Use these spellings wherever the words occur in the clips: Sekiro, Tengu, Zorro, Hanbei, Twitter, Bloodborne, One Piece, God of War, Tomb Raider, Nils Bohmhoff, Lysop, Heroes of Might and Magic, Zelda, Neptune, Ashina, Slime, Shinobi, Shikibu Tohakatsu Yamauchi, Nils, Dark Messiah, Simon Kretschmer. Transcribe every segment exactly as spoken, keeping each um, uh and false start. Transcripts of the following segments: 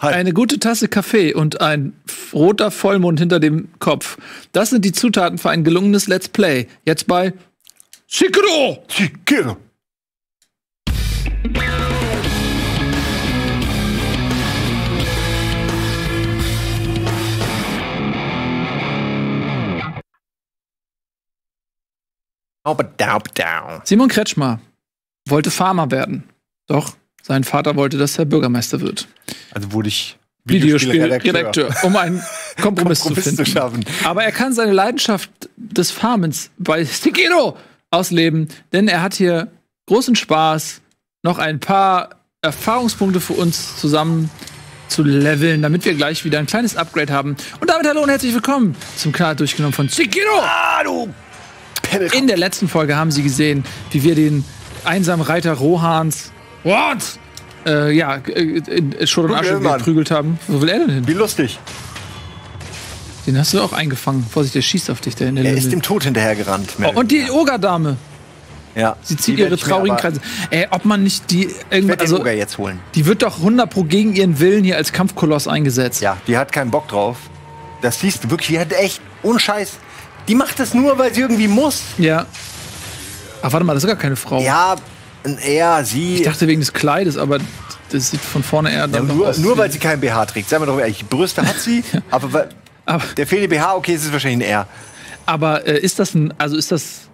Hi. Eine gute Tasse Kaffee und ein roter Vollmond hinter dem Kopf. Das sind die Zutaten für ein gelungenes Let's Play. Jetzt bei Sekiro! Sekiro! Simon Kretschmer wollte Farmer werden. Doch sein Vater wollte, dass er Bürgermeister wird. Also wurde ich Videospielredakteur, um einen Kompromiss, Kompromiss zu finden. Zu schaffen. Aber er kann seine Leidenschaft des Farmens bei Sekiro ausleben, denn er hat hier großen Spaß, noch ein paar Erfahrungspunkte für uns zusammen zu leveln, damit wir gleich wieder ein kleines Upgrade haben. Und damit hallo und herzlich willkommen zum Kanal durchgenommen von Sekiro. Hallo. In der letzten Folge haben sie gesehen, wie wir den einsamen Reiter Rohans What? Äh, ja, in Schutt und Asche geprügelt haben. Wo will er denn hin? Wie lustig. Den hast du auch eingefangen. Vorsicht, der schießt auf dich. Der in der er Linde. Ist dem Tod hinterhergerannt. Oh, und die Ogre-Dame. Ja. Sie zieht ihre traurigen Kreise. Ey, ob man nicht die irgendwann. Also, Ogre jetzt holen. Die wird doch hundert Pro gegen ihren Willen hier als Kampfkoloss eingesetzt. Ja, die hat keinen Bock drauf. Das siehst du wirklich. Die hat echt ohne Scheiß. Die macht das nur, weil sie irgendwie muss. Ja. Ach, warte mal, das ist gar keine Frau. Ja, eher sie. Ich dachte wegen des Kleides, aber das sieht von vorne eher dann ja, nur, aus. Nur weil sie keinen B H trägt. Seien wir doch ehrlich, Brüste hat sie, ja. aber, aber der fehlende B H, okay, es ist wahrscheinlich ein R. Aber äh, ist das ein, also ist das,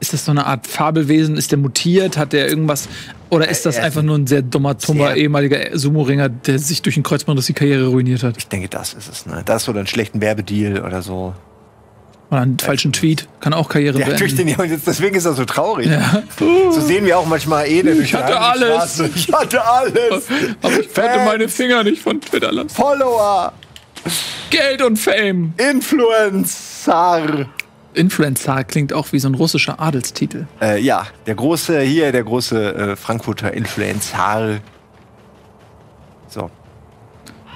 ist das so eine Art Fabelwesen? Ist der mutiert? Hat der irgendwas? Oder ist das äh, einfach nur ein sehr dummer, dummer ehemaliger Sumo-Ringer, der sich durch den Kreuzband durch die Karriere ruiniert hat? Ich denke, das ist es, ne? Das oder einen schlechten Werbedeal oder so. Oder einen falschen Tweet, kann auch Karriere ja, beenden. Den, deswegen ist das so traurig. Ja. So sehen wir auch manchmal eh durch die Straße. Ich hatte alles. Aber ich konnte meine Finger nicht von Twitter lassen. Follower. Geld und Fame. Influencer. Influencer klingt auch wie so ein russischer Adelstitel. Äh, ja, der große hier, der große äh, Frankfurter Influencer. So.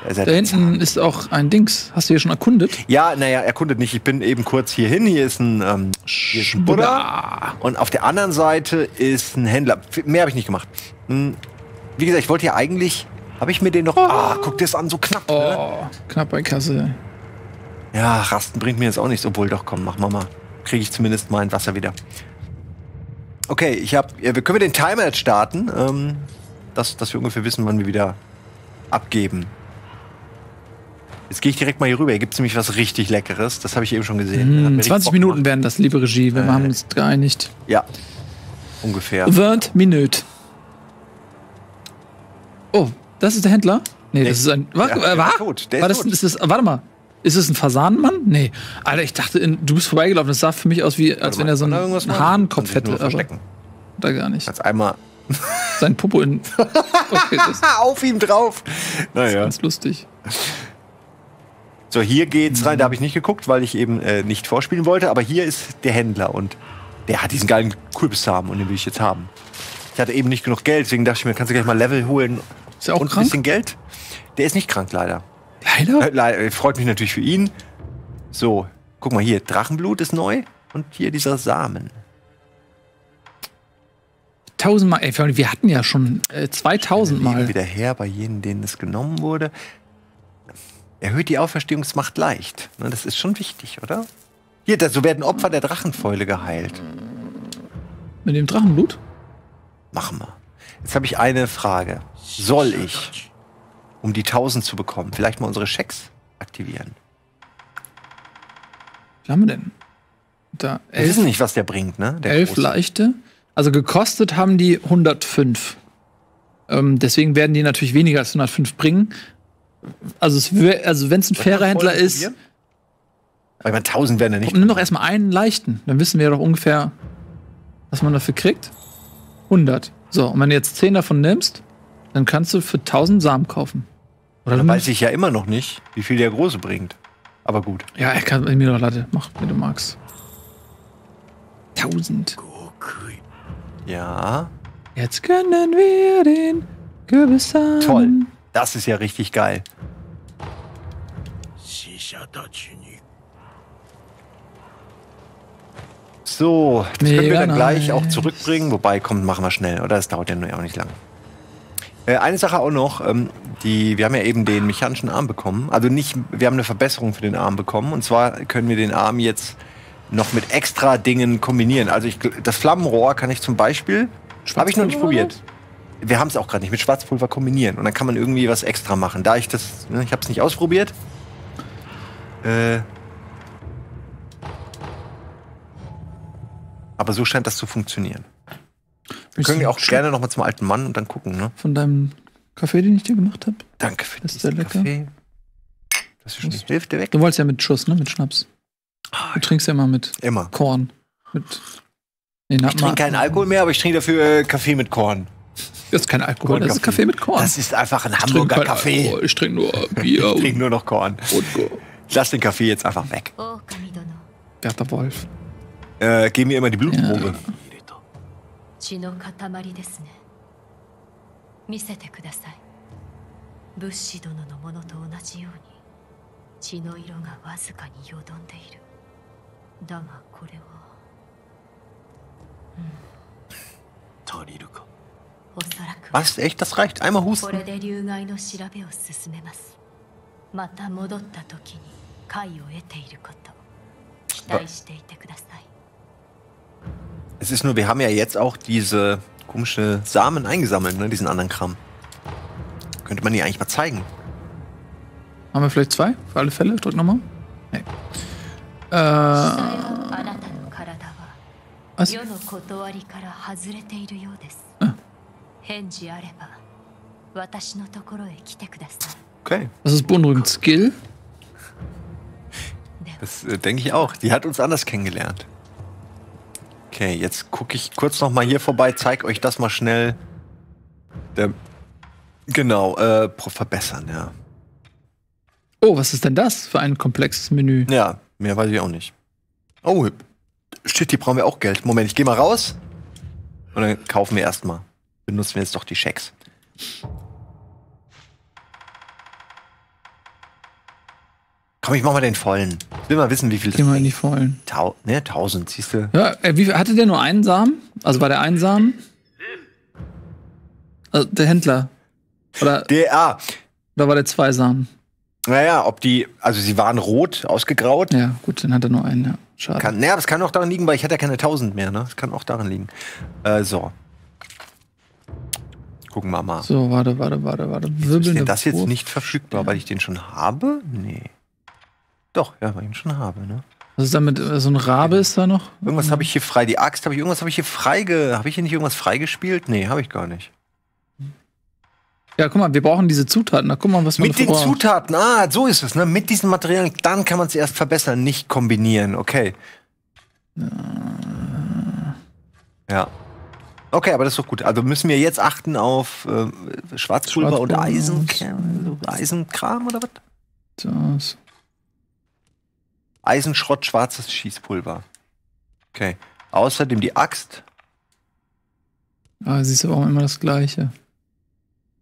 Da hinten ist auch ein Dings. Hast du hier schon erkundet? Ja, naja, erkundet nicht. Ich bin eben kurz hier hin. Hier ist ein, ähm, hier ist ein Buddha. Und auf der anderen Seite ist ein Händler. Mehr habe ich nicht gemacht. Hm. Wie gesagt, ich wollte ja eigentlich... Habe ich mir den noch... Oh. Ah, guck dir das an, so knapp. Oh, ne? Knapp bei Kasse. Ja, Rasten bringt mir jetzt auch nichts. Obwohl, doch, komm, mach mal mal. Kriege ich zumindest mein Wasser wieder. Okay, ich habe... Ja, können wir den Timer jetzt starten? Ähm, dass, dass wir ungefähr wissen, wann wir wieder abgeben. Jetzt gehe ich direkt mal hier rüber. Hier gibt es nämlich was richtig Leckeres. Das habe ich eben schon gesehen. Mm, zwanzig Minuten werden das, liebe Regie. Wir äh, haben uns geeinigt. Ja, ungefähr. zwanzig Minuten. Oh, das ist der Händler? Nee, nee. Das ist ein... War, ja, äh, war? Tot. Der war das, ist das, warte mal. Ist das ein Fasanenmann? Nee. Alter, ich dachte, du bist vorbeigelaufen. Das sah für mich aus, wie, als mal, wenn er so einen Hahnkopf hätte. Verstecken. Da gar nicht. Als einmal... Sein Popo in... Okay, auf ihm drauf. Naja. Das ist ganz lustig. So, hier geht's rein, da habe ich nicht geguckt, weil ich eben äh, nicht vorspielen wollte, aber hier ist der Händler und der hat diesen geilen Kürbissamen und den will ich jetzt haben. Ich hatte eben nicht genug Geld, deswegen dachte ich mir, kannst du gleich mal Level holen ist er auch und krank? Ein bisschen Geld. Der ist nicht krank, leider. Leider? Leider, freut mich natürlich für ihn. So, guck mal hier, Drachenblut ist neu und hier dieser Samen. Tausendmal, ey, wir hatten ja schon äh, zweitausend Mal. Wieder her bei jenen, denen es genommen wurde. Erhöht die Auferstehungsmacht leicht. Das ist schon wichtig, oder? Hier, so werden Opfer der Drachenfäule geheilt. Mit dem Drachenblut? Machen wir. Jetzt habe ich eine Frage. Soll ich, um die tausend zu bekommen, vielleicht mal unsere Schecks aktivieren? Was haben wir denn? Da elf, wir wissen nicht, was der bringt, ne? Der elf große. Leichte. Also gekostet haben die hundertfünf. Ähm, deswegen werden die natürlich weniger als hundertfünf bringen. Also, es wär, also wenn es ein fairer Händler ist. Hier? Aber ich meine, tausend werden ja nicht. Nimm doch erstmal einen leichten. Dann wissen wir doch ungefähr, was man dafür kriegt. hundert. So, und wenn du jetzt zehn davon nimmst, dann kannst du für tausend Samen kaufen. Oder dann weiß ich ja immer noch nicht, wie viel der Große bringt. Aber gut. Ja, er kann mir doch Latte. Mach, wie du magst. tausend. Ja. Jetzt können wir den Kürbissamen. Toll. Das ist ja richtig geil. So, das können wir dann gleich auch zurückbringen. Wobei, komm, machen wir schnell, oder? Das dauert ja auch nicht lang. Äh, eine Sache auch noch, ähm, die, wir haben ja eben den mechanischen Arm bekommen. Also nicht, wir haben eine Verbesserung für den Arm bekommen. Und zwar können wir den Arm jetzt noch mit extra Dingen kombinieren. Also ich, das Flammenrohr kann ich zum Beispiel, habe ich noch nicht probiert. Wir haben es auch gerade nicht, mit Schwarzpulver kombinieren. Und dann kann man irgendwie was extra machen. Da ich das, ne, ich habe es nicht ausprobiert. Äh, aber so scheint das zu funktionieren. Wir können auch gerne nochmal zum alten Mann und dann gucken, ne? Von deinem Kaffee, den ich dir gemacht habe? Danke für diesen Kaffee. Das ist schon die Hälfte weg. Du wolltest ja mit Schuss, ne? Mit Schnaps. Du trinkst ja immer mit immer. Korn. Mit, nee, ich trinke keinen Alkohol mehr, aber ich trinke dafür äh, Kaffee mit Korn. Das ist kein Alkohol, das ist Kaffee mit Korn. Das ist einfach ein Hamburger Kaffee. Ich trinke nur Bier. Ich trinke nur noch Korn. Lass den Kaffee jetzt einfach weg. Bertha Wolf. Äh, geben mir immer die Blutprobe. Was? Echt? Das reicht? Einmal husten. Es ist nur, wir haben ja jetzt auch diese komische Samen eingesammelt, ne? Diesen anderen Kram. Könnte man die eigentlich mal zeigen. Haben wir vielleicht zwei? Für alle Fälle? Drück nochmal. Nee. Äh. Was? Ah. Okay. Das ist beunruhigend. Skill? Das äh, denke ich auch. Die hat uns anders kennengelernt. Okay, jetzt gucke ich kurz noch mal hier vorbei, zeige euch das mal schnell. Der, genau, äh, verbessern, ja. Oh, was ist denn das für ein komplexes Menü? Ja, mehr weiß ich auch nicht. Oh, shit, hier brauchen wir auch Geld. Moment, ich gehe mal raus und dann kaufen wir erstmal. Benutzen wir jetzt doch die Schecks. Komm, ich mach mal den vollen. Ich will mal wissen, wie viel das ist. Geh mal in die vollen. Tau ne, tausend, siehst du. Ja, wie viel, hatte der nur einen Samen? Also war der ein Samen? Also der Händler. Oder, der, ah. oder war der zwei Samen? Naja, ob die, also sie waren rot, ausgegraut. Ja, gut, dann hat er nur einen, ja. Schade. Kann, naja, das kann auch daran liegen, weil ich hatte ja keine tausend mehr, ne? Das kann auch daran liegen. Äh, so. Gucken wir mal. So, warte, warte, warte, warte. Wirbelnde ist denn das jetzt nicht verfügbar, ja. weil ich den schon habe? Nee. Doch, ja, weil ich ihn schon habe, ne? Was ist damit, so ein Rabe ist da noch? Irgendwas habe ich hier frei, die Axt habe ich, irgendwas habe ich hier frei, habe ich hier nicht irgendwas freigespielt? Nee, habe ich gar nicht. Ja, guck mal, wir brauchen diese Zutaten, da guck mal, was wir mit den brauchen. Zutaten, ah, so ist es, ne? Mit diesen Materialien, dann kann man es erst verbessern, nicht kombinieren, okay. Ja. Okay, aber das ist doch gut. Also müssen wir jetzt achten auf äh, Schwarzpulver, Schwarzpulver und Eisen, Eisenkram oder was? Das. Eisenschrott, schwarzes Schießpulver. Okay. Außerdem die Axt. Ah, siehst du auch immer das Gleiche.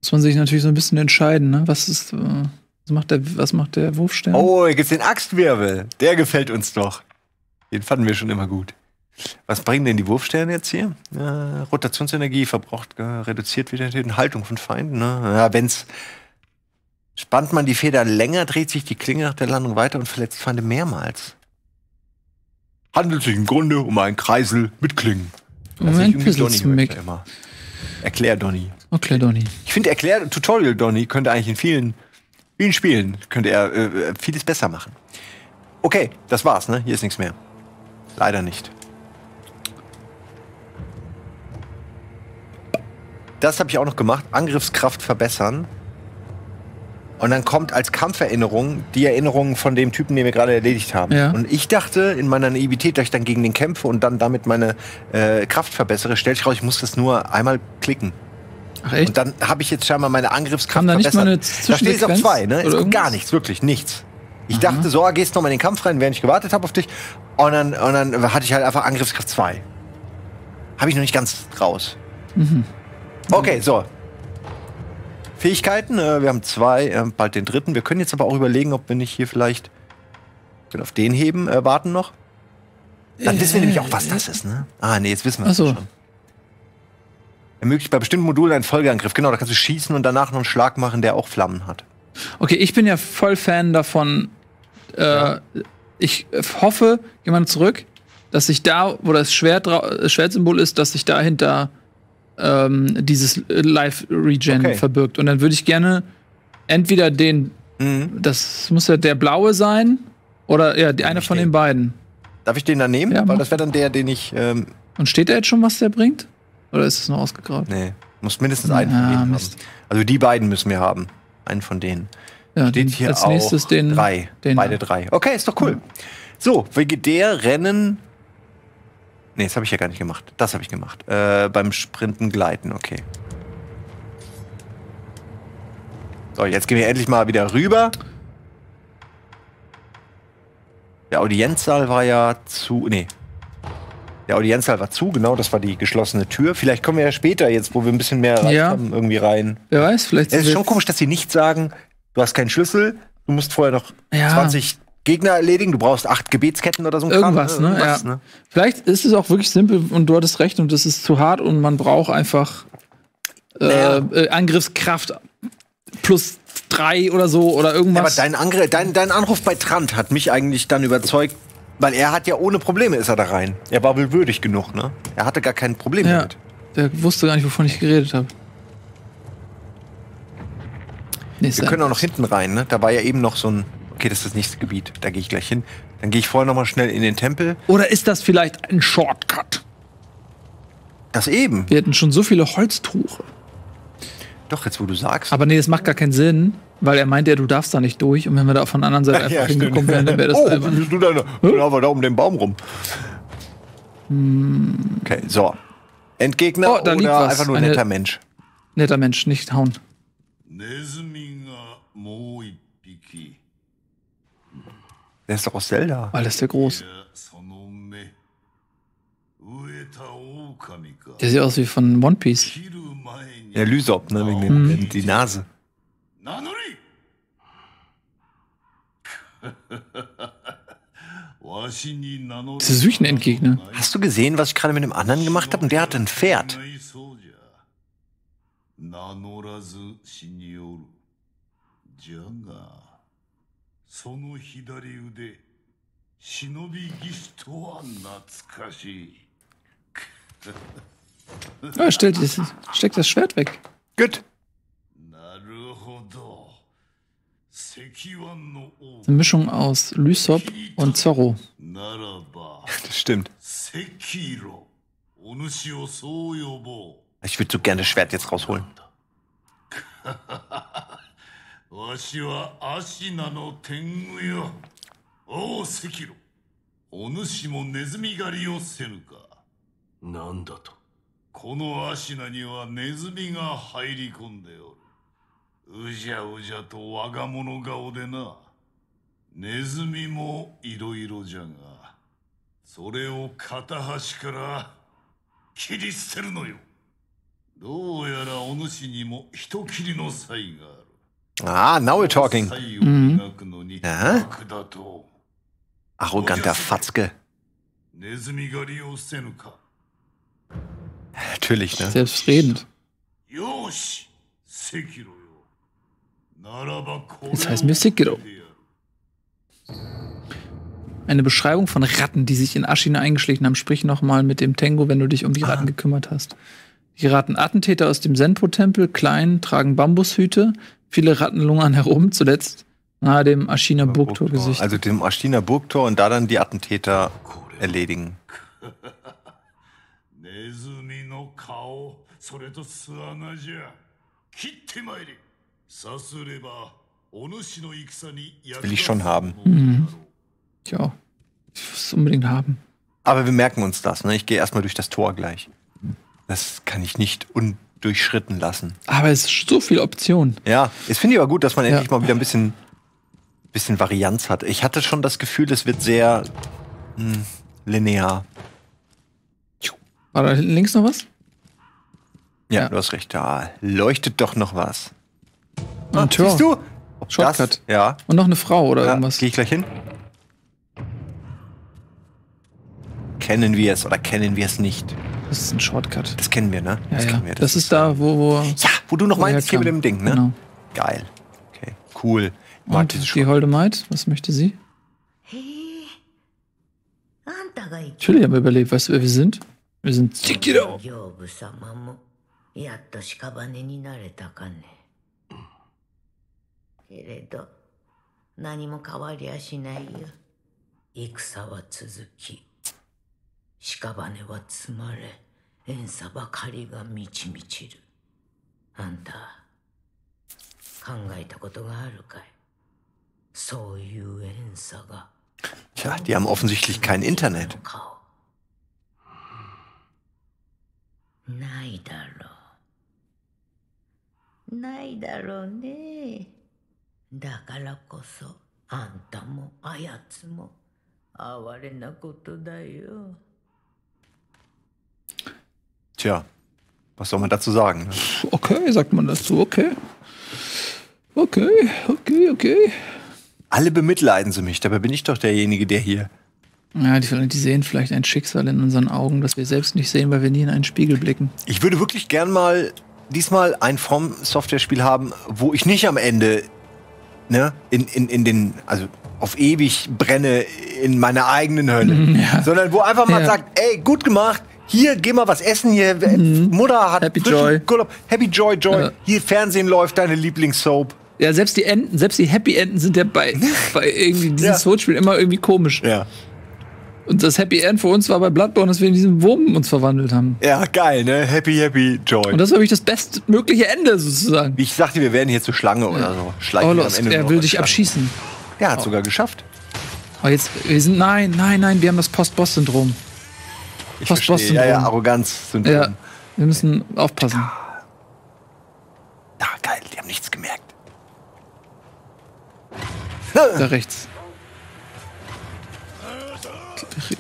Muss man sich natürlich so ein bisschen entscheiden, ne? Was ist, was macht der, was macht der Wurfstern? Oh, hier gibt's den Axtwirbel. Der gefällt uns doch. Den fanden wir schon immer gut. Was bringen denn die Wurfsterne jetzt hier? Äh, Rotationsenergie verbraucht, äh, reduziert wieder die Haltung von Feinden. Ne? Ja, wenn's spannt man die Feder länger, dreht sich die Klinge nach der Landung weiter und verletzt Feinde mehrmals. Handelt sich im Grunde um einen Kreisel mit Klingen. Moment, das ist Donny immer. Erklär Donny. Erklär Donny. Ich finde, erklär Tutorial Donny könnte eigentlich in vielen, vielen Spielen könnte er äh, vieles besser machen. Okay, das war's, ne? Hier ist nichts mehr. Leider nicht. Das habe ich auch noch gemacht. Angriffskraft verbessern. Und dann kommt als Kampferinnerung die Erinnerung von dem Typen, den wir gerade erledigt haben. Ja. Und ich dachte in meiner Naivität, dass ich dann gegen den kämpfe und dann damit meine äh, Kraft verbessere, stell ich raus, ich muss das nur einmal klicken. Ach echt? Und dann habe ich jetzt scheinbar meine Angriffskraft verbessert. Nicht mal eine da steht es auf zwei, ne? Es kommt gar nichts, wirklich nichts. Ich Aha. dachte, so, gehst nochmal in den Kampf rein, während ich gewartet habe auf dich. Und dann, und dann hatte ich halt einfach Angriffskraft zwei. Habe ich noch nicht ganz raus. Mhm. Okay, so. Fähigkeiten, äh, wir haben zwei, äh, bald den dritten. Wir können jetzt aber auch überlegen, ob wir nicht hier vielleicht auf den heben, äh, warten noch. Dann äh, wissen wir nämlich auch, was das ist, ne? Ah, nee, jetzt wissen wir es schon. Ermöglicht bei bestimmten Modulen einen Folgeangriff. Genau, da kannst du schießen und danach noch einen Schlag machen, der auch Flammen hat. Okay, ich bin ja voll Fan davon. Äh, ja. Ich hoffe, geh mal zurück, dass sich da, wo das Schwert, das Schwertsymbol ist, dass sich dahinter ähm, dieses Life-Regen okay. verbirgt. Und dann würde ich gerne entweder den, mhm. das muss ja der blaue sein, oder ja, die eine von den beiden. Darf ich den da nehmen? Ja, weil das wäre dann der, den ich... Ähm Und steht da jetzt schon, was der bringt? Oder ist es noch ausgegraut? Nee, muss mindestens einen ja, von denen Mist. haben. Also die beiden müssen wir haben. Einen von denen. Ja, steht den, hier als auch nächstes den, drei. Den Beide ja. drei. Okay, ist doch cool. Mhm. So, wegen der Rennen... Nee, das habe ich ja gar nicht gemacht. Das habe ich gemacht. Äh, beim Sprinten, Gleiten, okay. So, jetzt gehen wir endlich mal wieder rüber. Der Audienzsaal war ja zu... Nee. Der Audienzsaal war zu, genau, das war die geschlossene Tür. Vielleicht kommen wir ja später jetzt, wo wir ein bisschen mehr erreicht ja. haben, irgendwie rein. Wer weiß, vielleicht... Es ist schon komisch, dass sie nicht sagen, du hast keinen Schlüssel, du musst vorher noch ja. zwanzig Gegner erledigen, du brauchst acht Gebetsketten oder so ein Irgendwas, Kram, ne? Irgendwas ja. ne? Vielleicht ist es auch wirklich simpel und du hattest recht und das ist zu hart und man braucht einfach äh, naja. äh, Angriffskraft plus drei oder so oder irgendwas. Ja, aber dein, Angr dein, dein Anruf bei Trant hat mich eigentlich dann überzeugt, weil er hat ja ohne Probleme ist er da rein. Er war wohl würdig genug, ne? Er hatte gar kein Problem ja, damit. Der wusste gar nicht, wovon ich geredet habe. Nee, wir können auch noch hinten rein, ne? Da war ja eben noch so ein... Okay, das ist das nächste Gebiet. Da gehe ich gleich hin. Dann gehe ich vorher noch mal schnell in den Tempel. Oder ist das vielleicht ein Shortcut? Das eben. Wir hatten schon so viele Holztuche. Doch, jetzt wo du sagst. Aber nee, das macht gar keinen Sinn, weil er meint ja, du darfst da nicht durch. Und wenn wir da von der anderen Seite einfach ja, hingekommen wären, dann wäre das oh, einfach bist du da, hm? Dann aber da um den Baum rum. Hm. Okay, so. Endgegner oh, da oder liegt was. Einfach nur ein netter Mensch? Netter Mensch, nicht hauen. Der ist doch aus Zelda. Weil das ist der groß. Der sieht aus wie von One Piece. Der Lysop, ne, wegen den, mhm. die Nase. Diese süßen Endgegner. Hast du gesehen, was ich gerade mit dem anderen gemacht habe? Und der hat ein Pferd. Ja, stell, steck das Schwert weg. Gut. Eine Mischung aus Lysop und Zorro. Das stimmt. Ich würde so gerne das Schwert jetzt rausholen. Ah, now we're talking. Mhm. Ja? Arroganter Fatzke. Natürlich, ne? Selbstredend. Das heißt mir Sekiro. Eine Beschreibung von Ratten, die sich in Ashina eingeschlichen haben. Sprich nochmal mit dem Tengu, wenn du dich um die Ratten ah. gekümmert hast. Die Ratten Attentäter aus dem Senpo-Tempel, klein, tragen Bambushüte. Viele Ratten lungern herum, zuletzt nahe dem Ashina Burgtor gesichtet. Also dem Ashina Burgtor und da dann die Attentäter erledigen. Das will ich schon haben. Mhm. Ja, ich muss es unbedingt haben. Aber wir merken uns das, ne? Ich gehe erstmal durch das Tor gleich. Das kann ich nicht undurchschritten lassen. Aber es ist so viel Optionen. Ja, es finde ich aber gut, dass man ja. endlich mal wieder ein bisschen, bisschen Varianz hat. Ich hatte schon das Gefühl, es wird sehr mh, linear. War da hinten links noch was? Ja, ja, du hast recht. Da leuchtet doch noch was. Ah, und siehst du? Ob Shortcut. Das, ja. Und noch eine Frau oder ja, irgendwas. Gehe ich gleich hin? Kennen wir es oder kennen wir es nicht? Das ist ein Shortcut. Das kennen wir, ne? Ja, das, ja. Kennen wir. das, das ist da, wo, wo... Ja, wo du noch meinst, hier mit dem Ding, ne? Genau. Geil. Okay, cool. Und die holde Maid, was möchte sie? Natürlich haben wir überlebt. Weißt du, wer wir sind? Wir sind Sekiro. Tja, die haben offensichtlich kein Internet. Tja, was soll man dazu sagen? Okay, sagt man dazu, okay. Okay, okay, okay. Alle bemitleiden sie mich, dabei bin ich doch derjenige, der hier... Ja, die, die sehen vielleicht ein Schicksal in unseren Augen, das wir selbst nicht sehen, weil wir nie in einen Spiegel blicken. Ich würde wirklich gern mal diesmal ein From-Software-Spiel haben, wo ich nicht am Ende, ne, in, in, in den, also auf ewig brenne in meiner eigenen Hölle. Ja. Sondern wo einfach mal ja. sagt, ey, gut gemacht, hier, geh mal was essen, hier, mhm. Mutter hat... Happy Joy. Happy Joy, Joy. Ja. Hier, Fernsehen läuft, deine Lieblingssoap. Ja, selbst die Enden, selbst die Happy Enden sind ja bei, bei irgendwie diesem Soulspiel ja. immer irgendwie komisch. Ja. Und das Happy End für uns war bei Bloodborne, dass wir in diesen Wurm uns verwandelt haben. Ja, geil, ne? Happy, happy, joy. Und das war wirklich das bestmögliche Ende sozusagen. Ich sagte, wir werden hier zur Schlange ja. oder so. Schleichen oh, wir am Ende er will dich Schlange. abschießen. Der hat oh. sogar geschafft. Oh, jetzt, wir sind, nein, nein, nein, wir haben das Post-Boss-Syndrom. Post-Boss-Syndrom. Ja, ja, Arroganz-Syndrom. Ja, wir müssen aufpassen. Da, da, geil, die haben nichts gemerkt. Da rechts.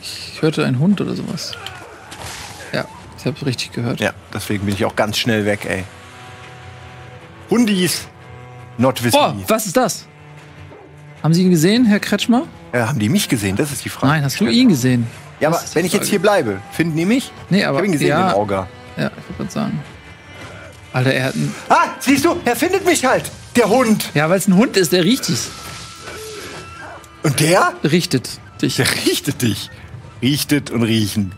Ich hörte einen Hund oder sowas. Ja, ich hab's richtig gehört. Ja, deswegen bin ich auch ganz schnell weg, ey. Hundis! Not wissen. Oh, was ist das? Haben Sie ihn gesehen, Herr Kretschmer? Ja, haben die mich gesehen? Das ist die Frage. Nein, hast du ihn gesehen? Ja, aber wenn ich jetzt hier bleibe, finden die mich? Nee, aber... Ich hab ihn gesehen, ja, den Auger. Ja, ich würde sagen. Alter, er hat einen... Ah, siehst du, er findet mich halt! Der Hund! Ja, weil es ein Hund ist, der riecht es. Und der? Richtet dich. Der richtet dich. Richtet und riechen.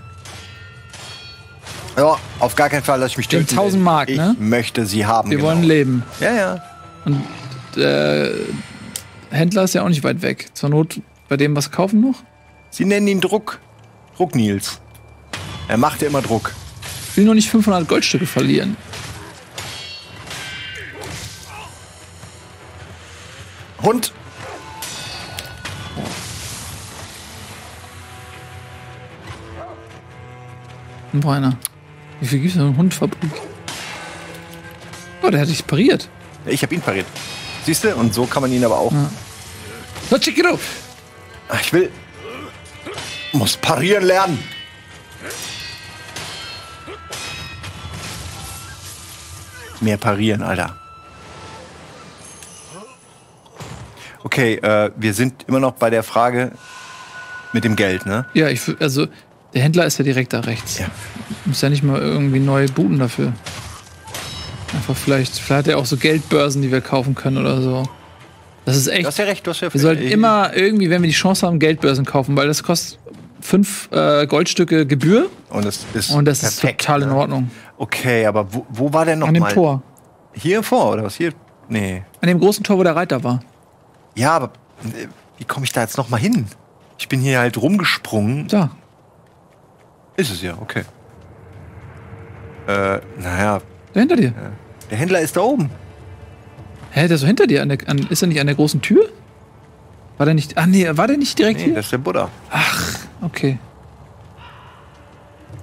Ja, auf gar keinen Fall lasse ich mich töten. tausend Mark, ich ne? Ich möchte sie haben. Wir genau. wollen leben. Ja, ja. Und äh, Händler ist ja auch nicht weit weg. Zur Not bei dem was kaufen noch? Sie nennen ihn Druck. Druck Nils. Er macht ja immer Druck. Ich will nur nicht fünfhundert Goldstücke verlieren. Hund. Noch einer. Wie viel gibt es denn? Hundfabrik. Oh, der hat dich pariert. Ich habe ihn pariert. Siehst du? Und so kann man ihn aber auch. Ja. Ich will. Muss parieren lernen. Mehr parieren, Alter. Okay, äh, wir sind immer noch bei der Frage mit dem Geld, ne? Ja, ich also. Der Händler ist ja direkt da rechts. Ja. Muss ja nicht mal irgendwie neue Buden dafür. Einfach vielleicht, vielleicht hat er auch so Geldbörsen, die wir kaufen können oder so. Das ist echt. Du hast ja recht, du hast ja recht. Wir sollten immer irgendwie, wenn wir die Chance haben, Geldbörsen kaufen, weil das kostet fünf äh, Goldstücke Gebühr. Und das ist, Und das perfekt, ist total in Ordnung. Ne? Okay, aber wo, wo war der noch? An dem mal? Tor. Hier vor, oder was? Hier? Nee. An dem großen Tor, wo der Reiter war. Ja, aber wie komme ich da jetzt noch mal hin? Ich bin hier halt rumgesprungen. Da. Ist es ja, okay. Äh, naja. Der hinter dir. Ja. Der Händler ist da oben. Hä, der ist so hinter dir. An der, an, ist er nicht an der großen Tür? War der nicht. Ah, nee, war der nicht direkt nee, hier? Das ist der Buddha. Ach, okay.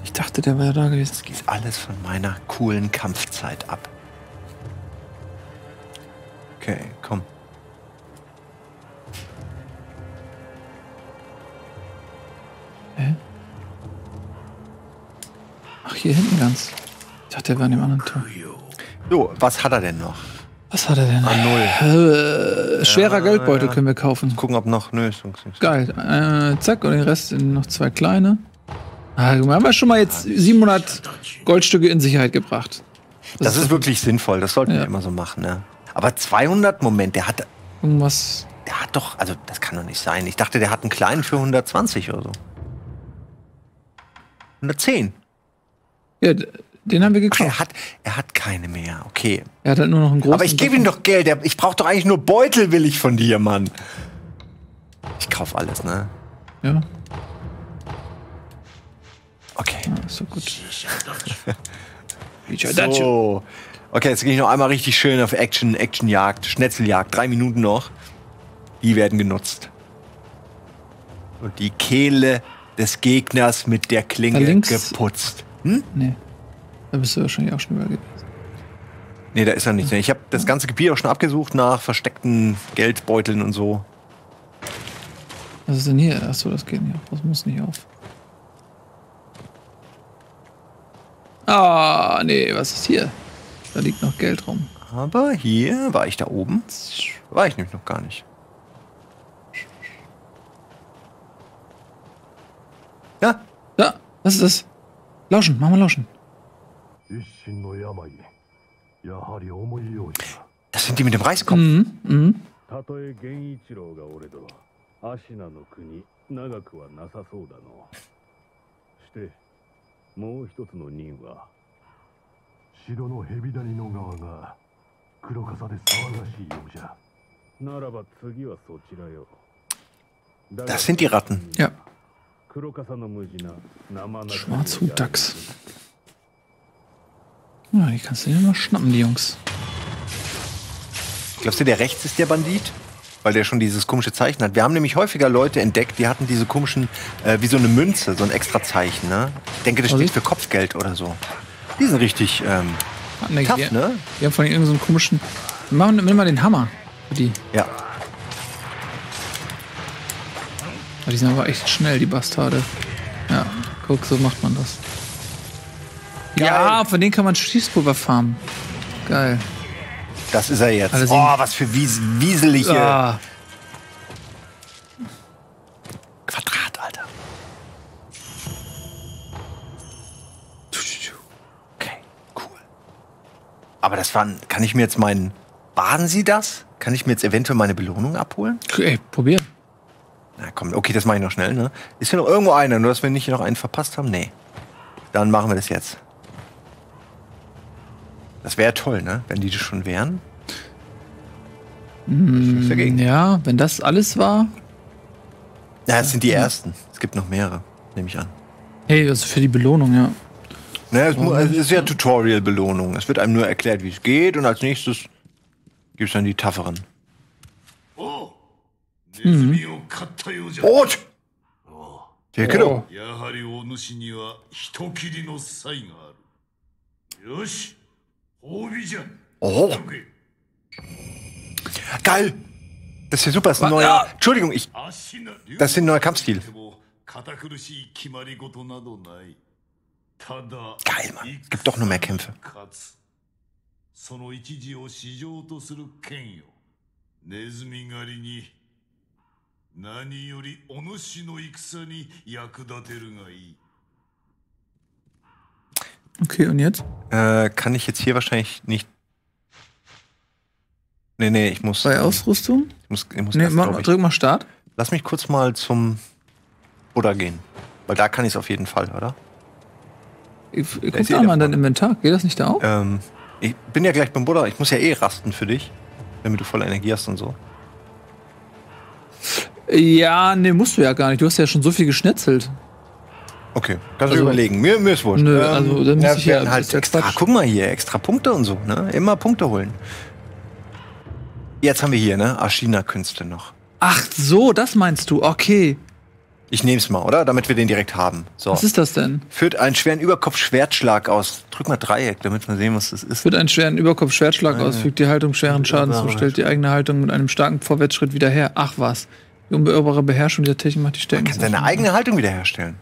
Ich dachte, der wäre da gewesen. Das geht alles von meiner coolen Kampfzeit ab. Okay, komm. Hä? Ach, hier hinten ganz. Ich dachte, der war an dem anderen Tor. So, was hat er denn noch? Was hat er denn noch? Null. Äh, schwerer ja, Geldbeutel ja. können wir kaufen. Gucken, ob noch... Nö, ist, ist, ist. Geil. Äh, zack, und den Rest in noch zwei kleine. Ah, haben wir schon mal jetzt siebenhundert Goldstücke in Sicherheit gebracht. Das, das ist wirklich sinnvoll, das sollten ja. wir immer so machen. Ne? Aber zweihundert, Moment, der hat... Irgendwas... Der hat doch... Also, das kann doch nicht sein. Ich dachte, der hat einen kleinen für hundertzwanzig oder so. hundertzehn. Ja, den haben wir gekauft. Ach, er, hat, er hat keine mehr, okay. Er hat halt nur noch einen großen... Aber ich gebe ihm doch Geld. Ich brauche doch eigentlich nur Beutel, will ich von dir, Mann. Ich kaufe alles, ne? Ja. Okay. Ah, so gut. So. Okay, jetzt gehe ich noch einmal richtig schön auf Action, Actionjagd, Schnetzeljagd. Drei Minuten noch. Die werden genutzt. Und die Kehle des Gegners mit der Klinge geputzt. Hm? Nee. Da bist du wahrscheinlich auch schon übergegangen. Nee, da ist er nicht. Ich habe das ganze Gebiet auch schon abgesucht nach versteckten Geldbeuteln und so. Was ist denn hier? Achso, das geht nicht auf. Das muss nicht auf. Ah, nee, was ist hier? Da liegt noch Geld rum. Aber hier, war ich da oben? War ich nämlich noch gar nicht. Ja. Ja, was ist das? Lauschen, machen wir lauschen. Das sind die mit dem Reiskopf. Mhm, mhm. Das sind die Ratten. Ja. Schwarzhutdachs. Ja, die kannst du dir mal schnappen, die Jungs. Glaubst du, der rechts ist der Bandit? Weil der schon dieses komische Zeichen hat. Wir haben nämlich häufiger Leute entdeckt, die hatten diese komischen, äh, wie so eine Münze, so ein extra Zeichen, ne? Ich denke, das steht für Kopfgeld oder so. Die sind richtig, ähm, tough, die, ne? Die haben von irgendeinem so einen komischen... Wir machen immer den Hammer für die. Ja. Aber die sind aber echt schnell, die Bastarde. Ja, guck, so macht man das. Geil. Ja, von denen kann man Schießpulver farmen. Geil. Das ist er jetzt. Also oh, was für wies wieselige... Ah. Quadrat, Alter. Okay, cool. Aber das waren... Kann ich mir jetzt meinen... Baden Sie das? Kann ich mir jetzt eventuell meine Belohnung abholen? Okay, probier. Na komm, okay, das mache ich noch schnell, ne? Ist hier noch irgendwo einer, nur dass wir nicht noch einen verpasst haben? Nee. Dann machen wir das jetzt. Das wäre toll, ne? Wenn die das schon wären. Mm, dagegen. Ja, wenn das alles war. Na, das sind die ersten. Es gibt noch mehrere, nehme ich an. Hey, das ist für die Belohnung, ja. Naja, es, oh, es ist ja Tutorial-Belohnung. Es wird einem nur erklärt, wie es geht. Und als nächstes gibt es dann die Tafferen. Oh! Mhm. Brot! Sekiro! Oh! Geil! Das ist ja super, das ist ein neuer... Entschuldigung, ich... Das ist ein neuer Kampfstil. Geil, Mann. Es gibt doch nur mehr Kämpfe. Okay, und jetzt? Äh, kann ich jetzt hier wahrscheinlich nicht... Nee, nee, ich muss... Bei Ausrüstung? Ich muss, ich muss nee, erst, mal, ich, drück mal Start. Lass mich kurz mal zum Buddha gehen. Weil da kann ich es auf jeden Fall, oder? Ich, ich guck da mal in dein Inventar. Geht das nicht da auch? Ähm, ich bin ja gleich beim Buddha. Ich muss ja eh rasten für dich. Damit du voll Energie hast und so. Ja, nee, musst du ja gar nicht. Du hast ja schon so viel geschnetzelt. Okay, kannst du also, überlegen. Mir, mir ist wurscht. Nö, also dann muss ja, ich ja halt extra, guck mal hier, extra Punkte und so, ne? Immer Punkte holen. Jetzt haben wir hier, ne? Ashina-Künste noch. Ach so, das meinst du? Okay. Ich nehm's mal, oder? Damit wir den direkt haben. So. Was ist das denn? Führt einen schweren Überkopf-Schwertschlag aus. Drück mal Dreieck, damit wir sehen, was das ist. Führt einen schweren Überkopf-Schwertschlag äh, aus, fügt die Haltung schweren Schaden zu, stellt die eigene Haltung mit einem starken Vorwärtsschritt wieder her. Ach was. Die unbeirrbare Beherrschung dieser Technik macht die Stärken. Man kann seine eigene Haltung wiederherstellen.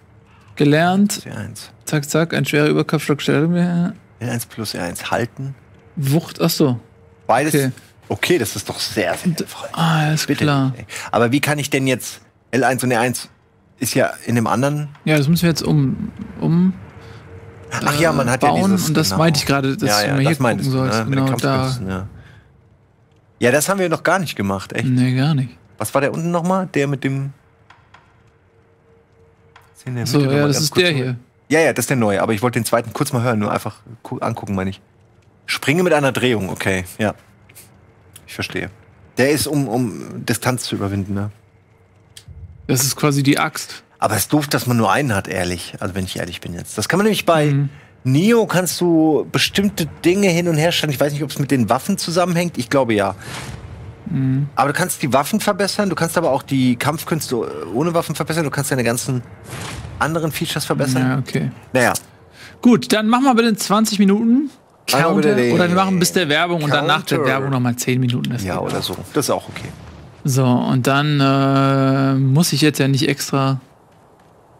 Gelernt. R eins. Zack, zack. Ein schwerer Überkopfschlag. R eins plus R eins halten. Wucht. Ach so. Beides. Okay, okay, das ist doch sehr, sehr hilfreich. Ah, ist bitte. Klar. Aber wie kann ich denn jetzt L eins und R eins Ist ja in dem anderen... Ja, das müssen wir jetzt um... um Ach ja, man hat bauen, ja dieses... Und das genau. meinte ich gerade, dass ja, ja, du mir das hier gucken sollst. Ne? Genau, da. Ja. ja, das haben wir noch gar nicht gemacht, echt. Nee, gar nicht. Was war der unten nochmal? Der mit dem... Der so, ja, das ist der hier. Mal. Ja, ja, das ist der neue, aber ich wollte den zweiten kurz mal hören, nur einfach angucken, meine ich. Springe mit einer Drehung, okay, ja. Ich verstehe. Der ist, um, um Distanz zu überwinden, ne? Das ist quasi die Axt. Aber es ist doof, dass man nur einen hat, ehrlich. Also, wenn ich ehrlich bin jetzt. Das kann man nämlich bei mhm. Neo, kannst du bestimmte Dinge hin und her stellen. Ich weiß nicht, ob es mit den Waffen zusammenhängt. Ich glaube, ja. Mhm. Aber du kannst die Waffen verbessern. Du kannst aber auch die Kampfkünste ohne Waffen verbessern. Du kannst deine ganzen anderen Features verbessern. Ja, okay. Naja. Gut, dann machen wir bitte zwanzig Minuten. Counter, oder wir machen bis der Werbung Counter. Und danach der Werbung nochmal zehn Minuten. Das ja, oder auch. So. Das ist auch okay. So, und dann äh, muss ich jetzt ja nicht extra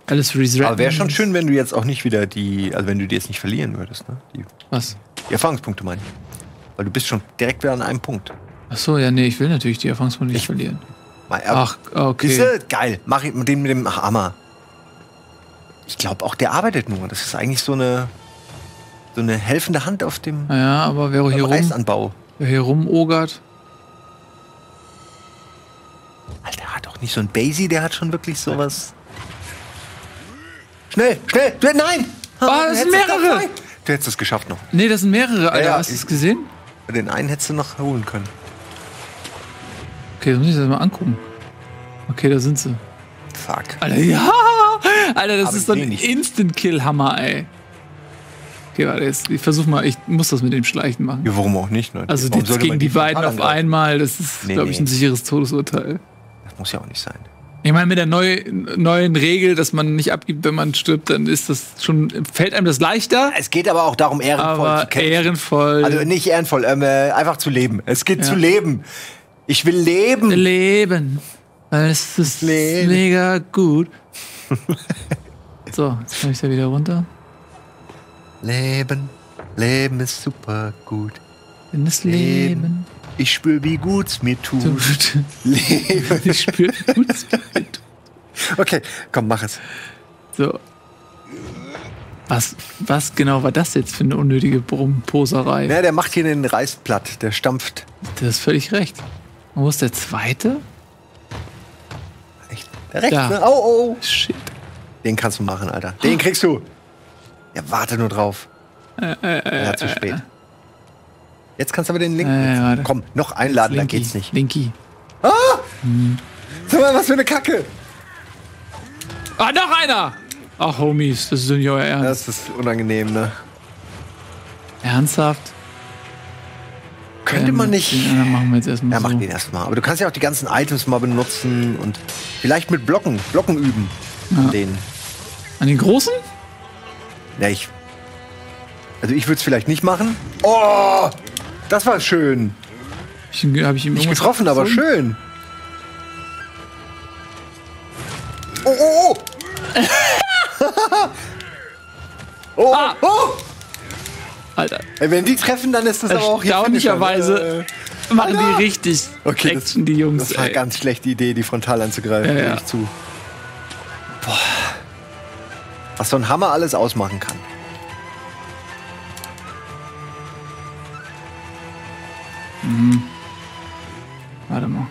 alles resetten. Aber wäre schon schön, wenn du jetzt auch nicht wieder die, also wenn du die jetzt nicht verlieren würdest, ne? Die, Was? Die Erfahrungspunkte meine ich. Weil du bist schon direkt wieder an einem Punkt. Ach so, ja, nee, ich will natürlich die Erfahrungspunkte nicht ich, verlieren. Mein, Ach, okay. Ist ja geil, mach ich mit dem, mit dem Hammer. Ich glaube auch, der arbeitet nur. Das ist eigentlich so eine, so eine helfende Hand auf dem ja, aber wer hier Reisanbau. Wer hier rumogert. Alter, hat auch nicht so ein Basie, der hat schon wirklich sowas. Schnell, schnell! Du, nein! Oh, das sind mehrere! Das, du hättest es geschafft noch. Nee, das sind mehrere, Alter. Ja, ja, hast du es gesehen? Den einen hättest du noch holen können. Okay, das muss ich das mal angucken. Okay, da sind sie. Fuck. Alter, ja! Alter, das aber ist so ein Instant-Kill-Hammer, ey. Okay, warte, jetzt, ich versuch mal, ich muss das mit dem Schleichen machen. Ja, warum auch nicht, ne? Also jetzt gegen die, die beiden auf einmal, das ist, nee, glaube ich, nee. ein sicheres Todesurteil. Das muss ja auch nicht sein. Ich meine, mit der neu, neuen Regel, dass man nicht abgibt, wenn man stirbt, dann ist das schon, fällt einem das leichter. Es geht aber auch darum, ehrenvoll aber zu kämpfen. Ehrenvoll. Also nicht ehrenvoll, ähm, einfach zu leben. Es geht ja. zu leben. Ich will leben. Leben. Es ist leben. mega gut. So, jetzt komme ich da wieder runter. Leben. Leben ist super gut. Wenn es Leben. Leben. Ich spür, wie gut's mir tut. Leben. Ich spür, wie gut's mir tut. Okay, komm, mach es. So. Was, was genau war das jetzt für eine unnötige Brumposerei? Na, der macht hier den Reis platt, der stampft. Du hast völlig recht. Und wo ist der zweite? Echt? Der rechte, ne? Oh, oh. Shit. Den kannst du machen, Alter. Den kriegst du. Ja, warte nur drauf. Äh, äh, ja, zu spät. Jetzt kannst du aber den linken. Äh, Komm, noch einladen, dann geht's nicht. Linky. Ah! Hm. Sag mal, was für eine Kacke! Ah, noch einer! Ach, Homies, das ist nicht euer Ernst. Das ist unangenehm, ne? Ernsthaft? Könnte ähm, man nicht. Den anderen machen wir jetzt erstmal. Ja, so. Mach den erstmal. Aber du kannst ja auch die ganzen Items mal benutzen und vielleicht mit Blocken, Blocken üben. Ja. An denen. An den großen? Ja, ich. Also, ich würde es vielleicht nicht machen. Oh! Das war schön. Ich, hab ich ihm nicht getroffen, aber schön. Oh, oh, oh! oh, ah. oh! Alter. Ey, wenn die treffen, dann ist das aber auch hier. Erstaunlicherweise äh, machen Alter. die richtig okay, Action, das, die Jungs. Das war eine ganz schlechte Idee, die frontal anzugreifen. Ja, ja. Ich zu. Boah. Was so ein Hammer alles ausmachen kann. Hm. Warte mal.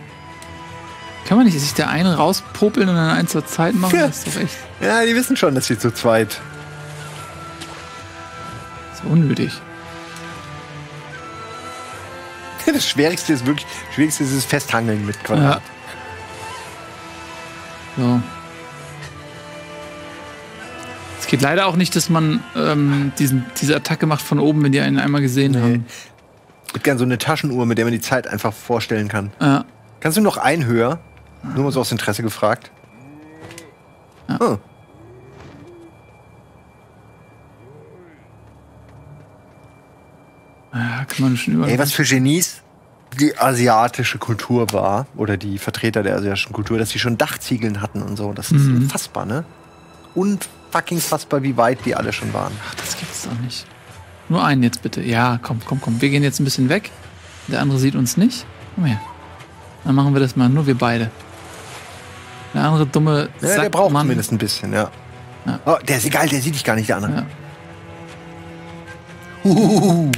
Kann man nicht sich der einen rauspopeln und dann einen zur Zeit machen? Ja. Das ist doch echt. Ja, die wissen schon, dass sie zu zweit. Das ist unnötig. Das Schwierigste ist wirklich. Das Schwierigste ist das Festhangeln mit Quadrat. Ja. So. Es geht leider auch nicht, dass man ähm, diesen, diese Attacke macht von oben, wenn die einen einmal gesehen nee. haben. Ich würde gerne so eine Taschenuhr, mit der man die Zeit einfach vorstellen kann. Ja. Kannst du noch einen höher? Nur mal so aus Interesse gefragt. Ja. Oh. Ja, kann man schon über. Ey, was für Genies die asiatische Kultur war, oder die Vertreter der asiatischen Kultur, dass die schon Dachziegeln hatten und so. Das ist mhm. unfassbar, ne? Unfucking fassbar, wie weit die alle schon waren. Ach, das gibt's doch nicht. Nur einen jetzt bitte. Ja, komm, komm, komm. Wir gehen jetzt ein bisschen weg. Der andere sieht uns nicht. Komm her. Dann machen wir das mal. Nur wir beide. Der andere dumme Sack, ja, der braucht Mann. Zumindest ein bisschen, ja. ja. Oh, der ist egal, der sieht dich gar nicht, der andere. Ja. Uhuhu.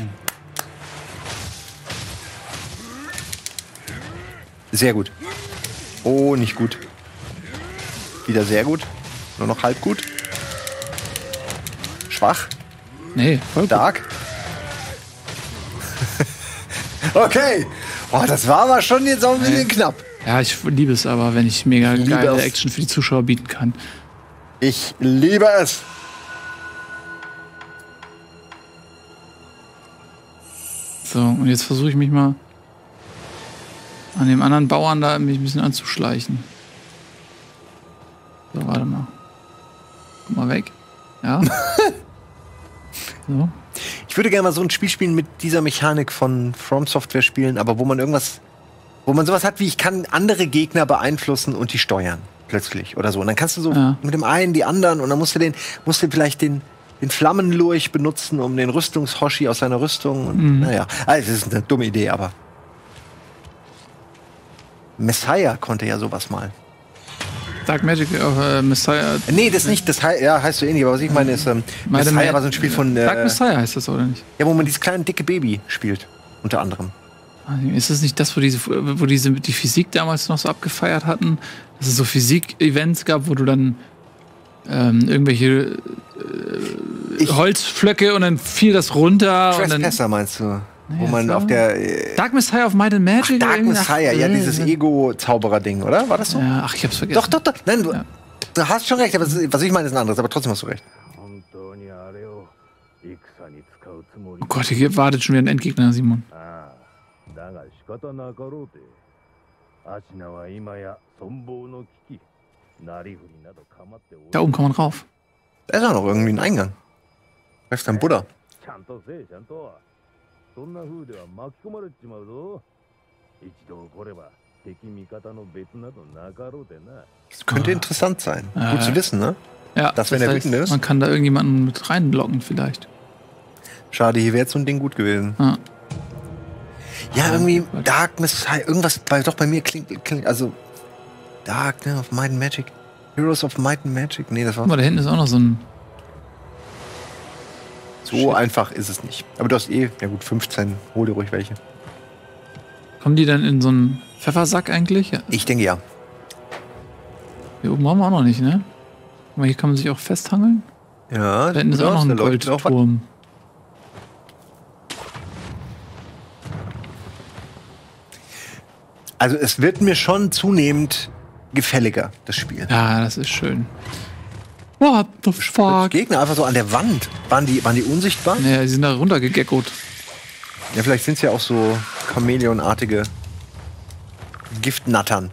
Sehr gut. Oh, nicht gut. Wieder sehr gut. Nur noch halb gut. Schwach. Nee, voll stark. Okay. Oh, das war aber schon jetzt auch ein bisschen nee. knapp. Ja, ich liebe es aber, wenn ich mega ich geile es. Action für die Zuschauer bieten kann. Ich liebe es. So, und jetzt versuche ich mich mal an dem anderen Bauern da mich ein bisschen anzuschleichen. So, warte mal. Guck mal weg. Ja. So. Ich würde gerne mal so ein Spiel spielen mit dieser Mechanik von From Software spielen, aber wo man irgendwas, wo man sowas hat wie, ich kann andere Gegner beeinflussen und die steuern plötzlich oder so. Und dann kannst du so ja. mit dem einen die anderen und dann musst du den, musst du vielleicht den, den Flammenlurch benutzen, um den Rüstungshoshi aus seiner Rüstung. Und, mhm. Naja, also das ist eine dumme Idee, aber Messiah konnte ja sowas mal. Dark Magic of äh, Messiah. Nee, das nicht. Das hei ja, heißt so ähnlich. Aber was ich meine ist, ähm, Messiah Ma war so ein Spiel von... Äh, Dark Messiah heißt das, oder nicht? Ja, wo man dieses kleine, dicke Baby spielt. Unter anderem. Ist das nicht das, wo diese, wo diese die Physik damals noch so abgefeiert hatten? Dass es so Physik-Events gab, wo du dann ähm, irgendwelche äh, Holzflöcke und dann fiel das runter. Trespasser meinst du? Naja, wo man auf der... Äh, Dark Messiah of Might and Magic? Ach, Dark Messiah, ja, dieses Ego-Zauberer-Ding, oder? War das so? Ja, ach, ich hab's vergessen. Doch, doch, doch. Nein, du, ja. du hast schon recht, aber was ich meine ist ein anderes, aber trotzdem hast du recht. Oh Gott, hier wartet schon wieder ein Endgegner, Simon. Da oben kann man rauf. Da ist ja noch irgendwie ein Eingang. Da ist ein Buddha. Das könnte interessant sein. Äh, Gut zu wissen, ne? Ja, dass, wenn das heißt, er wütend ist. Man kann da irgendjemanden mit reinlocken, vielleicht. Schade, hier wäre so ein Ding gut gewesen. Ah. Ja, oh, irgendwie Gott. Dark Messiah, irgendwas bei, doch bei mir klingt, klingt. Also, Dark, ne? Of Might and Magic. Heroes of Might and Magic. Nee, das war. Guck mal, da hinten ist auch noch so ein. So Shit. einfach ist es nicht. Aber du hast eh, ja gut, fünfzehn, hol dir ruhig welche. Kommen die dann in so einen Pfeffersack eigentlich? Ja. Ich denke ja. Hier oben haben wir auch noch nicht, ne? Guck mal, hier kann man sich auch festhangeln. Ja. Da hinten ist auch noch ein Goldturm. Also es wird mir schon zunehmend gefälliger, das Spiel. Ja, das ist schön. What the fuck? Die Gegner einfach so an der Wand. Waren die, waren die unsichtbar? Ja, die sind da runtergegeckert. Ja, vielleicht sind es ja auch so Chamäleonartige Giftnattern.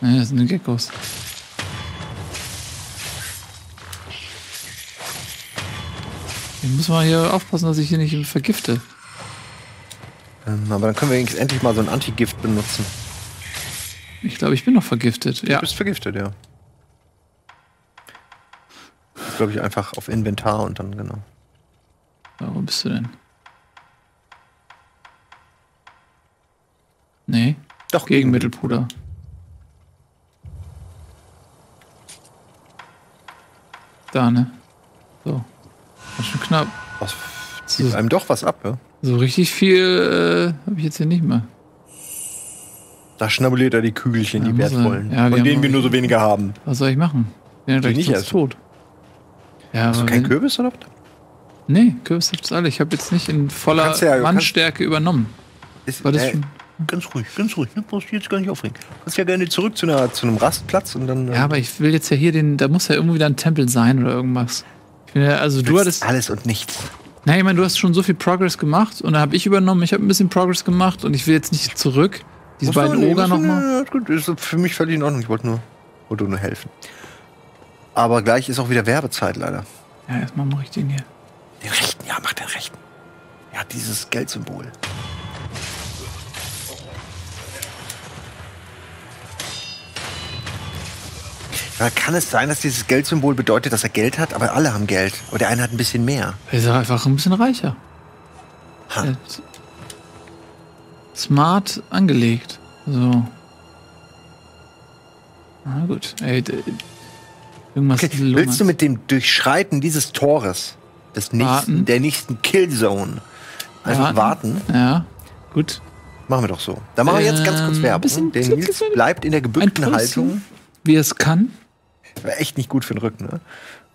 Ja, das sind Geckos. Ich muss mal hier aufpassen, dass ich hier nicht vergifte. Ähm, aber dann können wir jetzt endlich mal so ein Antigift benutzen. Ich glaube, ich bin noch vergiftet. Du ja. bist vergiftet, ja. Glaube ich, einfach auf Inventar und dann, genau. Ja, wo bist du denn? Nee. Doch, Gegenmittelpuder. Da, ne? So. Ganz schön knapp. Was? Zieht so, einem doch was ab, ja? So richtig viel äh, habe ich jetzt hier nicht mehr. Da schnabuliert er die Kügelchen, da die wertvollen. Ja, von denen wir nur so wenige haben. Was soll ich machen? Der ist nicht erst tot. Ja, hast du keinen Kürbis oder was? Nee, Kürbis gibt's alle. Ich habe jetzt nicht in voller ja, Mannstärke übernommen. Ist, War das äh, schon? Ganz ruhig, ganz ruhig. Du brauchst dich jetzt gar nicht aufregen. Du kannst ja gerne zurück zu, einer, zu einem Rastplatz und dann. Ja, aber ich will jetzt ja hier den. Da muss ja irgendwo wieder ein Tempel sein oder irgendwas. Ich bin ja, also du hattest alles und nichts. Nein, ich meine, du hast schon so viel Progress gemacht und da habe ich übernommen. Ich habe ein bisschen Progress gemacht und ich will jetzt nicht zurück. Diese musst beiden Oger nochmal. Gut, ist für mich völlig in Ordnung. Ich wollte nur, wollte nur helfen. Aber gleich ist auch wieder Werbezeit, leider. Ja, erstmal mache ich den hier. Den rechten, ja, mach den rechten. Er hat dieses Geldsymbol. Ja, kann es sein, dass dieses Geldsymbol bedeutet, dass er Geld hat? Aber alle haben Geld. Aber der eine hat ein bisschen mehr. Er ist einfach ein bisschen reicher. Ha. Smart angelegt. So. Ah, gut. Ey, irgendwas okay. Willst du mit dem Durchschreiten dieses Tores des nächsten, der nächsten Killzone einfach warten? warten? Ja, gut. Machen wir doch so. Dann machen wir jetzt ganz kurz Werbung. Der Nils bleibt in der gebückten Haltung. Wie es kann. War echt nicht gut für den Rücken, ne?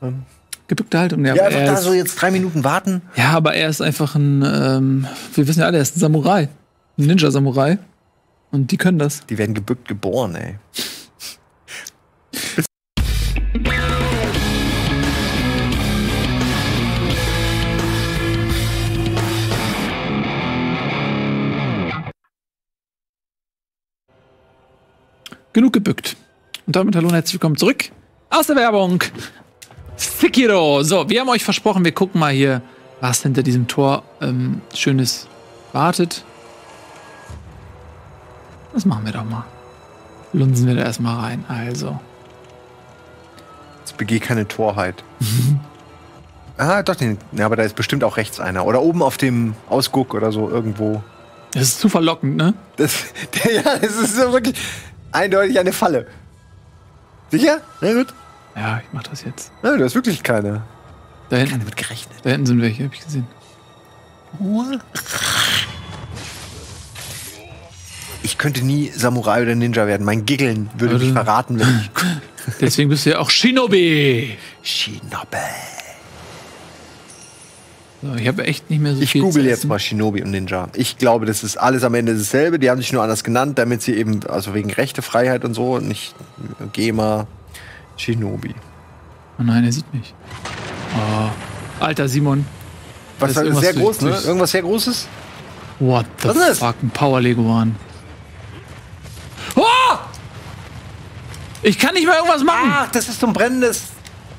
Ähm. Gebückte Haltung. Ja, ja, einfach da so jetzt drei Minuten warten. Ja, aber er ist einfach ein, ähm, wir wissen ja alle, er ist ein Samurai. Ein Ninja-Samurai. Und die können das. Die werden gebückt geboren, ey. Genug gebückt. Und damit hallo und herzlich willkommen zurück aus der Werbung. Sekiro. So, wir haben euch versprochen, wir gucken mal hier, was hinter diesem Tor ähm, Schönes wartet. Das machen wir doch mal. Lunsen wir da erstmal rein. Also. Jetzt begehe keine Torheit. Ah, doch, nee. Ja, aber da ist bestimmt auch rechts einer. Oder oben auf dem Ausguck oder so irgendwo. Das ist zu verlockend, ne? Das, ja, das ist so wirklich eindeutig eine Falle. Sicher? Na gut. Ja, ich mach das jetzt. Nein, da ist wirklich keiner. Da hinten keiner wird gerechnet. Da hinten sind welche, hab ich gesehen. Ich könnte nie Samurai oder Ninja werden. Mein Giggeln würde also mich verraten, wenn ich... Deswegen bist du ja auch Shinobi. Shinobi. So, ich habe echt nicht mehr so ich viel Ich google jetzt mal Shinobi und Ninja. Ich glaube, das ist alles am Ende dasselbe. Die haben sich nur anders genannt, damit sie eben, also wegen Rechte, Freiheit und so, nicht GEMA, Shinobi. Oh nein, er sieht mich. Oh. Alter, Simon. Was das ist sehr groß, ne? Irgendwas sehr Großes? What the Was ist fuck? Das? Ein Power-Leguan. Oh! Ich kann nicht mehr irgendwas machen! Ach, das ist so ein brennendes...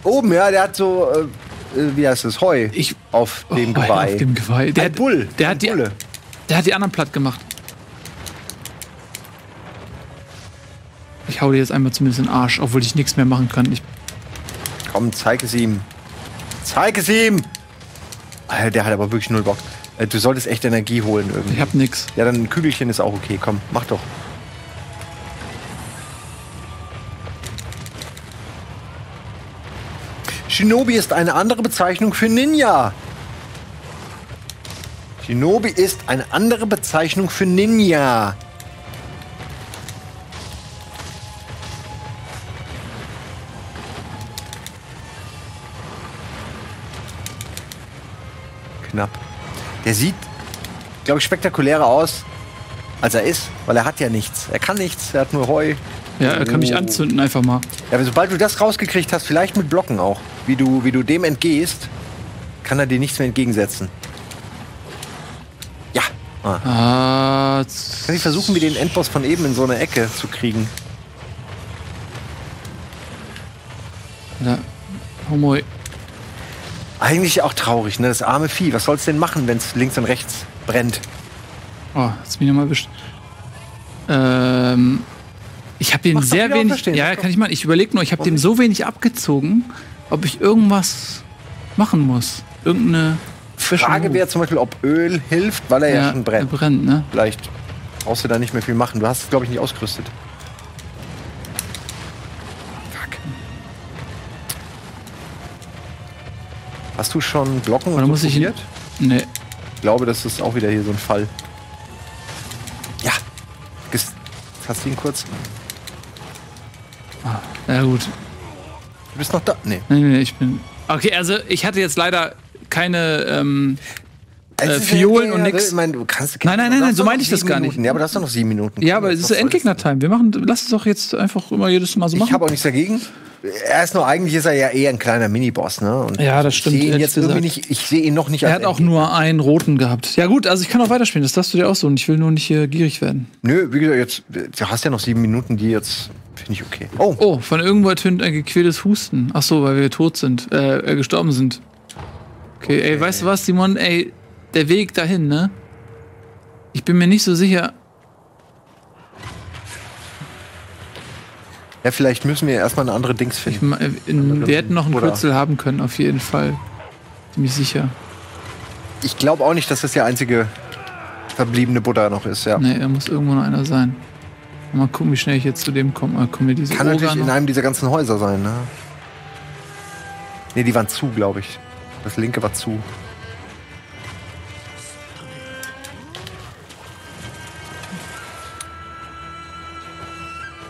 Oben, ja, der hat so... Äh Wie heißt das? Heu ich, auf, dem oh, Geweih. auf dem Geweih. Der, hat, Bull, der, hat die, der hat die anderen platt gemacht. Ich hau dir jetzt einmal zumindest in den Arsch, obwohl ich nichts mehr machen kann. Ich Komm, zeig es ihm. Zeig es ihm! Alter, der hat aber wirklich null Bock. Du solltest echt Energie holen irgendwie. Ich hab nix. Ja, dann ein Kügelchen ist auch okay. Komm, mach doch. Shinobi ist eine andere Bezeichnung für Ninja. Shinobi ist eine andere Bezeichnung für Ninja. Knapp. Der sieht, glaube ich, spektakulärer aus, als er ist, weil er hat ja nichts. Er kann nichts, er hat nur Heu. Ja, er kann mich anzünden einfach mal. Ja, aber sobald du das rausgekriegt hast, vielleicht mit Blocken auch, wie du, wie du dem entgehst, kann er dir nichts mehr entgegensetzen. Ja. Ah. Ah, kann ich versuchen, wie den Endboss von eben in so eine Ecke zu kriegen. Ja. Oh, moi. Eigentlich auch traurig, ne? Das arme Vieh. Was soll's denn machen, wenn es links und rechts brennt? Oh, hat's mich nochmal erwischt. Ähm... Ich habe dem sehr wenig. Ja, kann ich mal. Ich überlege nur. Ich habe dem so wenig abgezogen, ob ich irgendwas machen muss. Irgendeine Frage wäre zum Beispiel, ob Öl hilft, weil er ja, ja schon brennt. Er brennt, ne? Vielleicht brauchst du da nicht mehr viel machen. Du hast es, glaube ich, nicht ausgerüstet. Fuck. Hast du schon Glocken und so probiert? Nee. Ich glaube, das ist auch wieder hier so ein Fall. Ja. Hast du ihn kurz? Ah, ja gut. Du bist noch da? Nee. Nee, nee, ich bin... Okay, also ich hatte jetzt leider keine ähm, äh, Fiolen ja, und nix. Ich mein, du kannst, nein, nein, nein, nein so meinte ich das gar Minuten. nicht. Ja, aber du hast doch noch sieben Minuten. Ja, aber es ist ja Endgegner-Time. Wir machen, lass es doch jetzt einfach immer jedes Mal so machen. Ich habe auch nichts dagegen. Er ist nur, eigentlich ist er ja eher ein kleiner Miniboss, ne? Und ja, das stimmt. Ich sehe ihn jetzt irgendwie nicht, ich sehe ihn noch nicht als Er hat auch Endgegner. Nur einen roten gehabt. Ja gut, also ich kann auch weiterspielen, das darfst du dir auch so. Und ich will nur nicht hier gierig werden. Nö, wie gesagt, jetzt, du hast ja noch sieben Minuten, die jetzt, finde ich okay. Oh. oh, von irgendwo ertönt ein gequältes Husten. Ach so, weil wir tot sind, äh, gestorben sind. Okay, okay, ey, weißt du was, Simon, ey, der Weg dahin, ne? Ich bin mir nicht so sicher... Ja, vielleicht müssen wir erstmal eine andere Dings finden. Ich, in, wir hätten noch einen Kürzel haben können, auf jeden Fall. Ziemlich sicher. Ich glaube auch nicht, dass das der einzige verbliebene Buddha noch ist, ja. Nee, da muss irgendwo noch einer sein. Mal gucken, wie schnell ich jetzt zu dem komme. Mal gucken, diese kann natürlich in einem dieser ganzen Häuser sein, ne? Ne, die waren zu, glaube ich. Das linke war zu.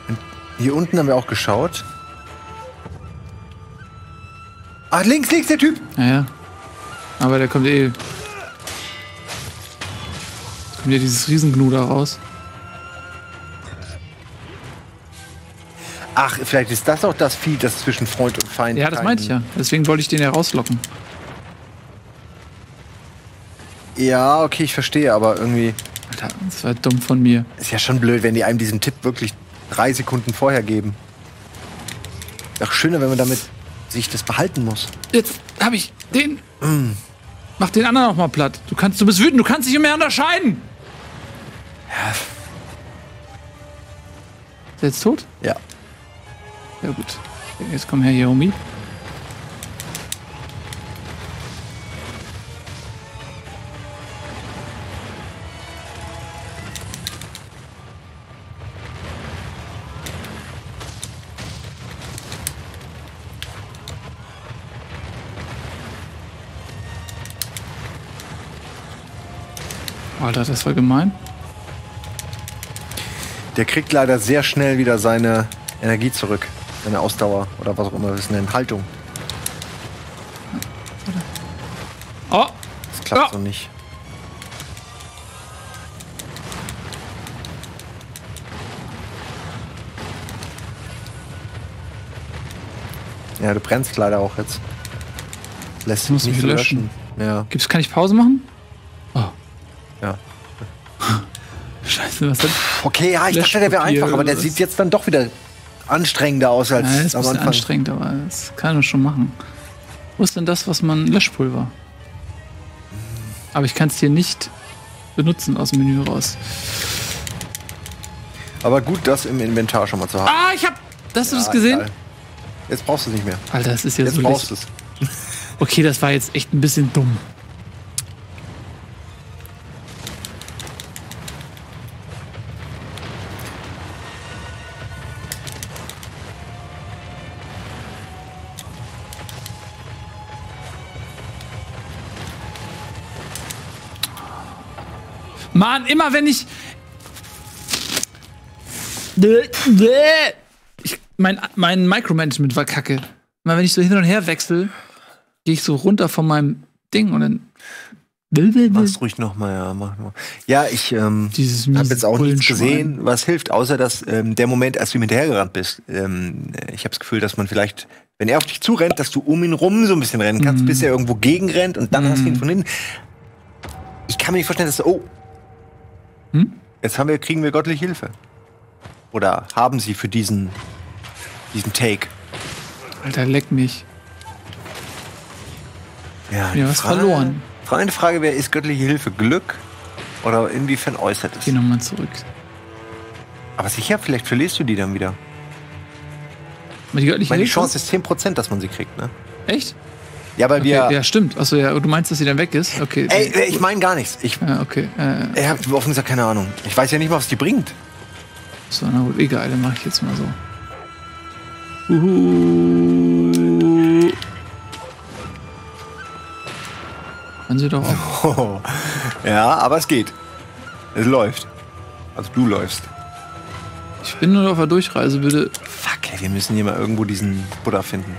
Und hier unten haben wir auch geschaut. Ach, links, links, der Typ! Ja, ja. Aber der kommt eh... Jetzt kommt ja dieses Riesengnuder raus. Ach, vielleicht ist das auch das Vieh, das zwischen Freund und Feind... Ja, das meinte ich ja. Deswegen wollte ich den ja rauslocken. Ja, okay, ich verstehe, aber irgendwie... Alter, das war dumm von mir. Ist ja schon blöd, wenn die einem diesen Tipp wirklich drei Sekunden vorher geben. Ach, schöner, wenn man damit sich das behalten muss. Jetzt habe ich den... Mm. Mach den anderen auch mal platt. Du kannst, du bist wütend, du kannst dich nicht mehr unterscheiden. Ja. Ist er jetzt tot? Ja. Ja gut. Jetzt komm her, Yomi. Alter, das war gemein. Der kriegt leider sehr schnell wieder seine Energie zurück. Eine Ausdauer oder was auch immer, das ist eine Haltung. Oh! Das klappt oh. so nicht. Ja, du brennst leider auch jetzt. Lässt sich nicht löschen. löschen. Ja. Gibt's, kann ich Pause machen? Oh. Ja. Scheiße, was denn? Okay, ja, ich dachte, der wäre einfach, aber der sieht jetzt dann doch wieder anstrengender aus als ja, ist am Anfang. Anstrengend, aber das kann man schon machen. Wo ist denn das, was man Löschpulver? Aber ich kann es hier nicht benutzen aus dem Menü raus. Aber gut, das im Inventar schon mal zu haben. Ah, ich hab... Hast du ja, das gesehen? Egal. Jetzt brauchst du es nicht mehr. Alter, das ist ja jetzt so... Jetzt brauchst du es. Okay, das war jetzt echt ein bisschen dumm. Mann, immer wenn ich... ich mein, mein Micromanagement war kacke. Immer wenn ich so hin und her wechsle, gehe ich so runter von meinem Ding und dann... Mach's ruhig nochmal, ja. Mach noch mal. Ja, ich ähm, habe jetzt auch nichts gesehen, was hilft, außer dass ähm, der Moment, als du ihm hinterhergerannt bist, ähm, ich habe das Gefühl, dass man vielleicht... Wenn er auf dich zurennt, dass du um ihn rum so ein bisschen rennen kannst, mm. bis er irgendwo gegenrennt und dann mm. hast du ihn von hinten. Ich kann mir nicht vorstellen, dass du... Oh, Hm? Jetzt haben wir, kriegen wir göttliche Hilfe. Oder haben sie für diesen, diesen Take. Alter, leck mich. Ja, ja was Frage, verloren. Eine Frage wäre, ist göttliche Hilfe Glück? Oder inwiefern äußert es? Geh nochmal zurück. Aber sicher, vielleicht verlierst du die dann wieder. Aber die göttliche Hilfe? Die Chance ist zehn Prozent, dass man sie kriegt, ne? Echt? Ja, weil okay, wir... Ja, stimmt. Achso, ja, du meinst, dass sie dann weg ist? Okay. Ey, ich meine gar nichts. Ich ja, okay. Äh, ich habe offen gesagt keine Ahnung. Ich weiß ja nicht mal, was die bringt. So, na gut, egal, dann mache ich jetzt mal so. Uhu. Können sie doch auch. Oh. Ja, aber es geht. Es läuft. Also du läufst. Ich bin nur auf der Durchreise, bitte. Fuck, ey, wir müssen hier mal irgendwo diesen Buddha finden.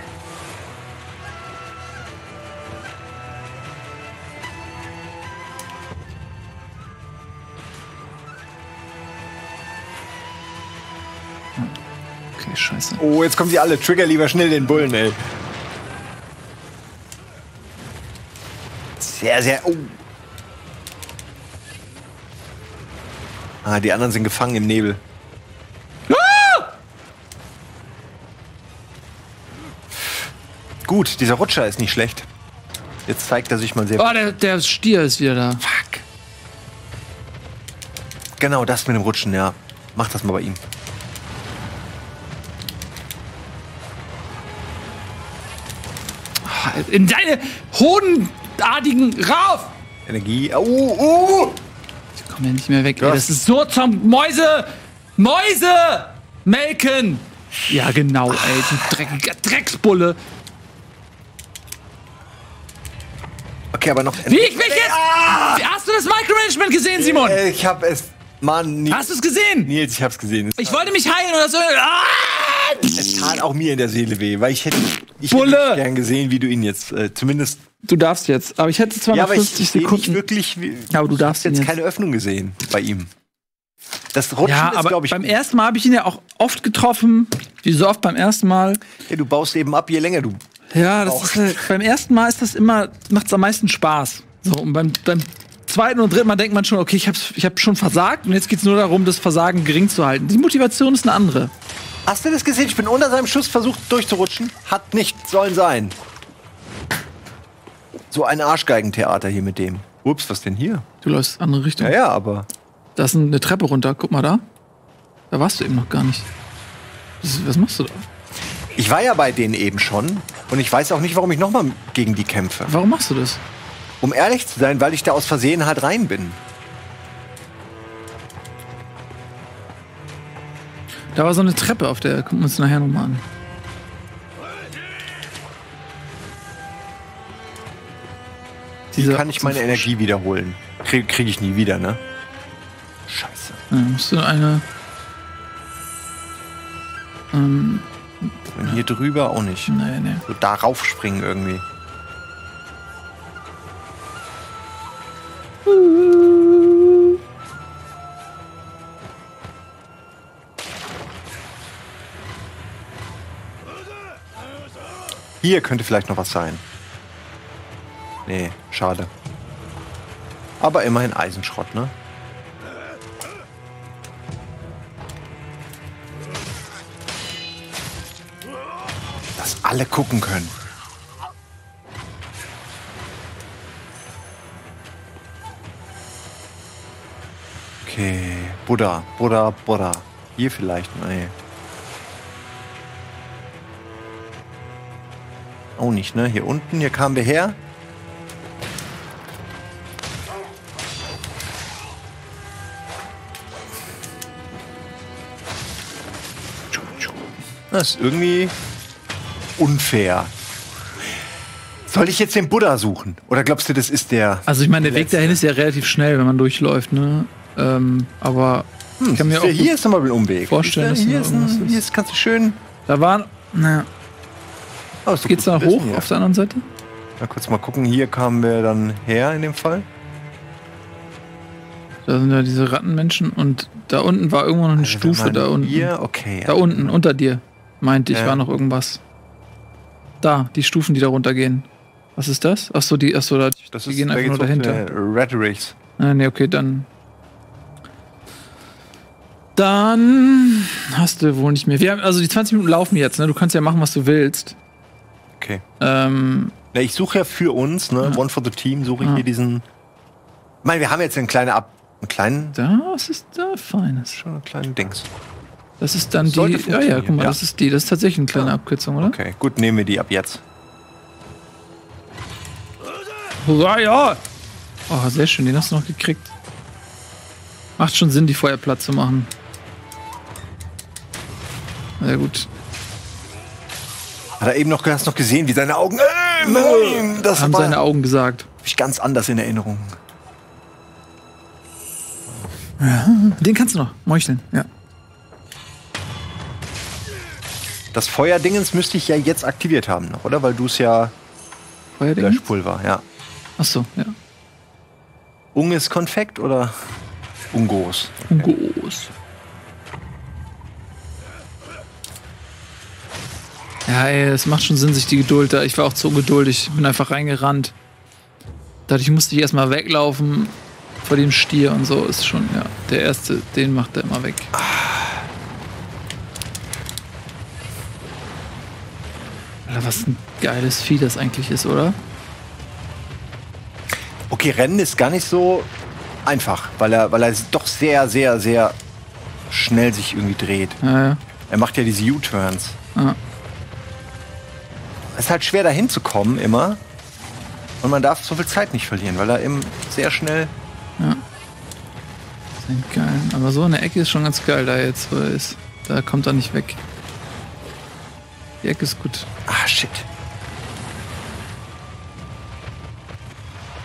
Scheiße. Oh, jetzt kommen sie alle. Trigger lieber schnell den Bullen, ey. Sehr, sehr... Oh. Ah, die anderen sind gefangen im Nebel. Ah! Gut, dieser Rutscher ist nicht schlecht. Jetzt zeigt er sich mal sehr... Oh, der, der Stier ist wieder da. Fuck. Genau, das mit dem Rutschen, ja. Mach das mal bei ihm. In deine hodenartigen Rauf! Energie. Oh, oh. Ich komme ja nicht mehr weg. Ey. Das ist so zum Mäuse! Mäuse! Melken! Ja, genau, ey, du dreckiger Drecksbulle. Okay, aber noch... Wie ich mich jetzt... Ah! Hast du das Micromanagement gesehen, Simon? Ich hab es... Mann, Nils. Hast du es gesehen? Nils, ich hab's gesehen. Es ich wollte mich heilen oder so... Ah! Es tat auch mir in der Seele weh, weil ich hätte... Ich Bulle! hätte gern gesehen, wie du ihn jetzt... Äh, zumindest... Du darfst jetzt, aber ich hätte zwar ja, noch fünfzig Sekunden... Ich wirklich... Aber du darfst jetzt, jetzt keine Öffnung gesehen bei ihm. Das Rutschen ja, ist, glaube ich... beim ersten Mal habe ich ihn ja auch oft getroffen. Wie so oft beim ersten Mal. Ja, du baust eben ab, je länger du... Ja, das ist halt, beim ersten Mal ist das immer, macht's am meisten Spaß. So, und beim, beim zweiten und dritten Mal denkt man schon, okay, ich hab's, ich hab schon versagt und jetzt geht's nur darum, das Versagen gering zu halten. Die Motivation ist eine andere. Hast du das gesehen? Ich bin unter seinem Schuss versucht durchzurutschen. Hat nicht sollen sein. So ein Arschgeigentheater hier mit dem. Ups, was denn hier? Du läufst in eine andere Richtung. Ja, ja, aber... Da ist eine Treppe runter, guck mal da. Da warst du eben noch gar nicht. Was machst du da? Ich war ja bei denen eben schon und ich weiß auch nicht, warum ich nochmal gegen die kämpfe. Warum machst du das? Um ehrlich zu sein, weil ich da aus Versehen halt rein bin. Da war so eine Treppe, auf der gucken wir uns nachher nochmal an. Wie kann ich meine Energie wiederholen? Krieg, krieg ich nie wieder, ne? Scheiße. Ja, musst du eine... Ähm... Und hier drüber auch nicht. Nee, nee. So da raufspringen irgendwie. Hier könnte vielleicht noch was sein. Nee, schade. Aber immerhin Eisenschrott, ne? Alle gucken können. Okay, Buddha, Buddha, Buddha. Hier vielleicht, nee. Auch nicht, ne? Hier unten, hier kamen wir her. Das ist irgendwie... unfair. Soll ich jetzt den Buddha suchen? Oder glaubst du, das ist der... Also ich meine, der Weg dahin ist ja relativ schnell, wenn man durchläuft, ne? Ähm, aber... Hm, ich kann mir auch hier ist nochmal ein Umweg. Vorstellen, ist da, hier, ist ein, ist. hier ist kannst du schön... Da waren... Naja. Oh, so geht's da hoch, wissen, ja. auf der anderen Seite? Na, kurz mal gucken. Hier kamen wir dann her, in dem Fall. Da sind ja diese Rattenmenschen und da unten war irgendwo noch eine also, Stufe. Da unten. Hier? Okay. Ja. Da unten, unter dir. Meinte ich, ja. war noch irgendwas. Da, die Stufen, die da runtergehen. Was ist das? Achso, die, achso, da, das die ist, gehen da einfach nur dahinter. Rhetorics. Ah, nee, okay, dann. Dann hast du wohl nicht mehr. Wir haben, also die zwanzig Minuten laufen jetzt, ne? Du kannst ja machen, was du willst. Okay. Ähm, Na, ich suche ja für uns, ne? Ja. One for the Team, suche ich ah. hier diesen. Ich meine, wir haben jetzt einen kleinen Ab. Einen kleinen. Da, was ist da Feines? Schon einen kleinen Dings. Das ist dann die. Ja, ja, guck mal, ja. das ist die. Das ist tatsächlich eine kleine ja. Abkürzung, oder? Okay, gut, nehmen wir die ab jetzt. Ja, ja! Oh, sehr schön, den hast du noch gekriegt. Macht schon Sinn, die vorher platt zu machen. Sehr gut. Hat er eben noch, hast noch gesehen, wie seine Augen. Äh, nein, das haben war, seine Augen gesagt. Hab ich ganz anders in Erinnerung. Ja, den kannst du noch meucheln, ja. Das Feuerdingens müsste ich ja jetzt aktiviert haben noch, oder? Weil du es ja... Feuerdingens? Löschpulver, ja. Ach so, ja. Unges Konfekt oder Ungos? Okay. Ungos. Ja, ey, es macht schon Sinn, sich die Geduld da. Ich war auch zu ungeduldig, bin einfach reingerannt. Dadurch musste ich erstmal weglaufen vor dem Stier und so. Ist schon, ja, der erste, den macht er immer weg. Ah. Was ein geiles Vieh das eigentlich ist, oder? Okay, Rennen ist gar nicht so einfach, weil er, weil er doch sehr, sehr, sehr schnell sich irgendwie dreht. Ja, ja. Er macht ja diese U-Turns. Ja. Es ist halt schwer, dahin zu kommen immer. Und man darf so viel Zeit nicht verlieren, weil er eben sehr schnell... Ja. Den geilen. Aber so eine Ecke ist schon ganz geil da jetzt, wo er ist. Da kommt er nicht weg. Die Ecke ist gut. Ah, shit.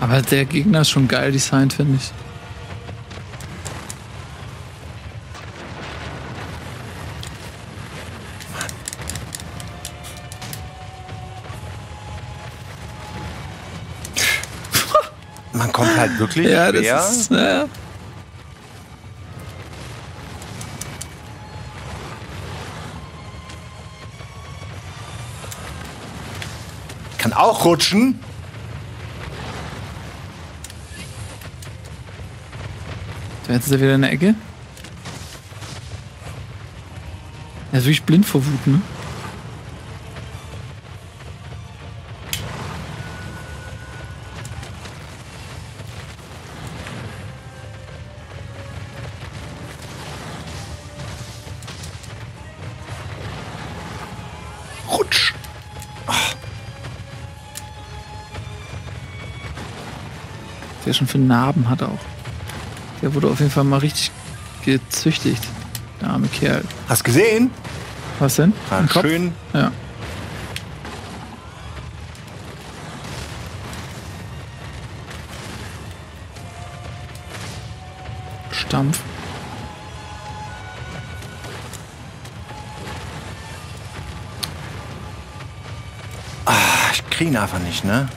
Aber der Gegner ist schon geil designt, finde ich. Man kommt halt wirklich ja, schwer. Das ist, ja. Kann auch rutschen. So, jetzt ist er wieder in der Ecke. Er ist wirklich blind vor Wut, ne? Der schon für Narben hat auch. Der wurde auf jeden Fall mal richtig gezüchtigt. Der arme Kerl. Hast gesehen? Was denn? Ein schön. Ja. Stampf. Ah, ich krieg ihn einfach nicht, ne?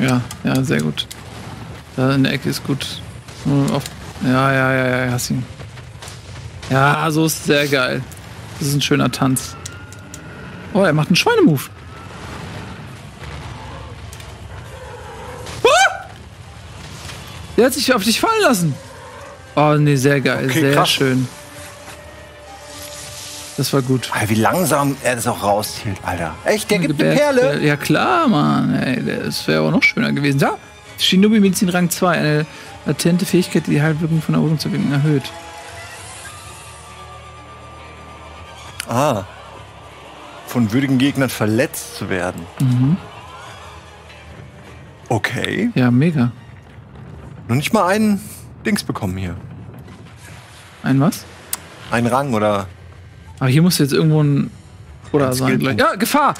Ja, ja, sehr gut. Da in der Ecke ist gut. Ja, ja, ja, ja, hast ihn. Ja, so ist sehr geil. Das ist ein schöner Tanz. Oh, er macht einen Schweinemove. Ah! Der hat sich auf dich fallen lassen. Oh, nee, sehr geil, okay, sehr krass. Schön. Das war gut. Alter, wie langsam er das auch rauszieht, Alter. Echt, der, der gibt eine Perle? Ja klar, Mann. Ey, das wäre auch noch schöner gewesen. Ja, Shinobi Medizin Rang zwei. Eine latente Fähigkeit, die die Heilwirkung von Erholung zu wirken erhöht. Ah. Von würdigen Gegnern verletzt zu werden. Mhm. Okay. Ja, mega. Noch nicht mal einen Dings bekommen hier. Ein was? Ein Rang oder... Aber hier muss jetzt irgendwo ein... Oder sein gleich. Ja, Gefahr!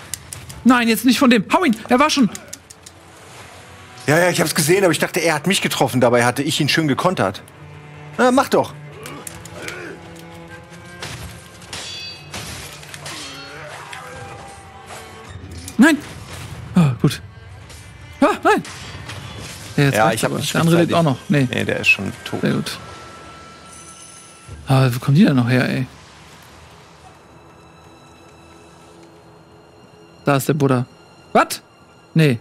Nein, jetzt nicht von dem. Hau ihn! Er war schon... Ja, ja, ich hab's gesehen, aber ich dachte, er hat mich getroffen. Dabei hatte ich ihn schön gekontert. Na, mach doch! Nein! Ah, gut. Ah, nein! Ja, jetzt ja ich hab nicht. Der andere lebt auch noch. Nee. Nee, der ist schon tot. Sehr gut. Aber wo kommen die denn noch her, ey? Da ist der Buddha. Was? Nee.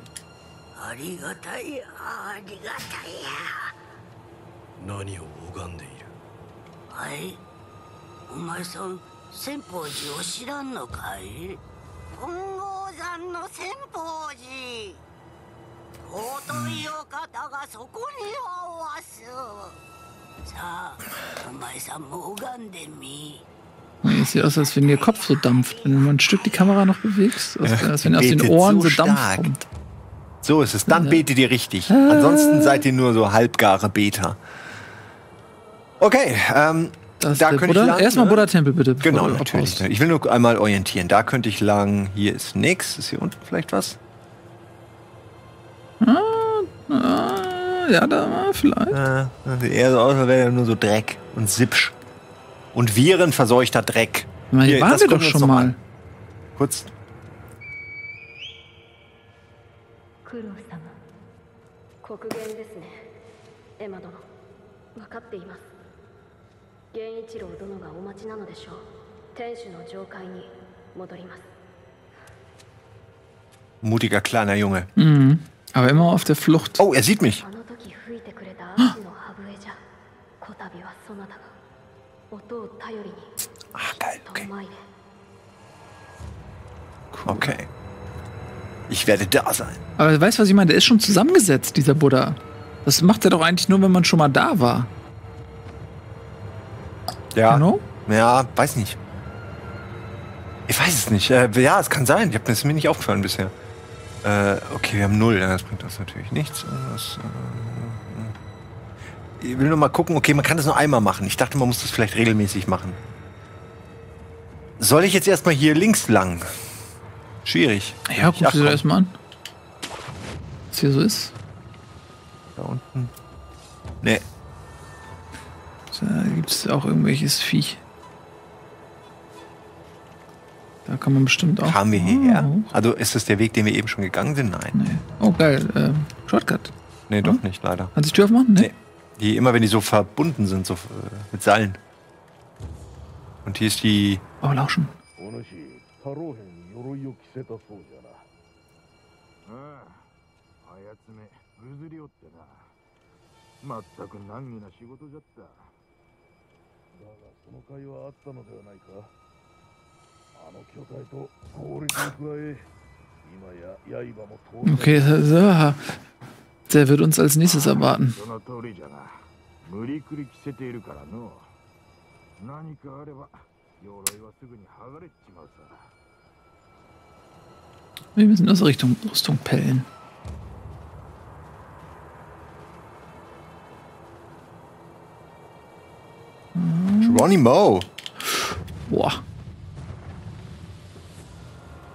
Es sieht aus, als wenn ihr Kopf so dampft. Wenn du ein Stück die Kamera noch bewegst, als, als wenn aus den Ohren so, so Dampf kommt. So ist es. Dann ja. Betet ihr richtig. Äh. Ansonsten seid ihr nur so halbgare Beter. Okay, ähm, das da könnte ich lang... Erstmal Buddha-Tempel bitte. Genau, natürlich. Ich will nur einmal orientieren. Da könnte ich lang... Hier ist nichts. Ist hier unten vielleicht was? Ah, ah, ja, da war vielleicht. Ah, das sieht eher so aus, als wäre ja nur so Dreck und Sipsch. Und virenverseuchter Dreck. Na, hier, hier waren wir doch schon mal. mal. Kurz. Mutiger kleiner Junge. Mhm. Aber immer auf der Flucht. Oh, er sieht mich. Ah, geil, okay. Cool. Okay. Ich werde da sein. Aber weißt du, was ich meine? Der ist schon zusammengesetzt, dieser Buddha. Das macht er doch eigentlich nur, wenn man schon mal da war. Ja. Genau? Ja, weiß nicht. Ich weiß es nicht. Ja, es kann sein. Ich habe das mir nicht aufgefallen bisher. Äh, okay, wir haben null. Ja, das bringt uns natürlich nichts. Das, äh, ich will nur mal gucken. Okay, man kann das nur einmal machen. Ich dachte, man muss das vielleicht regelmäßig machen. Soll ich jetzt erstmal hier links lang? Schwierig. Ja, guck dir das erstmal an. Was hier so ist. Da unten. Nee. Da gibt es auch irgendwelches Viech. Da kann man bestimmt auch... Kamen wir hierher? Oh. Also ist das der Weg, den wir eben schon gegangen sind? Nein. Nee. Oh, geil. Ähm, Shortcut. Nee, doch hm? nicht, leider. Kannst du die Tür aufmachen? Nee. nee. Die, immer wenn die so verbunden sind, so äh, mit Seilen. Und hier ist die... Oh, lauschen. Okay, so. Der wird uns als nächstes erwarten. Wir müssen aus Richtung Rüstung pellen. Geronimo! Boah.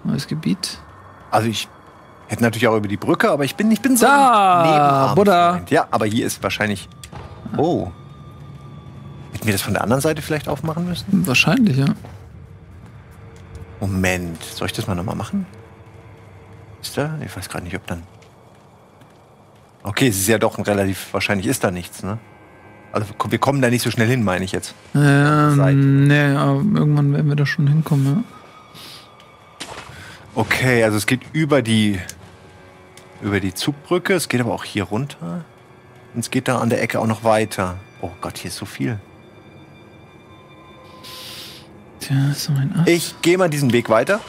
Neues Gebiet. Also ich hätte natürlich auch über die Brücke, aber ich bin, ich bin so da, Buddha. Ja, aber hier ist wahrscheinlich... Oh. Hätten wir das von der anderen Seite vielleicht aufmachen müssen? Wahrscheinlich, ja. Moment, soll ich das mal nochmal machen? Ist da? Ich weiß gerade nicht, ob dann... Okay, es ist ja doch ein relativ... Wahrscheinlich ist da nichts, ne? Also wir kommen da nicht so schnell hin, meine ich jetzt. Ähm, nee, aber irgendwann werden wir da schon hinkommen, ja. Okay, also es geht über die über die Zugbrücke, es geht aber auch hier runter. Und es geht da an der Ecke auch noch weiter. Oh Gott, hier ist so viel. Tja, ist so ein Ast. Ich gehe mal diesen Weg weiter.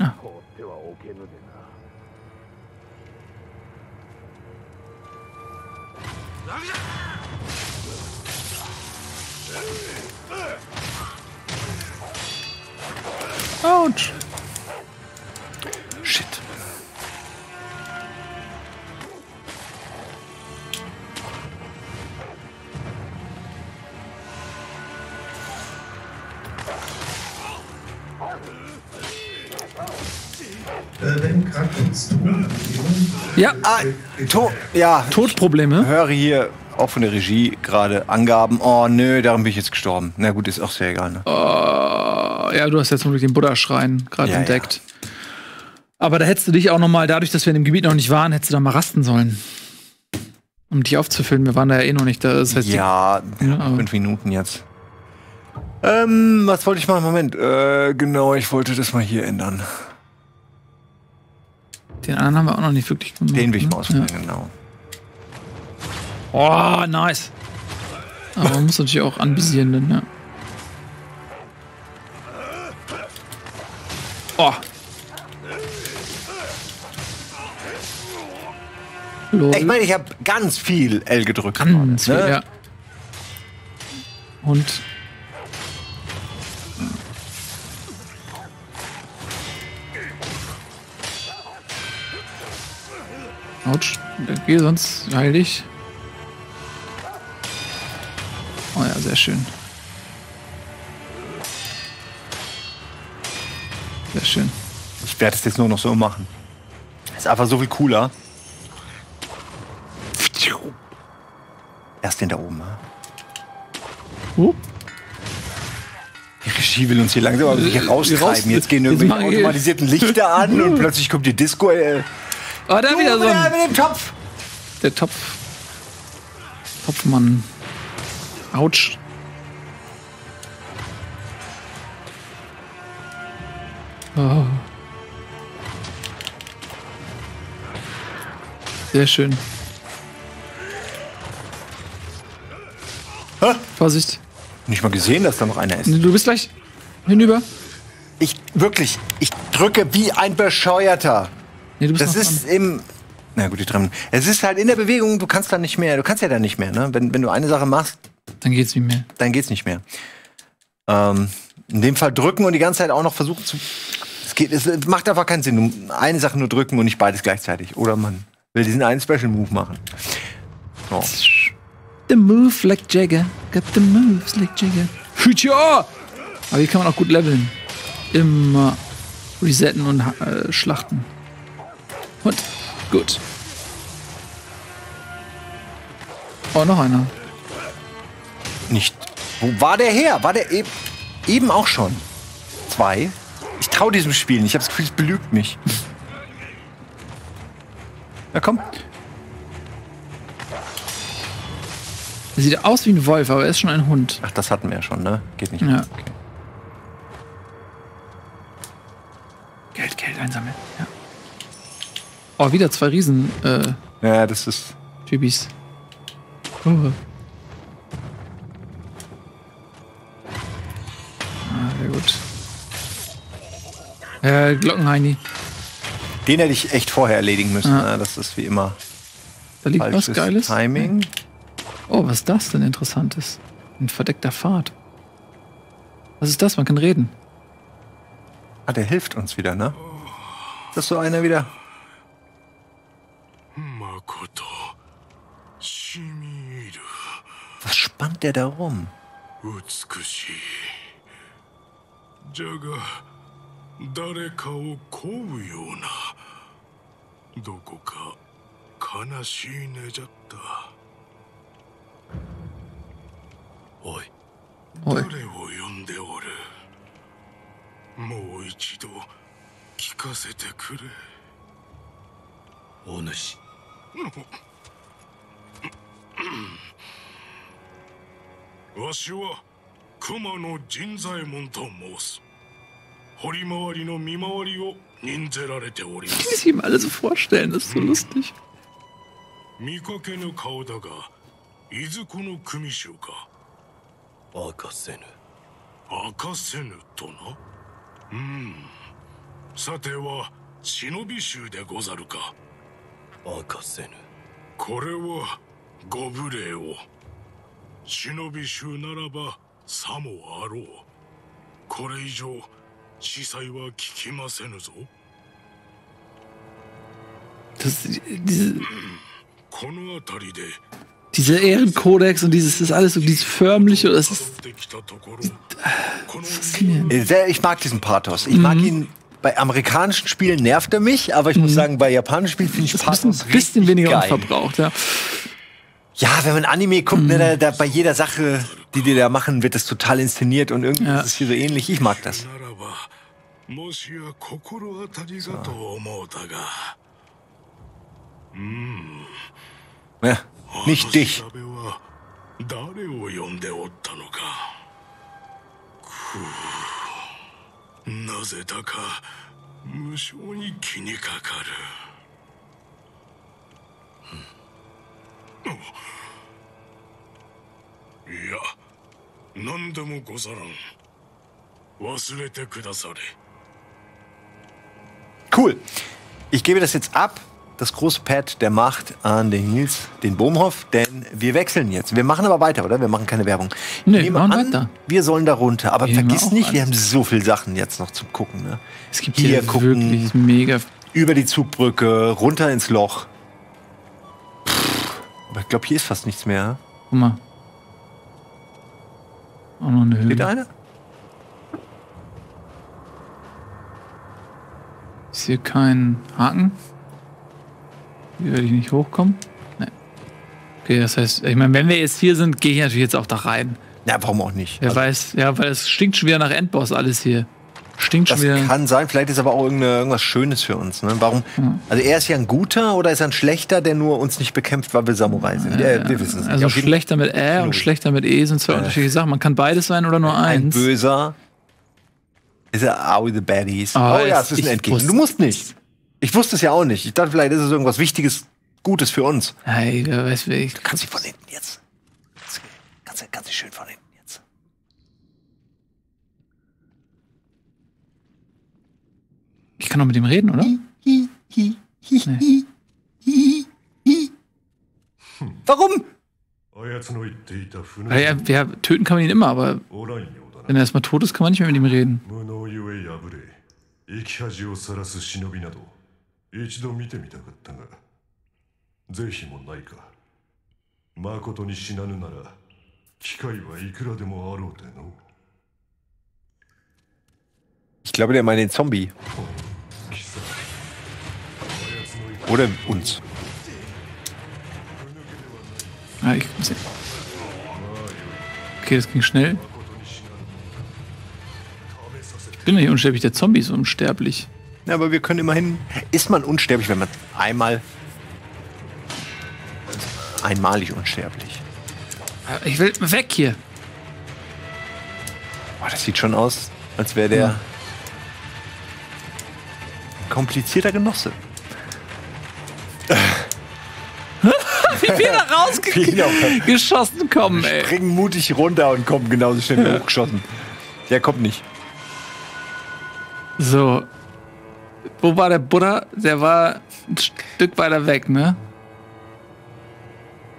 Ah. Autsch. Shit. Ja, ah, to ja. Todprobleme. Höre hier auch von der Regie gerade Angaben. Oh, nö, darum bin ich jetzt gestorben. Na gut, ist auch sehr egal. Ne? Oh, ja, du hast jetzt wirklich den Buddha-Schrein gerade ja, entdeckt. Ja. Aber da hättest du dich auch noch mal, dadurch, dass wir in dem Gebiet noch nicht waren, hättest du da mal rasten sollen. Um dich aufzufüllen. Wir waren da ja eh noch nicht da. Das heißt, ja, die, ja fünf Minuten jetzt. Ähm, was wollte ich machen? Moment. Äh, genau, ich wollte das mal hier ändern. Den anderen haben wir auch noch nicht wirklich gemacht. Den will ich mal ausprobieren, ja. Genau. Oh, nice. Aber man muss natürlich auch anvisieren, denn, ja. Oh. Lol. Ich meine, ich habe ganz viel L gedrückt. Ganz viel, ne? Ja. Und... Autsch, geh sonst heil dich. Oh ja, sehr schön. Sehr schön. Ich werde es jetzt nur noch so machen. Ist einfach so viel cooler. Erst den da oben. Huh? Die Regie will uns hier langsam also hier raustreiben. Jetzt gehen irgendwelche automatisierten Lichter an und plötzlich kommt die Disco... Äh, Oh, da du wieder so ein... mit dem Topf. Der Topf. Topfmann. Autsch. Oh. Sehr schön. Vorsicht. Nicht mal gesehen, dass da noch einer ist. Du bist gleich hinüber. Ich, wirklich, ich drücke wie ein Bescheuerter. Nee, du bist das ist dran. Im... Na gut, die Tremmen. Es ist halt in der Bewegung, du kannst da nicht mehr, du kannst ja da nicht mehr, ne? Wenn, wenn du eine Sache machst... Dann geht's nicht mehr. Dann geht's nicht mehr. Ähm, in dem Fall drücken und die ganze Zeit auch noch versuchen zu... Es, geht, es macht einfach keinen Sinn. Eine Sache nur drücken und nicht beides gleichzeitig. Oder man will diesen einen Special Move machen. So. The move like Jagger. Got the moves like Jagger. Future! Aber hier kann man auch gut leveln. Immer resetten und äh, schlachten. Und gut. Oh, noch einer. Nicht. Wo war der her? War der e eben auch schon? Zwei? Ich trau diesem Spiel nicht. Ich hab das Gefühl, es belügt mich. Na komm. Er sieht aus wie ein Wolf, aber er ist schon ein Hund. Ach, das hatten wir ja schon, ne? Geht nicht. Ja. Okay. Geld, Geld einsammeln. Ja. Oh, wieder zwei Riesen. Äh, ja, das ist. Typis. Oh. Ah, sehr gut. Äh, Glockenheini. Den hätte ich echt vorher erledigen müssen. Ah. Ne? Das ist wie immer. Da liegt was Geiles. Timing. Ja. Oh, was ist das denn Interessantes? Ein verdeckter Pfad. Was ist das? Man kann reden. Ah, der hilft uns wieder, ne? Ist das so einer wieder? Was spannt der da rum? Oi. Oi. Wie sie ihm alle so vorstellen, das ist so lustig. Das, diese, dieser Ehrenkodex und dieses, das alles so dieses förmliche, das ist, das ist. Ich mag diesen Pathos. Ich mhm. mag ihn. Bei amerikanischen Spielen nervt er mich, aber ich mhm. muss sagen, bei japanischen Spielen finde ich Pathos richtig geil. Ein bisschen weniger verbraucht, ja. Ja, wenn man Anime guckt, mhm. ne, da, da bei jeder Sache, die die da machen, wird das total inszeniert und irgendwie ja. ist es hier so ähnlich. Ich mag das. So. Ja, nicht dich. Cool. Ich gebe das jetzt ab, das große Pad der Macht an den Nils, den Bohmhoff, denn wir wechseln jetzt. Wir machen aber weiter, oder? Wir machen keine Werbung. Nee, wir machen an, weiter. Wir sollen da runter. Aber wir vergiss nicht, alles. Wir haben so viele Sachen jetzt noch zum Gucken. Ne? Es gibt hier, hier gucken, wirklich mega. Über die Zugbrücke, runter ins Loch. Pff, aber ich glaube, hier ist fast nichts mehr. Guck mal. Auch noch eine Höhle. Steht einer? Ist hier kein Haken? Hier werde ich nicht hochkommen. Nee. Okay, das heißt, ich meine, wenn wir jetzt hier sind, gehe ich natürlich jetzt auch da rein. Ja, warum auch nicht? Wer also, weiß, ja, weil es stinkt schon wieder nach Endboss alles hier. Stinkt schon wieder. Das kann sein, vielleicht ist aber auch irgendwas Schönes für uns. Ne? Warum? Ja. Also er ist ja ein guter oder ist er ein schlechter, der nur uns nicht bekämpft, weil wir Samurai sind? Ja, ja, wir wissen es nicht. Also schlechter mit Ä und schlechter mit E sind zwei äh. unterschiedliche Sachen. Man kann beides sein oder nur eins. Ein böser ist er auch the baddies. Oh, oh ja, es ist ein Endgegner. Du musst nicht. Ich wusste es ja auch nicht. Ich dachte, vielleicht ist es irgendwas Wichtiges, Gutes für uns. Hey, da weiß ich. Du kannst dich von hinten jetzt. Ganze, ganz schön von hinten jetzt. Ich kann doch mit ihm reden, oder? Hi, hi, hi, hi, nee. hi, hi. Hm. Warum? Ja, ja, töten kann man ihn immer, aber wenn er erstmal tot ist, kann man nicht mehr mit ihm reden. Ich glaube, der meint den Zombie. Oder uns. Ah, ich muss sehen. Okay, das ging schnell. Ich bin ja nicht unsterblich, der Zombie ist unsterblich. Ja, aber wir können immerhin... Ist man unsterblich, wenn man einmal... Einmalig unsterblich. Ich will weg hier. Boah, das sieht schon aus, als wäre der... Ja. Komplizierter Genosse. Wie wir da rausgeschossen kommen, ey. Springen mutig runter und kommen genauso schnell ja. hochgeschossen. Der kommt nicht. So. Wo war der Buddha? Der war ein Stück weiter weg, ne?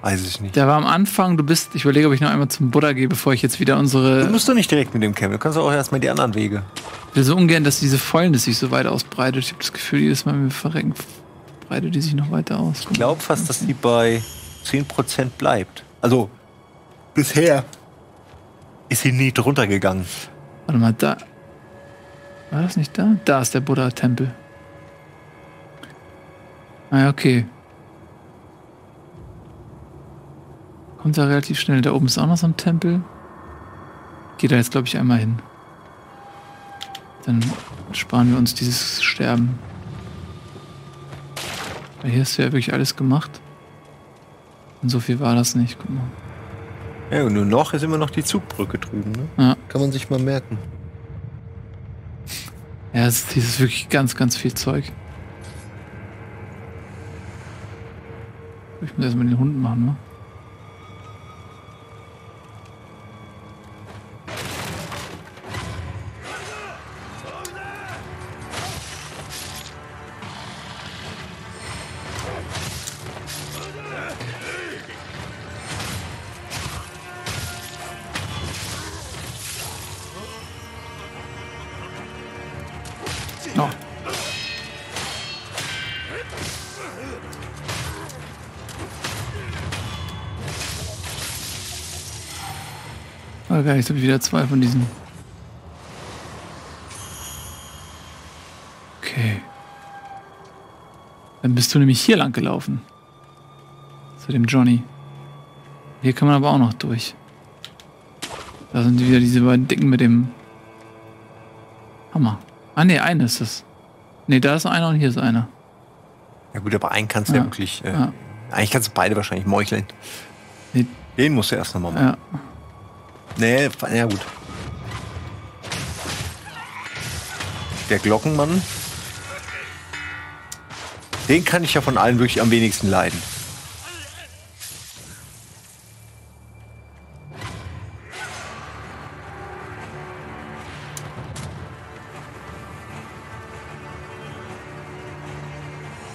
Weiß ich nicht. Der war am Anfang, du bist... Ich überlege, ob ich noch einmal zum Buddha gehe, bevor ich jetzt wieder unsere... Du musst doch nicht direkt mit dem kämpfen. Du kannst auch erstmal die anderen Wege. Ich will so ungern, dass diese Fäulnis sich so weit ausbreitet. Ich habe das Gefühl, jedes Mal, wenn wir verrecken, breitet die sich noch weiter aus. Guck, ich glaube fast, okay. dass die bei zehn Prozent bleibt. Also, bisher ist sie nie drunter gegangen. Warte mal, da... War das nicht da? Da ist der Buddha-Tempel. Ah ja, okay. Kommt da relativ schnell. Da oben ist auch noch so ein Tempel. Geht da jetzt, glaube ich, einmal hin. Dann sparen wir uns dieses Sterben. Weil hier ist ja wirklich alles gemacht. Und so viel war das nicht. Guck mal. Ja, und nur noch ist immer noch die Zugbrücke drüben, ne? Ja. Kann man sich mal merken. Ja, es ist, es ist wirklich ganz, ganz viel Zeug. Ich muss erstmal den Hund machen, ne? Okay, jetzt habe ich wieder zwei von diesen. Okay. Dann bist du nämlich hier lang gelaufen. Zu dem Johnny. Hier kann man aber auch noch durch. Da sind wieder diese beiden Dicken mit dem Hammer. Ah ne, eine ist das. Ne, da ist einer und hier ist einer. Ja gut, aber einen kannst du ja, ja wirklich... Äh, ja. Eigentlich kannst du beide wahrscheinlich meucheln. Nee. Den musst du erst nochmal machen. Ja. Nee, ja gut. Der Glockenmann. Den kann ich ja von allen wirklich am wenigsten leiden.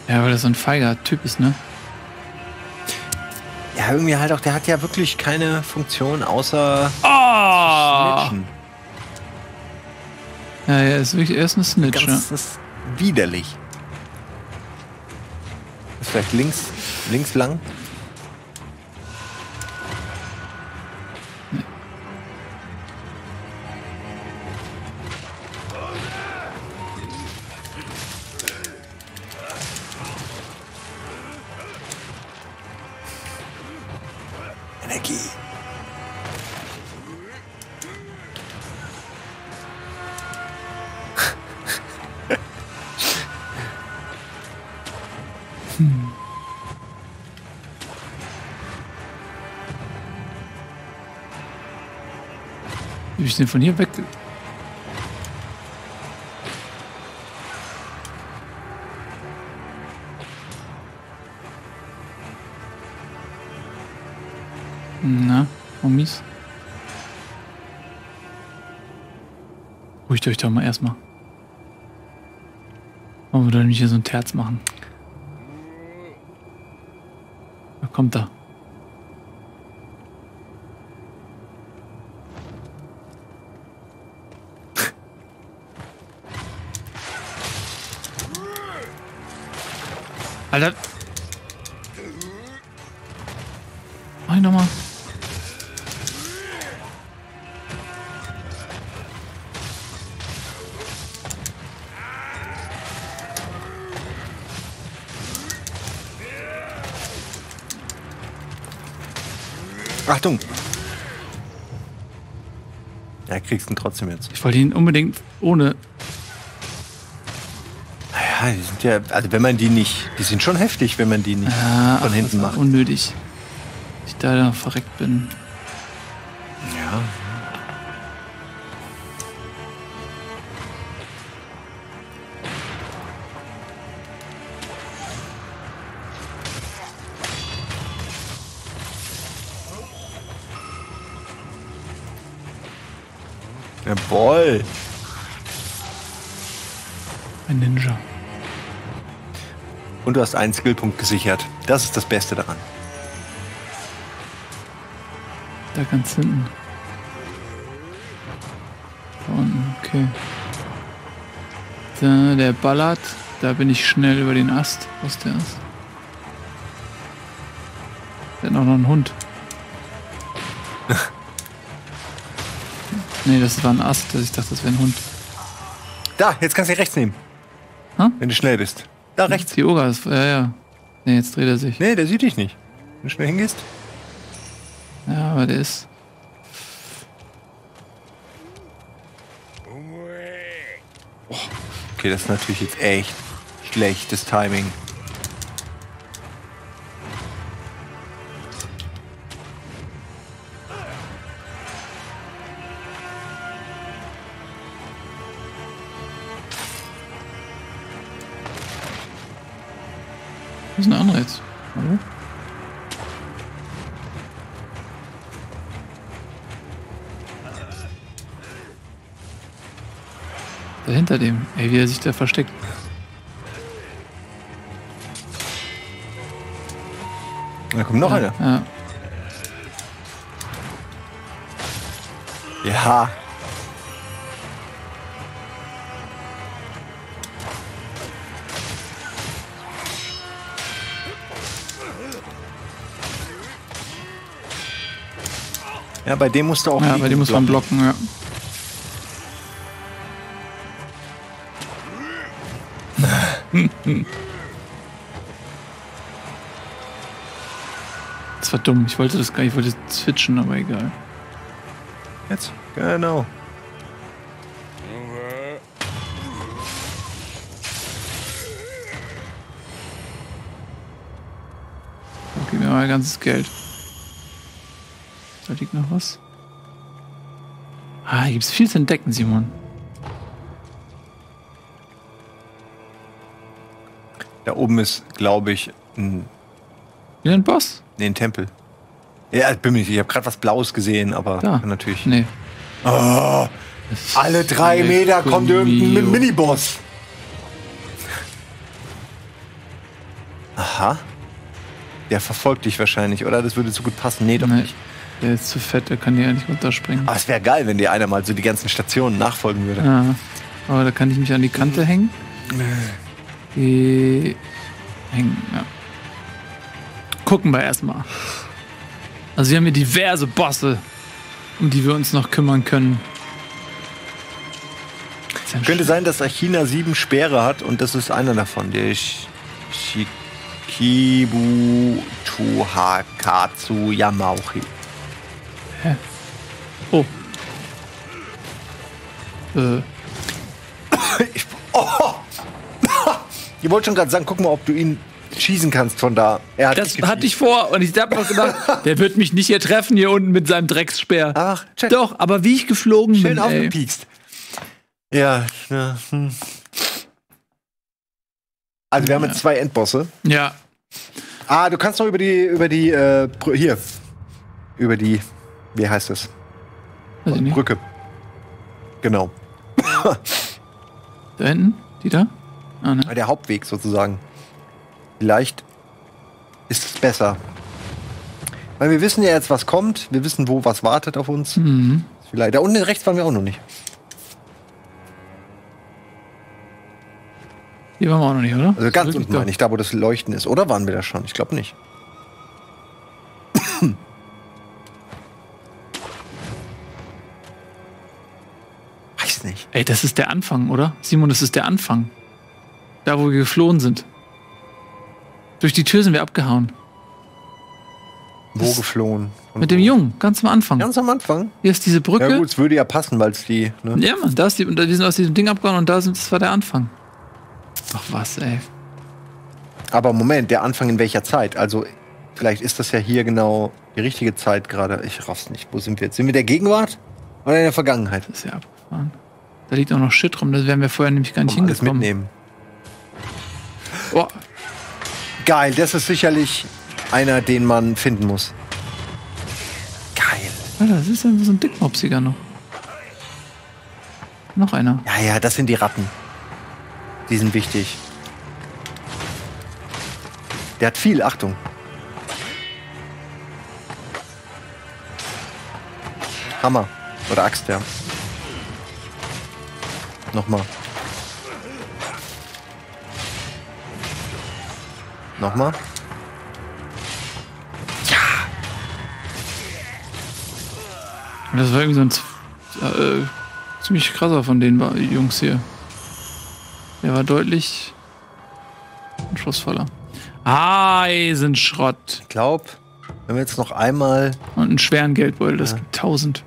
Ja, weil das so ein feiger Typ ist, ne? Ja, irgendwie halt auch, der hat ja wirklich keine Funktion außer oh! Snitchen. Ja, er ist wirklich erst ein Snitch. Das ist widerlich. Ist vielleicht links, links lang. Nee. Ich bin von hier weg. Na, Homies. Ruhigt euch doch mal erstmal. Wollen wir doch nicht hier so ein Terz machen? Da kommt da. Alter. Mach ich nochmal. Achtung! Ja, kriegst ihn trotzdem jetzt. Ich wollte ihn unbedingt ohne. Naja, die sind ja. Also, wenn man die nicht. Die sind schon heftig, wenn man die nicht ja, von ach, hinten das macht. Unnötig. Ich da, da verreckt bin. Ja. Jawohl. Ein Ninja. Und du hast einen Skillpunkt gesichert. Das ist das Beste daran. Da ganz hinten. Da unten, okay. Da, der ballert. Da bin ich schnell über den Ast, was der ist. Der hat auch noch einen Hund. Nee, das war ein Ast. Ich dachte, das wäre ein Hund. Da, jetzt kannst du dich rechts nehmen. Ha? Wenn du schnell bist. Da rechts. Die Oga ist, ja, ja. Nee, jetzt dreht er sich. Nee, der sieht dich nicht. Wenn du schnell hingehst. Ja, aber der ist... Oh, okay, das ist natürlich jetzt echt schlechtes Timing. Das ist ein Anreiz. Hallo? Da hinter dem. Ey, wie er sich da versteckt. Da kommt noch ja, einer. Ja. Ja. Ja, bei dem musst du auch. Ja, bei dem muss man blocken, ja. Das war dumm. Ich wollte das gar nicht. Ich wollte switchen, aber egal. Jetzt? Genau. Gib mir mal mein ganzes Geld. Da liegt noch was. Ah, hier gibt es viel zu entdecken, Simon. Da oben ist, glaube ich, ein... Wieder ein Boss? Nee, ein Tempel. Ja, ich bin mir nicht sicher. Ich habe gerade was Blaues gesehen, aber da. Natürlich... Nee. Oh, alle drei Meter kommt irgendein Miniboss. Aha. Der verfolgt dich wahrscheinlich, oder? Das würde zu gut passen. Nee, doch nee. Nicht. Der ist zu fett, der kann hier eigentlich runterspringen. Aber es wäre geil, wenn dir einer mal so die ganzen Stationen nachfolgen würde. Ja, aber da kann ich mich an die Kante hängen. Die hängen, ja. Gucken wir erstmal. Also wir haben hier diverse Bosse, um die wir uns noch kümmern können. Ja, könnte sein, dass Ashina sieben Speere hat und das ist einer davon. Der ist Shikibu Tohakatsu Yamauchi. Hä? Oh. Äh. Ich, oh. Ich wollte schon gerade sagen, guck mal, ob du ihn schießen kannst von da. Er hat das hatte ich vor und ich habe noch gedacht, der wird mich nicht hier treffen, hier unten mit seinem Drecksspeer. Ach, check. Doch, aber wie ich geflogen Schön bin, aufgepiekst. Ey. Ja. ja. Hm. Also wir haben jetzt zwei Endbosse. Ja. Ah, du kannst noch über die, über die, äh, hier. Über die, wie heißt das? Brücke. Genau. Da hinten? Die da? Ah, ne? Der Hauptweg sozusagen. Vielleicht ist es besser. Weil wir wissen ja jetzt, was kommt. Wir wissen, wo was wartet auf uns. Mhm. Vielleicht. Da unten rechts waren wir auch noch nicht. Hier waren wir auch noch nicht, oder? Also ganz unten, meine ich, da wo das Leuchten ist. Oder waren wir da schon? Ich glaube nicht. Weiß nicht. Ey, das ist der Anfang, oder? Simon, das ist der Anfang. Da, wo wir geflohen sind. Durch die Tür sind wir abgehauen. Wo das geflohen? Und mit dem Jungen, ganz am Anfang. Ganz am Anfang? Hier ist diese Brücke. Ja gut, es würde ja passen, weil es die... Ne? Ja, man, da ist die, und wir sind aus diesem Ding abgehauen und da sind, das war der Anfang. Ach was, ey. Aber Moment, der Anfang in welcher Zeit? Also, vielleicht ist das ja hier genau die richtige Zeit gerade. Ich raff's nicht. Wo sind wir jetzt? Sind wir in der Gegenwart oder in der Vergangenheit? Das ist ja abgefahren. Da liegt auch noch Shit rum, das wären wir vorher nämlich gar nicht um hingekommen. Mitnehmen. Oh. Geil, das ist sicherlich einer, den man finden muss. Geil. Alter, das ist einfach so ein Dickmopsiger noch. Noch einer. Ja, ja, das sind die Ratten. Die sind wichtig. Der hat viel, Achtung. Hammer. Oder Axt, ja. Nochmal. Nochmal. Ja! Das war irgendwie so ein äh, ziemlich krasser von den Jungs hier. Der war deutlich anspruchsvoller. Eisenschrott. Ich glaube, wenn wir jetzt noch einmal... Und einen schweren Geldbeutel, das ja. Gibt tausend.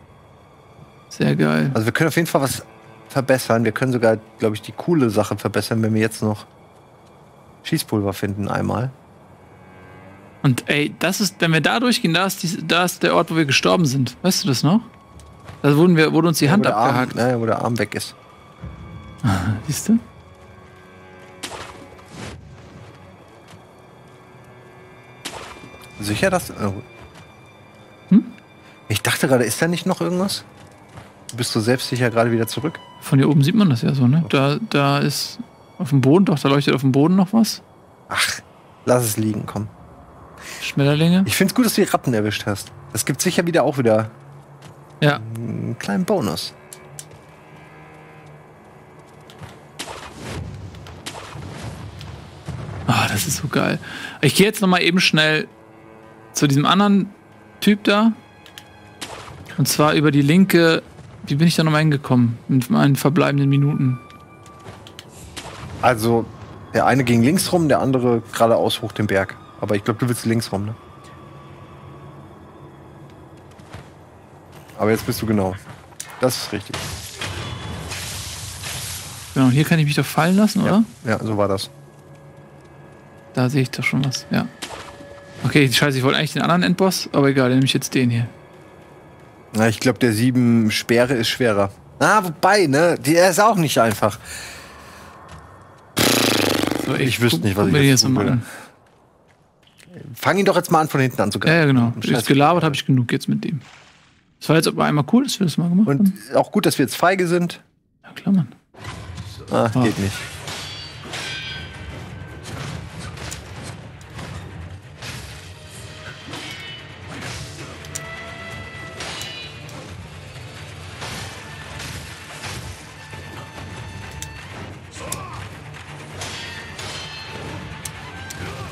Sehr geil. Also wir können auf jeden Fall was verbessern. Wir können sogar, glaube ich, die coole Sache verbessern, wenn wir jetzt noch Schießpulver finden einmal. Und ey, das ist, wenn wir da durchgehen, da ist, die, da ist der Ort, wo wir gestorben sind. Weißt du das noch? Da wurden wir, wurde uns die ja, Hand abgehakt. Naja, wo der Arm weg ist. Siehst du? Sicher, dass... Oh. Hm? Ich dachte gerade, ist da nicht noch irgendwas? Du bist so selbstsicher gerade wieder zurück. Von hier oben sieht man das ja so, ne? Da, da ist auf dem Boden, doch, da leuchtet auf dem Boden noch was. Ach, lass es liegen, komm. Schmetterlinge? Ich find's gut, dass du die Ratten erwischt hast. Das gibt sicher wieder auch wieder ja. einen kleinen Bonus. Ah, das ist so geil. Ich gehe jetzt noch mal eben schnell zu diesem anderen Typ da. Und zwar über die linke... Wie bin ich da noch mal hingekommen? Mit meinen verbleibenden Minuten. Also, der eine ging links rum, der andere geradeaus hoch den Berg. Aber ich glaube, du willst links rum, ne? Aber jetzt bist du genau. Das ist richtig. Genau, hier kann ich mich doch fallen lassen, oder? Ja, ja, so war das. Da sehe ich doch schon was, ja. Okay, scheiße, ich wollte eigentlich den anderen Endboss, aber egal, dann nehme ich jetzt den hier. Na, ich glaube, der sieben Speere ist schwerer. Ah, wobei, ne? Der ist auch nicht einfach. So, ich, ich wüsste nicht, was ich jetzt tun würde. Fang ihn doch jetzt mal an, von hinten anzugreifen. Ja, genau. Jetzt gelabert habe ich genug jetzt mit dem. Das war jetzt aber einmal cool, dass wir das mal gemacht haben. Und auch gut, dass wir jetzt feige sind. Ja, klar, Mann. Ah, oh. Geht nicht.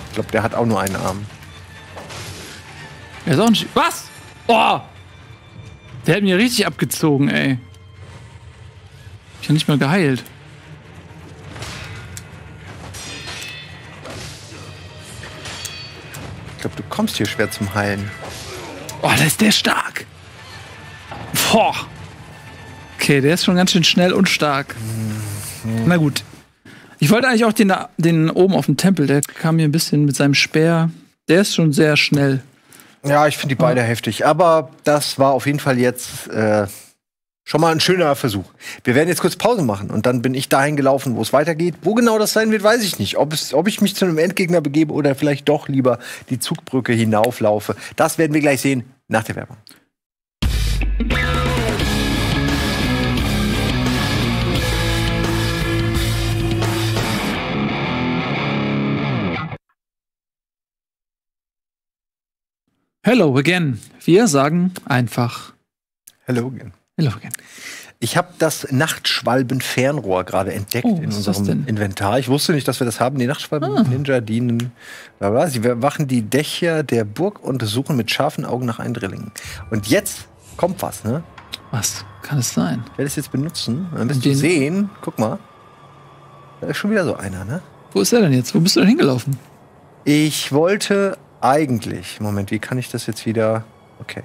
Ich glaube, der hat auch nur einen Arm. Er ist auch nicht. Was? Oh! Der hat mir richtig abgezogen, ey. Ich habe nicht mal geheilt. Ich glaube, du kommst hier schwer zum Heilen. Oh, da ist der stark. Boah. Okay, der ist schon ganz schön schnell und stark. Mhm. Na gut. Ich wollte eigentlich auch den, den oben auf dem Tempel, der kam mir ein bisschen mit seinem Speer. Der ist schon sehr schnell. Ja, ich finde die beide oh. heftig. Aber das war auf jeden Fall jetzt äh, schon mal ein schöner Versuch. Wir werden jetzt kurz Pause machen und dann bin ich dahin gelaufen, wo es weitergeht. Wo genau das sein wird, weiß ich nicht. Ob, es, ob ich mich zu einem Endgegner begebe oder vielleicht doch lieber die Zugbrücke hinauflaufe. Das werden wir gleich sehen nach der Werbung. Hello again. Wir sagen einfach Hello again. Hello again. Ich habe das Nachtschwalben-Fernrohr gerade entdeckt oh, in unserem Inventar. Ich wusste nicht, dass wir das haben. Die Nachtschwalben-Ninja ah. dienen. Sie bewachen die Dächer der Burg und suchen mit scharfen Augen nach Eindringlingen. Und jetzt kommt was, ne? Was kann es sein? Ich werde es jetzt benutzen. Dann wirst du sehen. Guck mal. Da ist schon wieder so einer, ne? Wo ist er denn jetzt? Wo bist du denn hingelaufen? Ich wollte eigentlich... Moment, wie kann ich das jetzt wieder... Okay.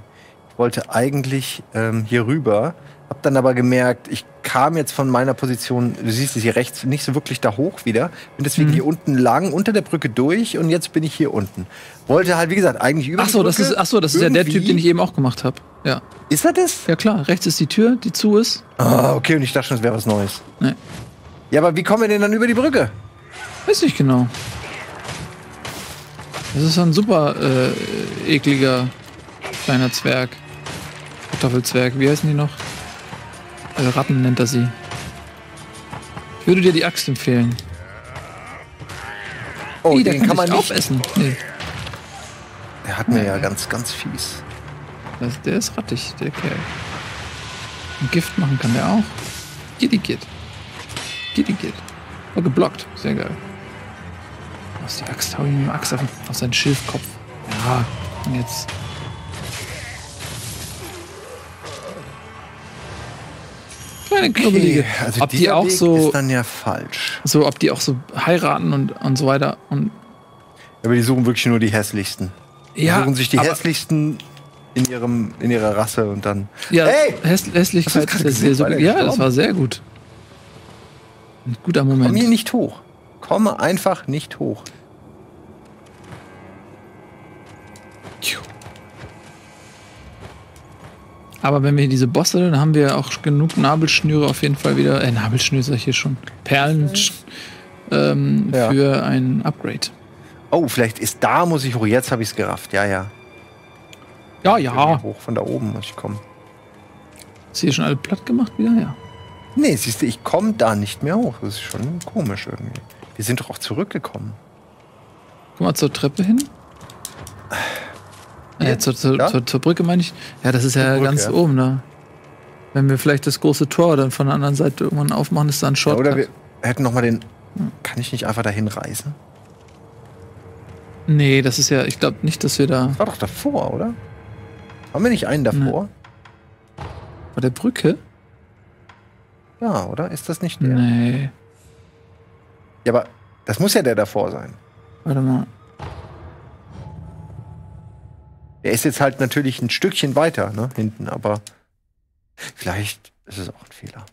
Ich wollte eigentlich ähm, hier rüber... Hab dann aber gemerkt, ich kam jetzt von meiner Position, du siehst es hier rechts, nicht so wirklich da hoch wieder. Bin deswegen mhm. hier unten lang, unter der Brücke durch und jetzt bin ich hier unten. Wollte halt, wie gesagt, eigentlich über die Brücke. Das ist, ach so, das ist ja der Typ, den ich eben auch gemacht habe. Ja. Ist das das? Ja klar, rechts ist die Tür, die zu ist. Ah, okay, und ich dachte schon, es wäre was Neues. Nee. Ja, aber wie kommen wir denn dann über die Brücke? Weiß nicht genau. Das ist ein super äh, ekliger kleiner Zwerg. Kartoffelzwerg, wie heißen die noch? Also Ratten nennt er sie. Ich würde dir die Axt empfehlen. Oh, hey, den kann, kann man nicht aufessen. Nee. Der hat mir ja. ja ganz, ganz fies. Das, der ist rattig, der Kerl. Und Gift machen kann der auch. Giddy Git. Giddy Git. Oh, geblockt. Sehr geil. Aus die Axt, hau ihm eine Axt auf, auf seinen Schilfkopf. Ja, und jetzt... Okay. Also ob die auch Weg so ist dann ja falsch. So, ob die auch so heiraten und, und so weiter. Und aber die suchen wirklich nur die hässlichsten. Ja, die suchen sich die hässlichsten in ihrem in ihrer Rasse und dann. Ja, hey! Häss Hässlichkeit ist gesehen, so, ja, gestorben. Das war sehr gut. Ein guter Moment. Komm hier nicht hoch. Komme einfach nicht hoch. Aber wenn wir diese Bosse, dann haben wir auch genug Nabelschnüre auf jeden Fall wieder. Äh, Nabelschnüre sag ich hier schon. Perlen ähm, ja. für ein Upgrade. Oh, vielleicht ist da, muss ich hoch. Jetzt habe ich es gerafft. Ja, ja. Ja, ja. Ich bin hoch von da oben muss ich kommen. Ist hier schon alle platt gemacht wieder? Ja. Nee, siehst du, ich komme da nicht mehr hoch. Das ist schon komisch irgendwie. Wir sind doch auch zurückgekommen. Guck mal zur Treppe hin. Ja, zur, zur, ja? zur, zur Brücke meine ich. Ja, das ist zur ja Brücke, ganz ja. oben da. Wenn wir vielleicht das große Tor dann von der anderen Seite irgendwann aufmachen, ist da ein Shortcut. Ja, oder wir hätten nochmal den... Kann ich nicht einfach dahin reisen? Nee, das ist ja... Ich glaube nicht, dass wir da... Das war doch davor, oder? Haben wir nicht einen davor? Nee. Bei der Brücke? Ja, oder? Ist das nicht der? Nee. Ja, aber das muss ja der davor sein. Warte mal. Er ist jetzt halt natürlich ein Stückchen weiter, ne, hinten, aber vielleicht ist es auch ein Fehler.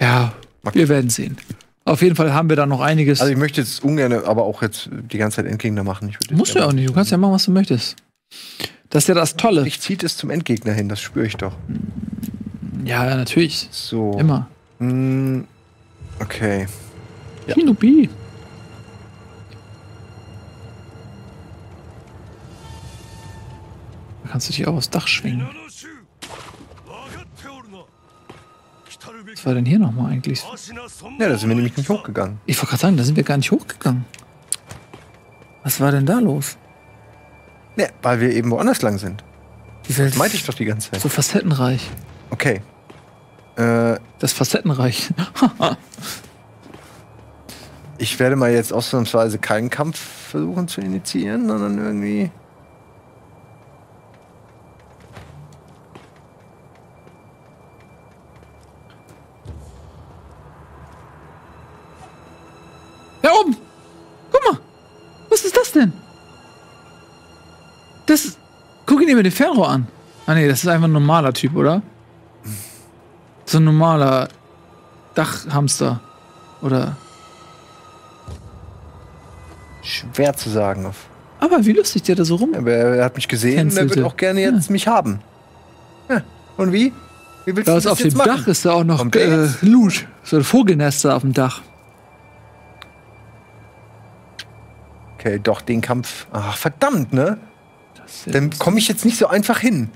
Ja, wir werden sehen. Auf jeden Fall haben wir da noch einiges. Also ich möchte jetzt ungern, aber auch jetzt die ganze Zeit Endgegner machen. Ich musst du ja auch nicht, du kannst ja machen, was du möchtest. Das ist ja das Tolle. Ich ziehe es zum Endgegner hin, das spüre ich doch. Ja, natürlich. So. Immer. Mm, okay. Ja. Shinobi. Kannst du dich auch aufs Dach schwingen? Was war denn hier nochmal eigentlich? Ja, da sind wir nämlich nicht hochgegangen. Ich wollte gerade sagen, da sind wir gar nicht hochgegangen. Was war denn da los? Ja, weil wir eben woanders lang sind. Die Welt das meinte ich doch die ganze Zeit. So facettenreich. Okay. Äh, das Facettenreich. Ich werde mal jetzt ausnahmsweise keinen Kampf versuchen zu initiieren, sondern irgendwie... Da oben! Guck mal! Was ist das denn? Das ist... Guck ihn dir mit dem Fernrohr an. Ah ne, das ist einfach ein normaler Typ, oder? So ein normaler Dachhamster. Oder... Schwer zu sagen. Aber wie lustig der da so rum... Aber er hat mich gesehen und er wird auch gerne jetzt ja. mich haben. Ja. Und wie? Wie willst da du das auf jetzt dem machen? Dach ist da auch noch äh, Lusch. So ein Vogelnester auf dem Dach. Okay, doch, den Kampf. Ach, verdammt, ne? Dann komme ich jetzt nicht so einfach hin.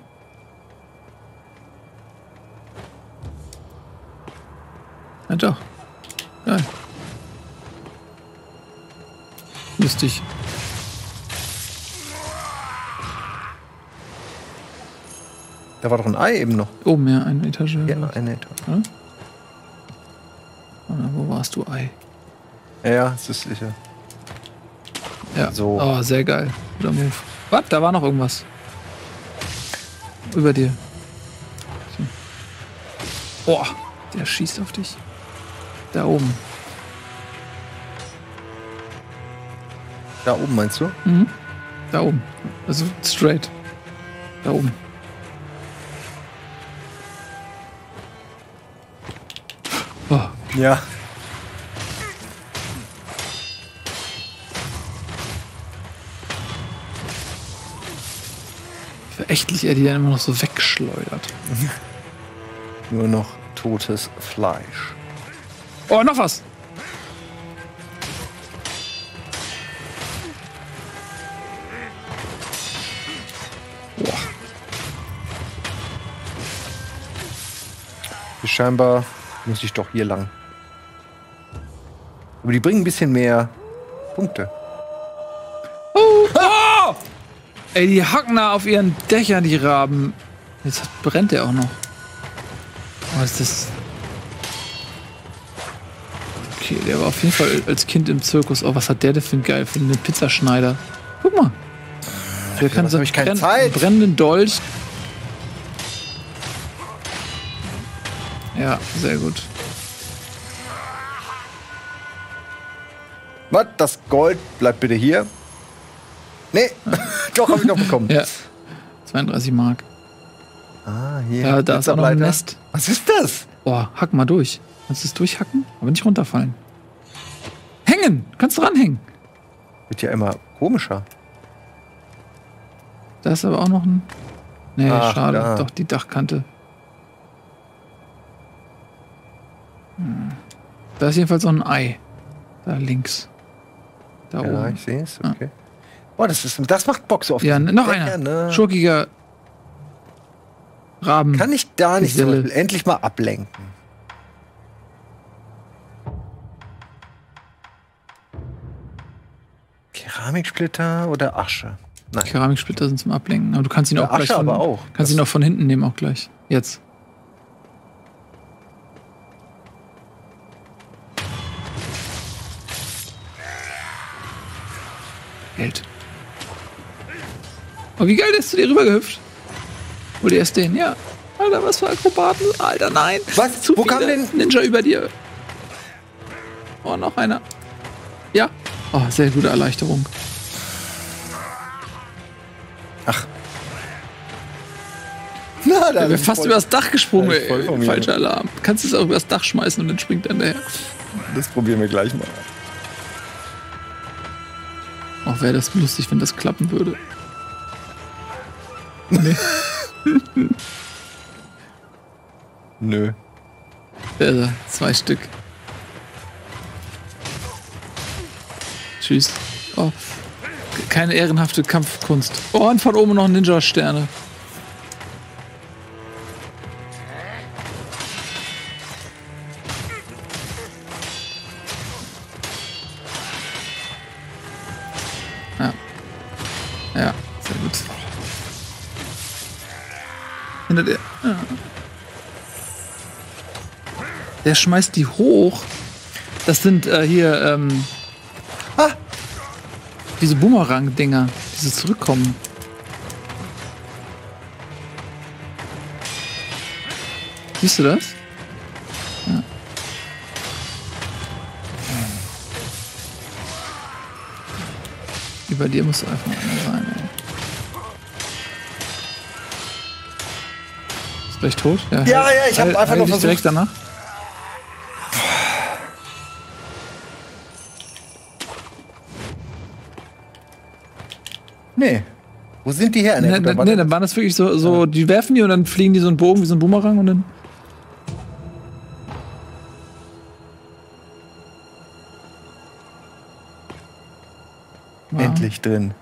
Ja, doch. Geil. Lustig. Da war doch ein Ei eben noch. Oben, ja, eine Etage. Ja, was? Eine Etage. Oder? Oder wo warst du, Ei? Ja, ja, das ist sicher. Ja, so. Oh, sehr geil. Guter Move. Was? Da war noch irgendwas. Über dir. Oh, der schießt auf dich. Da oben. Da oben meinst du? Mhm. Da oben. Also straight. Da oben. Oh. Ja. Verächtlich, er die dann immer noch so wegschleudert. Nur noch totes Fleisch. Oh, noch was! Boah. Scheinbar muss ich doch hier lang. Aber die bringen ein bisschen mehr Punkte. Oh. Oh. Ey, die hacken da auf ihren Dächern, die Raben. Jetzt brennt der auch noch. Was ist das? Okay, der war auf jeden Fall als Kind im Zirkus. Oh, was hat der denn für ein geil für einen Pizzaschneider? Guck mal. Der ja, kann so einen brenn brennenden Dolch. Ja, sehr gut. Was? Das Gold bleibt bitte hier. Nee, ja. Doch, hab ich noch bekommen. Ja. zweiunddreißig Mark. Ah, hier. Ja, da ist auch noch ein Nest. Was ist das? Boah, hack mal durch. Kannst du es durchhacken? Aber nicht runterfallen. Hängen! Kannst dranhängen. Wird ja immer komischer. Da ist aber auch noch ein... Nee, ach, schade. Da. Doch, die Dachkante. Hm. Da ist jedenfalls noch ein Ei. Da links. Da ja, oben. Ja, ich sehe es. Okay. Boah, das, ist, das macht Bock so oft. Ja, noch einer. Ja, ne? Schurkiger... Raben. Kann ich da nicht so endlich mal ablenken? Keramiksplitter oder Asche? Nein. Keramiksplitter sind zum Ablenken, aber du kannst ihn auch Asche gleich von, aber auch. Kannst ihn auch von hinten nehmen, auch gleich. Jetzt. Geld. Oh, wie geil, dass du dir rübergehüpft. Hol dir erst den, ja. Alter, was für Akrobaten. Alter, nein. Was? Zu Wo viele. Kam denn Ninja über dir? Oh, noch einer. Ja. Oh, sehr gute Erleichterung. Ach. Na, da ja, wir fast voll, übers Dach gesprungen, ey. Voll falscher Alarm. Kannst du es auch übers Dach schmeißen und dann springt er hinterher. Das probieren wir gleich mal. Auch wäre das lustig, wenn das klappen würde. Nee. Nö. Also, zwei Stück. Tschüss. Oh. Keine ehrenhafte Kampfkunst. Oh, und von oben noch Ninja-Sterne. Ja. Ja, sehr gut. Der, ja. Der schmeißt die hoch. Das sind äh, hier ähm, ah, diese Boomerang-Dinger, diese zurückkommen. Siehst du das? Ja. Über dir musst du einfach einer sein, ey. Vielleicht tot? Ja, ja, halt, ja ich habe halt, einfach halt noch versucht. Direkt danach. Nee. Wo sind die her? Nee, nee, da, nee dann waren das wirklich so, so, die werfen die und dann fliegen die so einen Bogen wie so ein Boomerang und dann... Wow. Endlich drin.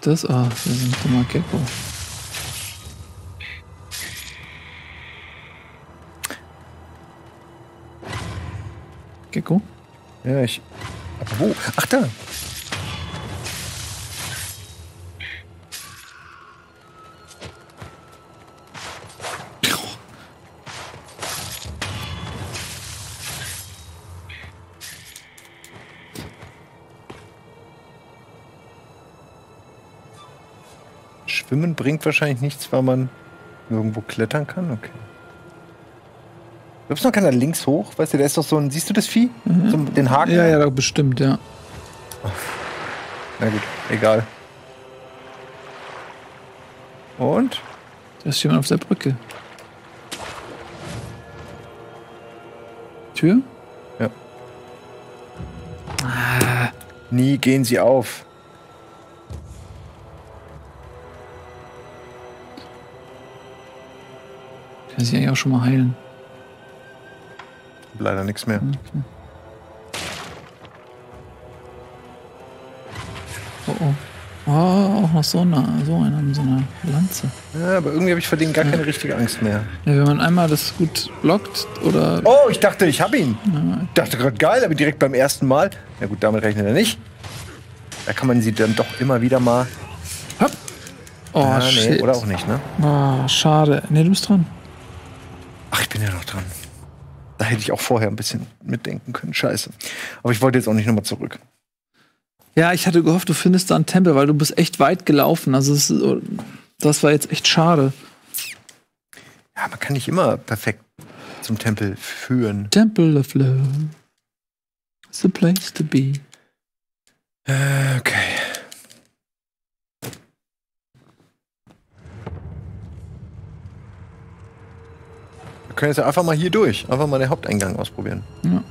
Das? Ah, das ist ein dummer Gecko. Gecko? Ja, ich... Wo? Ach, da! Schwimmen bringt wahrscheinlich nichts, weil man irgendwo klettern kann. Okay. Glaubst du, man kann da links hoch? Weißt du, da ist doch so ein... Siehst du das Vieh? Mhm. So den Haken? Ja, ja, bestimmt, ja. Na gut, egal. Und? Da ist jemand auf der Brücke. Tür? Ja. Ah. Nie gehen sie auf. Kann sie eigentlich auch schon mal heilen. Leider nichts mehr. Okay. Oh oh. Oh, auch noch so einer, so einer mit so einer Lanze. Ja, aber irgendwie habe ich vor denen gar ja. keine richtige Angst mehr. Ja, wenn man einmal das gut blockt oder... Oh, ich dachte, ich habe ihn. Ja. Ich dachte gerade, geil, aber direkt beim ersten Mal. Na gut, damit rechnet er nicht. Da kann man sie dann doch immer wieder mal... Hopp. Oh, ah, nee, shit. Oder auch nicht, ne? Oh, schade. Ne, du bist dran. Ach, ich bin ja noch dran. Da hätte ich auch vorher ein bisschen mitdenken können. Scheiße. Aber ich wollte jetzt auch nicht nochmal zurück. Ja, ich hatte gehofft, du findest da einen Tempel, weil du bist echt weit gelaufen. Also das, das war jetzt echt schade. Ja, man kann nicht immer perfekt zum Tempel führen. Temple of Love. It's the place to be. Äh, okay. Wir können jetzt einfach mal hier durch. Einfach mal den Haupteingang ausprobieren. Ja.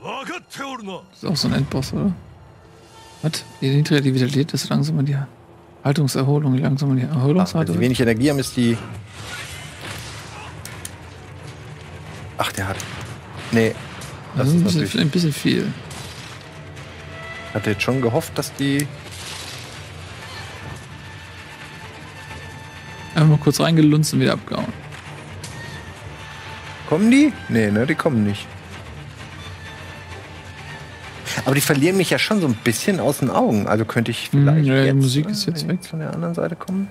Das ist auch so ein Endboss, oder? Was? Die niedrige Vitalität ist langsam die Haltungserholung, langsam die Erholungsart. Wenn sie wenig Energie haben, ist die... Ach, der hat... Nee. Das, das ist ein bisschen, natürlich... ein bisschen viel. Ich hatte jetzt schon gehofft, dass die... Einfach mal kurz reingelunzt und wieder abgehauen. Kommen die? Nee, ne, die kommen nicht. Aber die verlieren mich ja schon so ein bisschen aus den Augen. Also könnte ich vielleicht. Ja, jetzt, die Musik ist jetzt weg. Von der anderen Seite kommen.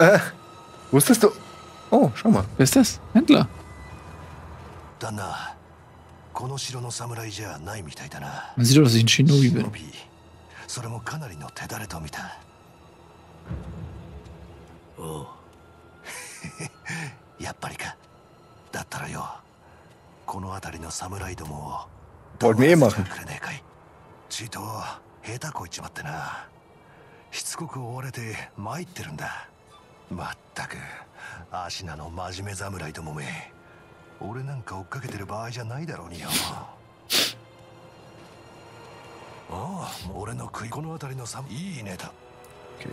Äh, wusstest du? Oh, schau mal. Wer ist das? Händler. Man sieht doch, dass ich ein Shinobi bin. Oh. Wollt mir eh machen. Okay.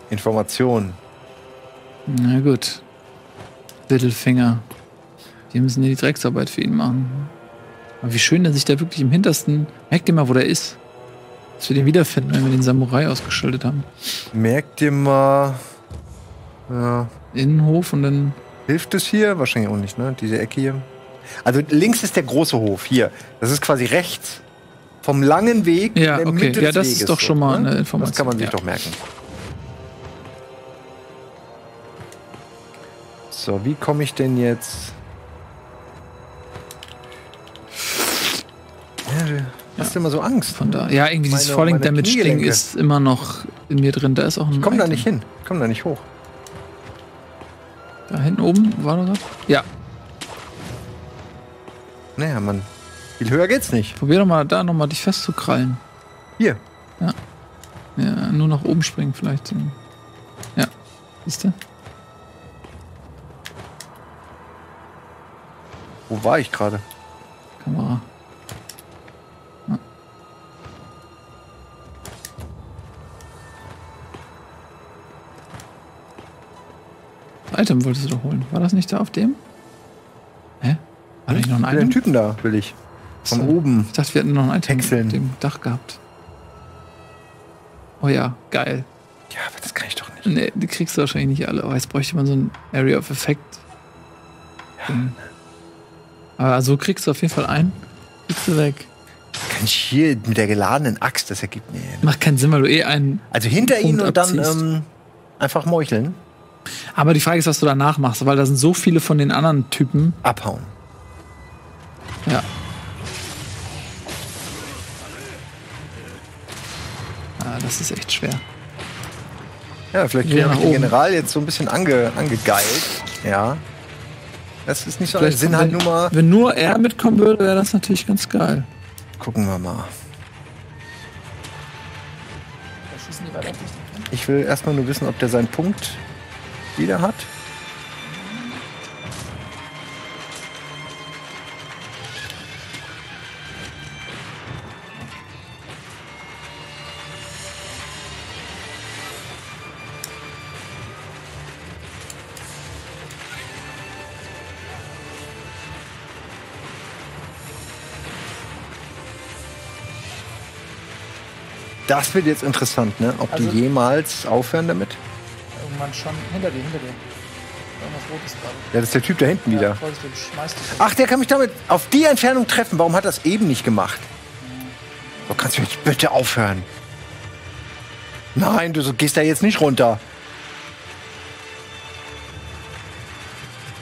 Information. Na gut. Littlefinger. Die müssen die Drecksarbeit für ihn machen. Aber wie schön, dass ich da wirklich im Hintersten... Merkt ihr mal, wo der ist. Dass wir den wiederfinden, wenn wir den Samurai ausgeschaltet haben. Merkt ihr mal... Ja. Innenhof und dann... Hilft es hier? Wahrscheinlich auch nicht, ne? Diese Ecke hier. Also links ist der große Hof, hier. Das ist quasi rechts vom langen Weg. Ja, der okay. Ja, das Weges ist doch schon mal eine Information. Das kann man sich ja. doch merken. So, wie komme ich denn jetzt... Ja, hast du immer so Angst? Von da. Ja, irgendwie dieses meine, Falling Damage-Ding ist immer noch in mir drin. Da ist auch ein ich komm Item. da nicht hin. Ich komm da nicht hoch. Da hinten oben war noch was? Ja. Naja, Mann. Viel höher geht's nicht. Probier doch mal da nochmal dich festzukrallen. Hier. Ja. Ja, nur nach oben springen vielleicht. Ja. Siehst du? Wo war ich gerade? Kamera. Ja. Item wolltest du doch holen. War das nicht da auf dem? Hä? War nicht noch ein Item? Den Typen da will ich. Von so. Oben. Ich dachte, wir hätten noch ein Item Hexeln. Auf dem Dach gehabt. Oh ja, geil. Ja, aber das kann ich doch nicht. Nee, die kriegst du wahrscheinlich nicht alle. Aber jetzt bräuchte man so ein Area of Effect. Ja. Aber so kriegst du auf jeden Fall ein. Kriegst du weg. Kann ich hier mit der geladenen Axt, das ergibt mir. Macht keinen Sinn, weil du eh einen. Also hinter Punkt ihnen und abziehst. Dann ähm, einfach meucheln. Aber die Frage ist, was du danach machst, weil da sind so viele von den anderen Typen. Abhauen. Ja. Ah, das ist echt schwer. Ja, vielleicht kriege ich den General jetzt so ein bisschen ange, angegeilt. Ja. Das ist nicht so ein Sinn, halt nur mal. Wenn nur er mitkommen würde, wäre das natürlich ganz geil. Gucken wir mal. Ich will erstmal nur wissen, ob der seinen Punkt wieder hat. Das wird jetzt interessant, ne? Ob also, die jemals aufhören damit? Irgendwann schon. Hinter dir, hinter dir. Irgendwas Rotes gerade. Ja, das ist der Typ da hinten ja, wieder. Voll, ach, der kann mich damit auf die Entfernung treffen. Warum hat er das eben nicht gemacht? Mhm. So, kannst du mich bitte aufhören? Nein, du so, gehst da jetzt nicht runter.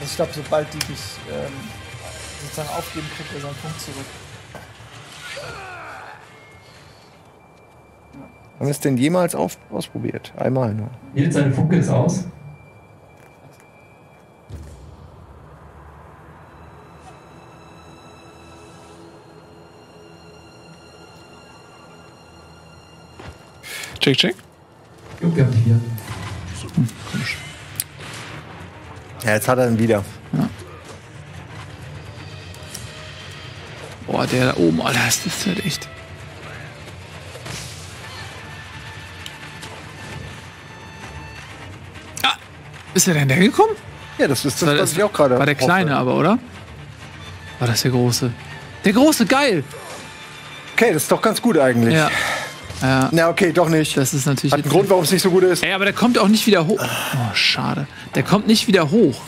Ich glaube, sobald die dich ähm, sozusagen aufgeben, kriegt er seinen Punkt zurück. Haben wir es denn jemals auf, ausprobiert? Einmal nur. Nils, seine Funke ist aus. Check, check. Jo, wir haben die hier. Hm, komisch. Ja, jetzt hat er ihn wieder. Ja. Boah, der da oben, Alter, das ist halt echt. Ist er denn da hingekommen? Ja, das ist das, das, das ich auch gerade. War der Kleine aber, oder? War das der Große? Der Große, geil! Okay, das ist doch ganz gut eigentlich. Ja. Ja. Na, okay, doch nicht. Das ist natürlich. Hat einen Grund, warum es nicht so gut ist. Ey, aber der kommt auch nicht wieder hoch. Oh, schade. Der kommt nicht wieder hoch.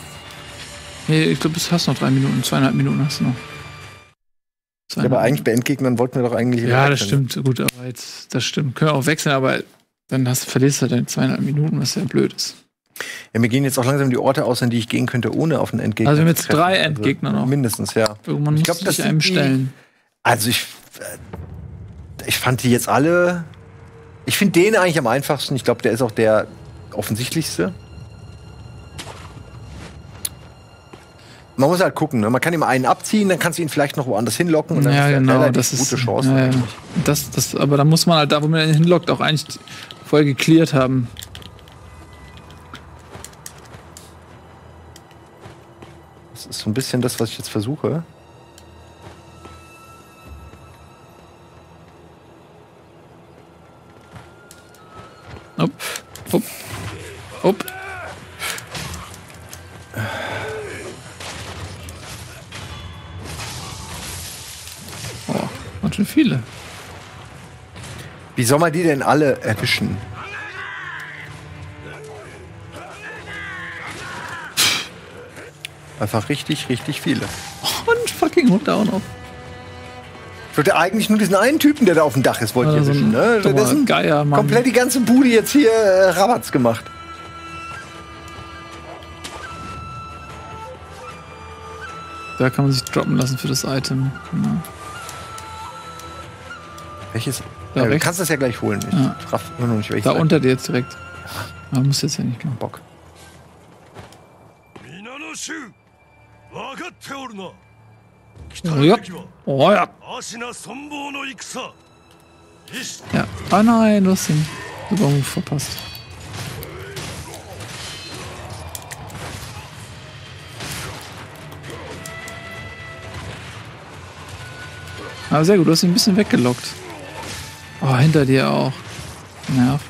Nee, ich glaube, du hast noch drei Minuten, zweieinhalb Minuten hast du noch. Ja, aber eigentlich bei Endgegnern wollten wir doch eigentlich. Ja, das stimmt. Gut, aber jetzt, das stimmt. Können wir auch wechseln, aber dann hast, verlierst du deine zweieinhalb Minuten, was ja blöd ist. Ja, mir gehen jetzt auch langsam die Orte aus, an die ich gehen könnte, ohne auf einen Endgegner. Also wir haben jetzt drei Endgegner also, noch. Mindestens, ja. Irgendwann ich glaube, das einem stellen. Also ich, ich fand die jetzt alle. Ich finde den eigentlich am einfachsten. Ich glaube, der ist auch der offensichtlichste. Man muss halt gucken, ne? Man kann ihm einen abziehen, dann kannst du ihn vielleicht noch woanders hinlocken und dann ja, ist genau, eine das gute ist, Chance. Ja, eigentlich. Das, das, aber da muss man halt da, wo man ihn hinlockt, auch eigentlich voll geklärt haben. Das ist so ein bisschen das, was ich jetzt versuche. Hopp, hopp, hopp. Oh, ganz schön viele. Wie soll man die denn alle erwischen? Einfach richtig, richtig viele. Oh, ein fucking Hund da auch noch. Ich wollte eigentlich nur diesen einen Typen, der da auf dem Dach ist, wollte ich also erwischen. Ne? Das ist Geier, Mann. Komplett die ganze Bude jetzt hier äh, Rabatz gemacht. Da kann man sich droppen lassen für das Item. Genau. Welches? Da ja, du kannst das ja gleich holen. Ich ja. Traf nur noch nicht welches. Da Item. Unter dir jetzt direkt. Man muss jetzt ja nicht machen. Bock. Oh ja. Oh ja. Ja. Oh nein, du hast den Übermove verpasst. Aber sehr gut, du hast ihn ein bisschen weggelockt. Oh, hinter dir auch. Nerv.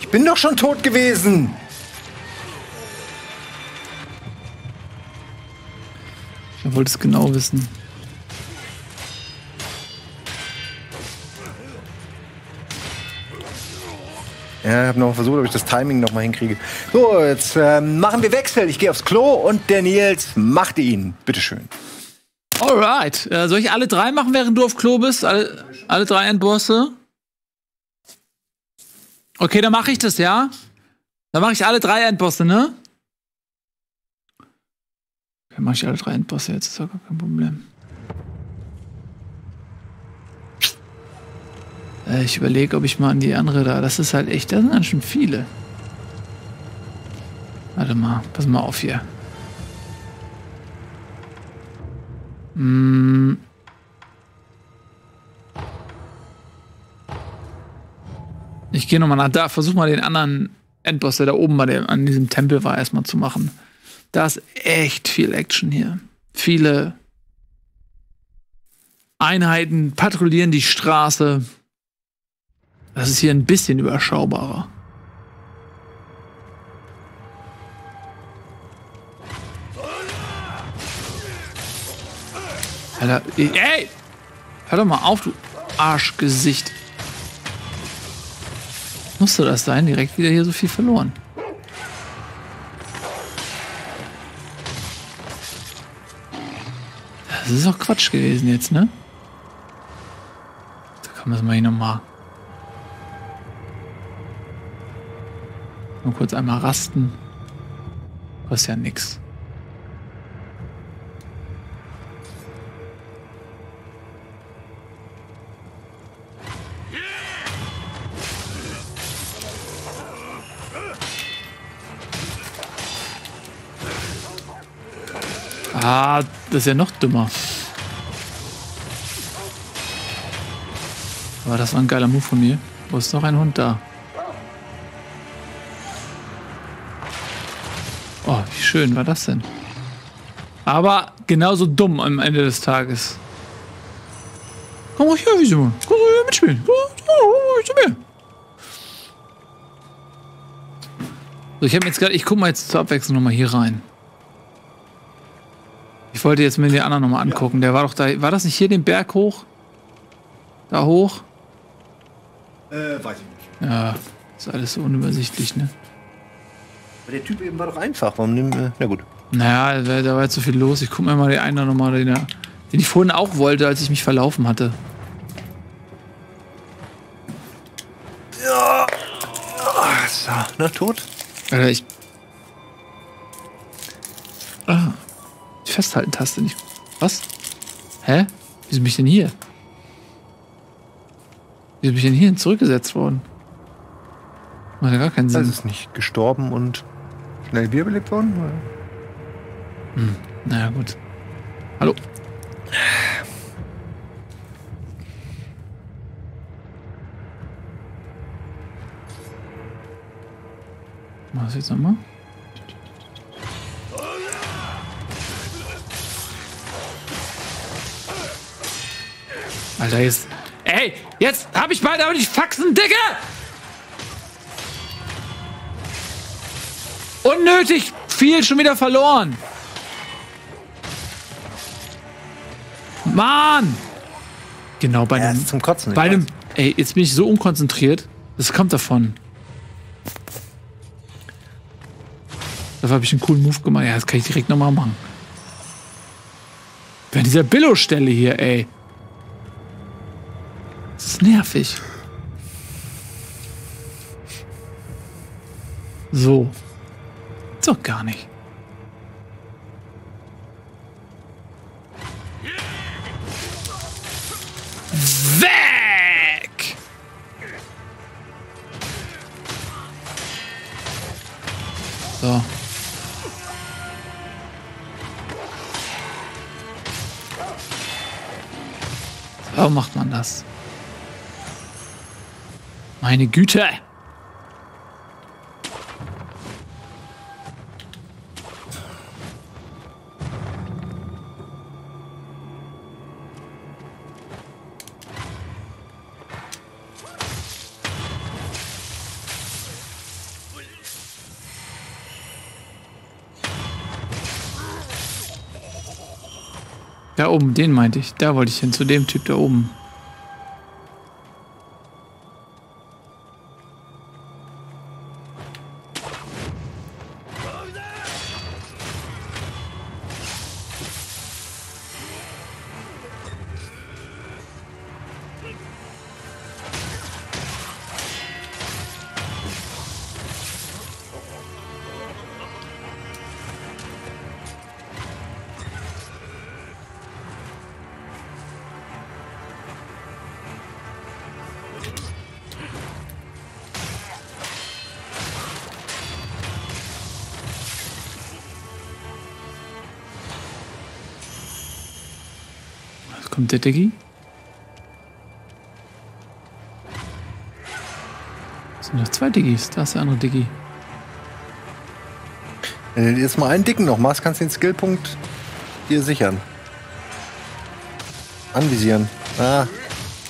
Ich bin doch schon tot gewesen. Er wollte es genau wissen. Ja, ich habe noch versucht, ob ich das Timing noch mal hinkriege. So, jetzt äh, machen wir Wechsel. Ich gehe aufs Klo und der Nils macht ihn. Bitteschön. Alright. Äh, soll ich alle drei machen, während du auf Klo bist? Alle, alle drei Endbosse? Okay, dann mache ich das, ja? Dann mache ich alle drei Endbosse, ne? Okay, mache ich alle drei Endbosse jetzt. Ist doch gar kein Problem. Ich überlege, ob ich mal an die andere da. Das ist halt echt. Da sind dann schon viele. Warte mal, pass mal auf hier. Hm. Ich gehe nochmal nach da. Versuch mal den anderen Endboss, der da oben bei dem, an diesem Tempel war, erstmal zu machen. Da ist echt viel Action hier. Viele Einheiten patrouillieren die Straße. Das ist hier ein bisschen überschaubarer. Alter, ey! Hör doch mal auf, du Arschgesicht. Musste das sein? Direkt wieder hier so viel verloren. Das ist doch Quatsch gewesen jetzt, ne? Da kann man es mal hier nochmal... Nur kurz einmal rasten. Kostet ja nix. Ah, das ist ja noch dümmer. Aber das war ein geiler Move von mir. Wo ist noch ein Hund da? Schön war das denn. Aber genauso dumm am Ende des Tages. Komm ruhig her, Simon. Komm ruhig her mitspielen. Komm ruhig zu mir. So, ich habe jetzt gerade, ich guck mal jetzt zur Abwechslung nochmal hier rein. Ich wollte jetzt mir den anderen nochmal angucken. Der war doch da. War das nicht hier den Berg hoch? Da hoch? Äh, weiß ich nicht. Ja, ist alles so unübersichtlich, ne? Der Typ eben war doch einfach. Warum nehmen wir... Na gut. Naja, da war jetzt so viel los. Ich guck mir mal den einen nochmal, den, den ich vorhin auch wollte, als ich mich verlaufen hatte. Ja. So, na, tot? Alter, ich... Ah. Die Festhalten-Taste nicht. Was? Hä? Wieso bin ich denn hier? Wieso bin ich denn hierhin zurückgesetzt worden? Macht ja gar keinen Sinn. Das ist nicht gestorben und... Schnell wiederbelebt worden? Oder? Hm, naja, gut. Hallo. Was jetzt nochmal? Alter, jetzt... Ey, jetzt hab ich bald aber die Faxen, Digga! Unnötig viel schon wieder verloren. Mann! Genau, bei einem... Ja, zum Kotzen. Bei einem, ey, jetzt bin ich so unkonzentriert. Das kommt davon. Dafür habe ich einen coolen Move gemacht. Ja, das kann ich direkt nochmal machen. Bei dieser Billo-Stelle hier, ey. Das ist nervig. So. Doch gar nicht. Weg! So. Warum macht man das? Meine Güte! Da oben, den meinte ich. Da wollte ich hin, zu dem Typ da oben. Kommt der Diggi? Es sind noch zwei Diggis. Da ist der andere Diggi. Wenn du jetzt mal einen Dicken noch machst, kannst du den Skillpunkt dir sichern. Anvisieren. Ah,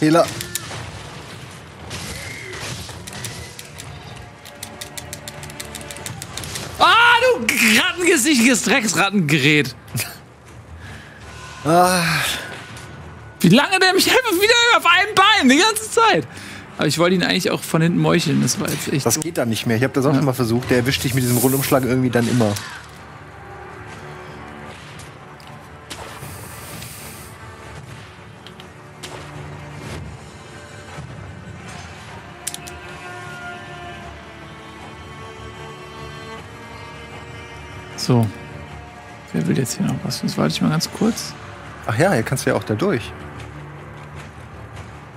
Fehler. Ah, du rattengesichtiges Drecksrattengerät. Ah. Wie lange der mich einfach wieder auf einem Bein, die ganze Zeit. Aber ich wollte ihn eigentlich auch von hinten meucheln, das war jetzt echt... Das geht dann nicht mehr, ich habe das auch ja. schon mal versucht. Der erwischt dich mit diesem Rundumschlag irgendwie dann immer. So. Wer will jetzt hier noch was? Das warte ich mal ganz kurz. Ach ja, hier kannst du ja auch da durch.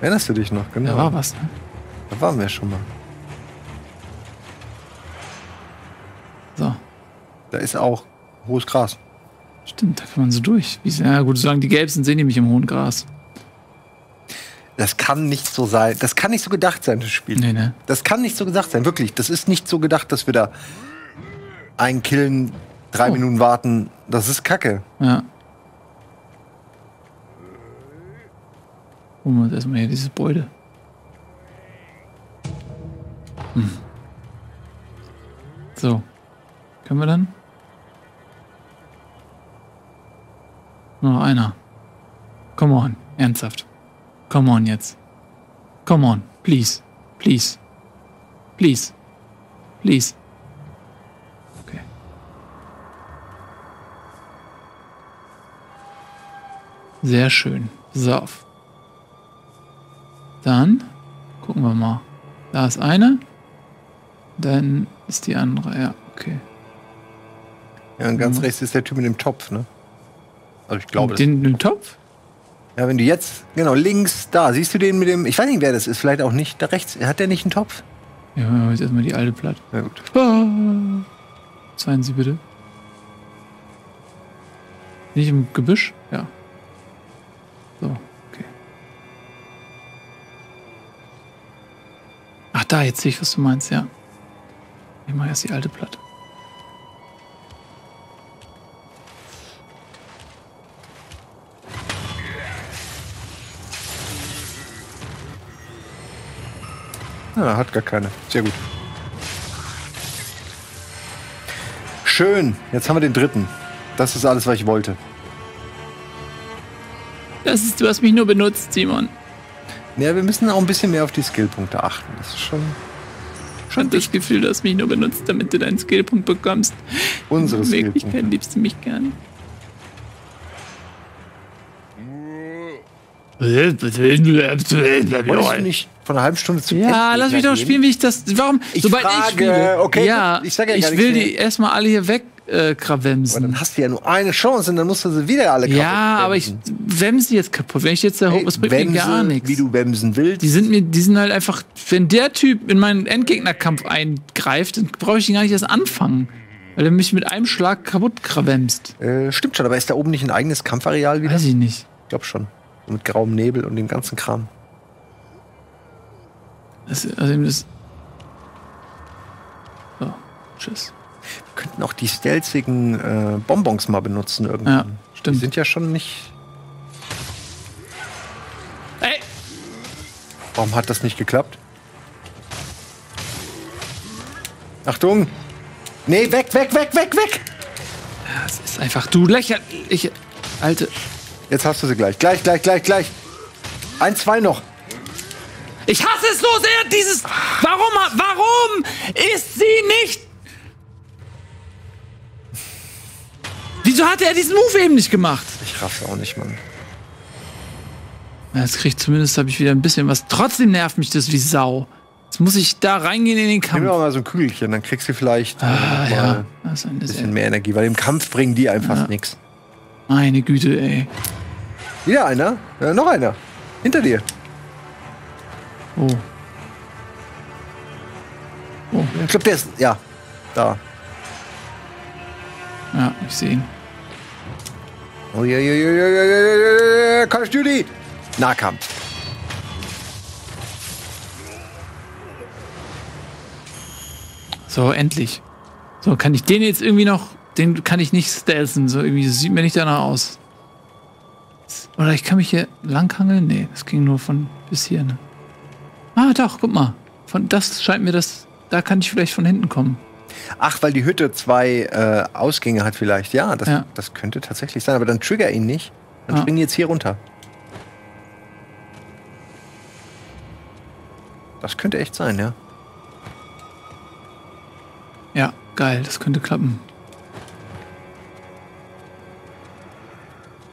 Erinnerst du dich noch? Genau. Da war was, ne? Da waren wir schon mal. So. Da ist auch hohes Gras. Stimmt, da kann man so durch. Wie, ja gut, solange die gelb sind, sehen die mich im hohen Gras. Das kann nicht so sein. Das kann nicht so gedacht sein, das Spiel. Nee, ne? Das kann nicht so gedacht sein, wirklich. Das ist nicht so gedacht, dass wir da einen killen, drei oh. Minuten warten. Das ist Kacke. Ja. Holen wir uns erstmal hier dieses Beute. Hm. So. Können wir dann? Noch einer. Come on. Ernsthaft. Come on jetzt. Come on. Please. Please. Please. Please. Okay. Sehr schön. So auf. Dann gucken wir mal. Da ist eine. Dann ist die andere. Ja, okay. Ja, und ganz mhm. rechts ist der Typ mit dem Topf, ne? Also ich glaube. Mit dem Topf? Ja, wenn du jetzt. Genau, links da. Siehst du den mit dem. Ich weiß nicht, wer das ist. Vielleicht auch nicht. Da rechts. Hat der nicht einen Topf? Ja, wir haben jetzt erstmal die alte platt. Ja, gut. Ah, seien Sie bitte. Nicht im Gebüsch? Ja. So. Ach da, jetzt sehe ich, was du meinst, ja. Ich mache erst die alte Platte. Ah, hat gar keine. Sehr gut. Schön, jetzt haben wir den dritten. Das ist alles, was ich wollte. Das ist, du hast mich nur benutzt, Simon. Ja, wir müssen auch ein bisschen mehr auf die Skillpunkte achten. Das ist schon... schon das Gefühl, dass mich nur benutzt, damit du deinen Skillpunkt bekommst. Unsere Skillpunkte. In Wirklichkeit liebst du mich gerne. Wolltest du nicht von einer halben Stunde zu Ja, lass mich doch spielen, wie ich das... Warum? Ich Sobald frage, ich spiele, okay, ja, ich, sag ja gar ich will die erstmal alle hier weg. Äh, krawemsen. Aber dann hast du ja nur eine Chance und dann musst du sie wieder alle krawemsen. Ja, aber ich wemse jetzt kaputt. Wenn ich jetzt da hoch, was bringt mir gar nichts. Wie du wemsen willst. Die sind mir, die sind halt einfach, wenn der Typ in meinen Endgegnerkampf eingreift, dann brauche ich ihn gar nicht erst anfangen. Weil er mich mit einem Schlag kaputt krawemst. Äh, stimmt schon, aber ist da oben nicht ein eigenes Kampfareal wieder? Weiß ich nicht. Ich glaube schon. Mit grauem Nebel und dem ganzen Kram. Das, also eben das. So, tschüss. Wir könnten auch die stelzigen äh, Bonbons mal benutzen irgendwann. Ja, stimmt. Die sind ja schon nicht... Ey! Warum hat das nicht geklappt? Achtung! Nee, weg, weg, weg, weg, weg! Ja, das ist einfach... Du lächerlich... Alte... Jetzt hast du sie gleich. Gleich, gleich, gleich, gleich. Ein, zwei noch. Ich hasse es so sehr, dieses... Ach. Warum... Warum ist sie nicht... Wieso hat er diesen Move eben nicht gemacht? Ich raff's auch nicht, Mann. Jetzt krieg ich zumindest, habe ich wieder ein bisschen was. Trotzdem nervt mich das wie Sau. Jetzt muss ich da reingehen in den Kampf. Nimm auch mal so ein Kügelchen, dann kriegst du vielleicht ah, äh, ja. das ein bisschen mehr Energie. Weil im Kampf bringen die einfach ja. nichts. Meine Güte, ey. Wieder einer? Ja, noch einer. Hinter dir. Oh. Oh. Ich glaube, der ist... Ja, da. Ja, ich sehe ihn. Oh ja, ja, ja, ja, ja, ja, Call of Duty! Nahkampf. So, endlich. So, kann ich den jetzt irgendwie noch... Den kann ich nicht stealthen. So, irgendwie sieht mir nicht danach aus. Oder ich kann mich hier langhangeln? Nee, das ging nur von bis hier. Ne? Ah, doch, guck mal. Von, das scheint mir das... Da kann ich vielleicht von hinten kommen. Ach, weil die Hütte zwei äh, Ausgänge hat vielleicht. Ja das, ja, das könnte tatsächlich sein. Aber dann trigger ihn nicht. Dann ah. springen die jetzt hier runter. Das könnte echt sein, ja. Ja, geil. Das könnte klappen.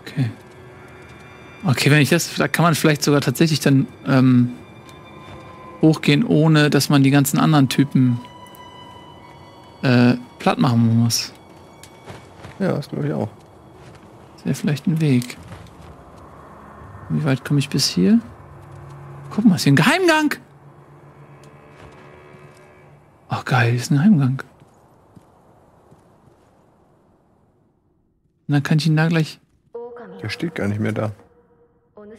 Okay. Okay, wenn ich das... Da kann man vielleicht sogar tatsächlich dann ähm, hochgehen, ohne dass man die ganzen anderen Typen... Äh, platt machen muss. Ja, das glaube ich auch. Das wäre vielleicht ein Weg. Wie weit komme ich bis hier? Guck mal, ist hier ein Geheimgang! Ach geil, hier ist ein Geheimgang. Und dann kann ich ihn da gleich... Der steht gar nicht mehr da. Die können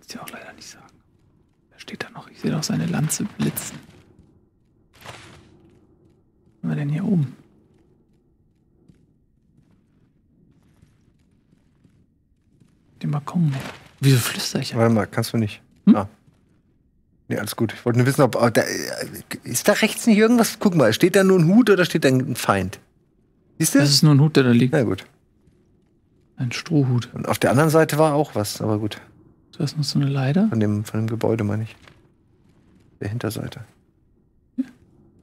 es dir auch leider nicht sagen. Da steht da noch, ich sehe noch seine Lanze blitzen. Was haben wir denn hier oben? Den Balkon. Wieso flüstere ich? Warte mal, kannst du nicht. Hm? Ah. Ja, alles gut. Ich wollte nur wissen, ob... Da, ist da rechts nicht irgendwas? Guck mal, steht da nur ein Hut oder steht da ein Feind? Siehst du? Das ist nur ein Hut, der da liegt. Na gut. Ein Strohhut. Und auf der anderen Seite war auch was, aber gut. Du hast noch so eine Leiter? Von dem, von dem Gebäude, meine ich. Der Hinterseite. Ja,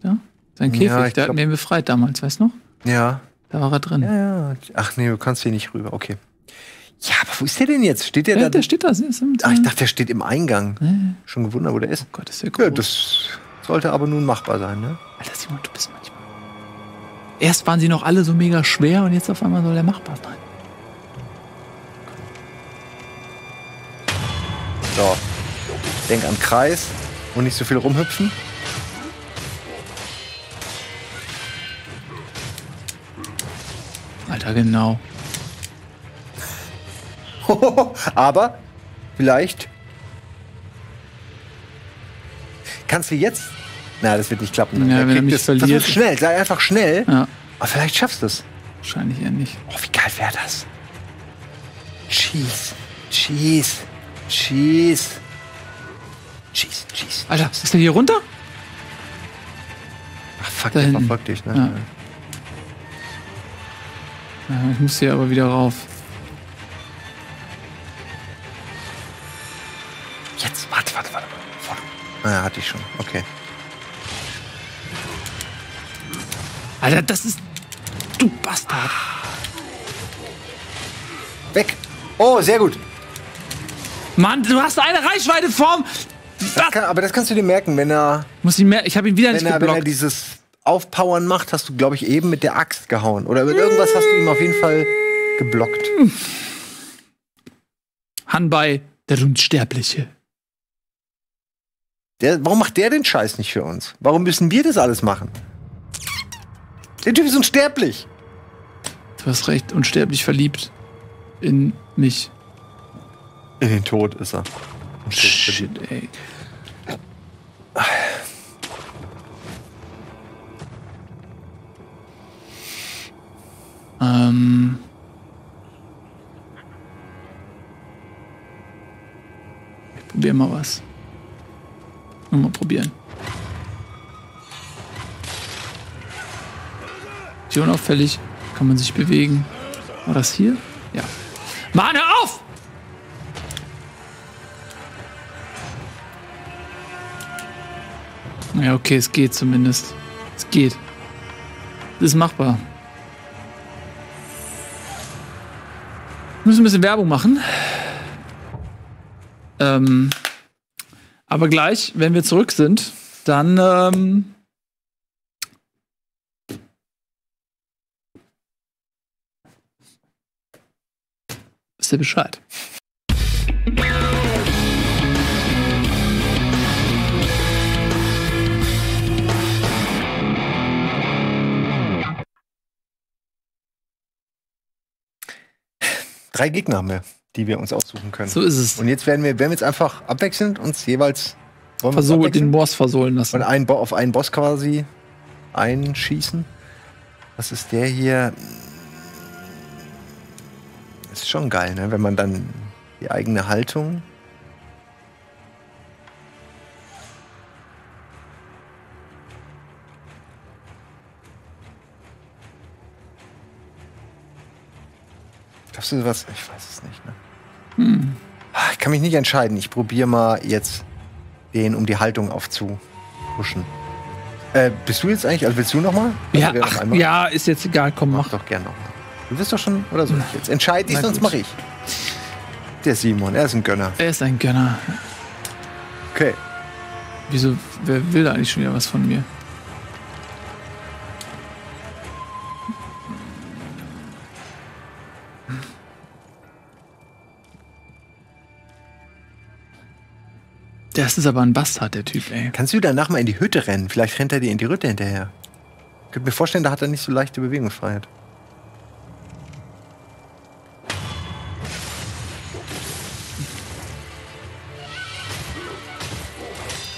da. Sein Käfig, ja, der hat mir befreit damals, weißt du noch? Ja. Da war er drin. Ja, ja. Ach nee, du kannst hier nicht rüber, okay. Ja, aber wo ist der denn jetzt? Steht der ja, da? Der steht da. Ach, ich dachte, der steht im Eingang. Ja. Schon gewundert, wo der ist. Oh Gott, ist der groß. Ja, das sollte aber nun machbar sein, ne? Alter, Simon, du bist manchmal... Erst waren sie noch alle so mega schwer und jetzt auf einmal soll der machbar sein. So. Denk am Kreis und nicht so viel rumhüpfen. Alter, genau. Aber vielleicht kannst du jetzt... Na, das wird nicht klappen. Ja, wenn das verliert. Schnell, sei einfach schnell. Ja. Aber vielleicht schaffst du es. Wahrscheinlich eher nicht. Oh, wie geil wäre das? Cheese, Cheese, Cheese, Cheese, Cheese. Alter, ist der hier runter? Ach fuck, der verfolgt dich. Ne? Ja. Ja, ich muss hier aber wieder rauf. Jetzt, warte, warte, warte. Ah, ja, hatte ich schon. Okay. Alter, das ist... Du Bastard. Weg. Oh, sehr gut. Mann, du hast eine Reichweiteform. Das kann, aber das kannst du dir merken, wenn er... Muss ich mer ich habe ihn wieder nicht geblockt. Wenn er dieses Aufpowern macht, hast du, glaube ich, eben mit der Axt gehauen. Oder mit irgendwas hast du ihm auf jeden Fall geblockt. Hanbei, der Unsterbliche. Der, warum macht der den Scheiß nicht für uns? Warum müssen wir das alles machen? Der Typ ist unsterblich. Du hast recht, unsterblich verliebt in mich. In den Tod ist er. Shit, ey. Ähm... Ich probiere mal was. Nur mal probieren. Die unauffällig. Kann man sich bewegen. War das hier? Ja. Mann, hör auf! Ja, okay, es geht zumindest. Es geht. Es ist machbar. Wir müssen ein bisschen Werbung machen. Ähm... Aber gleich, wenn wir zurück sind, dann ähm, wisst ihr Bescheid. Drei Gegner haben wir, die wir uns aussuchen können. So ist es. Und jetzt werden wir, werden wir jetzt einfach abwechselnd uns jeweils Versuch, den Boss versohlen lassen. Und einen Bo auf einen Boss quasi einschießen. Das ist der hier. Das ist schon geil, ne? Wenn man dann die eigene Haltung. Glaubst du was? Ich weiß es nicht, ne? Hm. Ich kann mich nicht entscheiden. Ich probiere mal jetzt den, um die Haltung aufzupuschen. Äh, bist du jetzt eigentlich, also willst du nochmal? Ja, ach, noch ja, ist jetzt egal, komm, mach. Mach doch gerne nochmal. Du wirst doch schon, oder so. Na, jetzt entscheide ich, sonst mache ich. Der Simon, er ist ein Gönner. Er ist ein Gönner. Okay. Wieso, wer will da eigentlich schon wieder was von mir? Das ist aber ein Bastard, der Typ, ey. Kannst du danach mal in die Hütte rennen? Vielleicht rennt er dir in die Hütte hinterher. Ich könnte mir vorstellen, da hat er nicht so leichte Bewegungsfreiheit.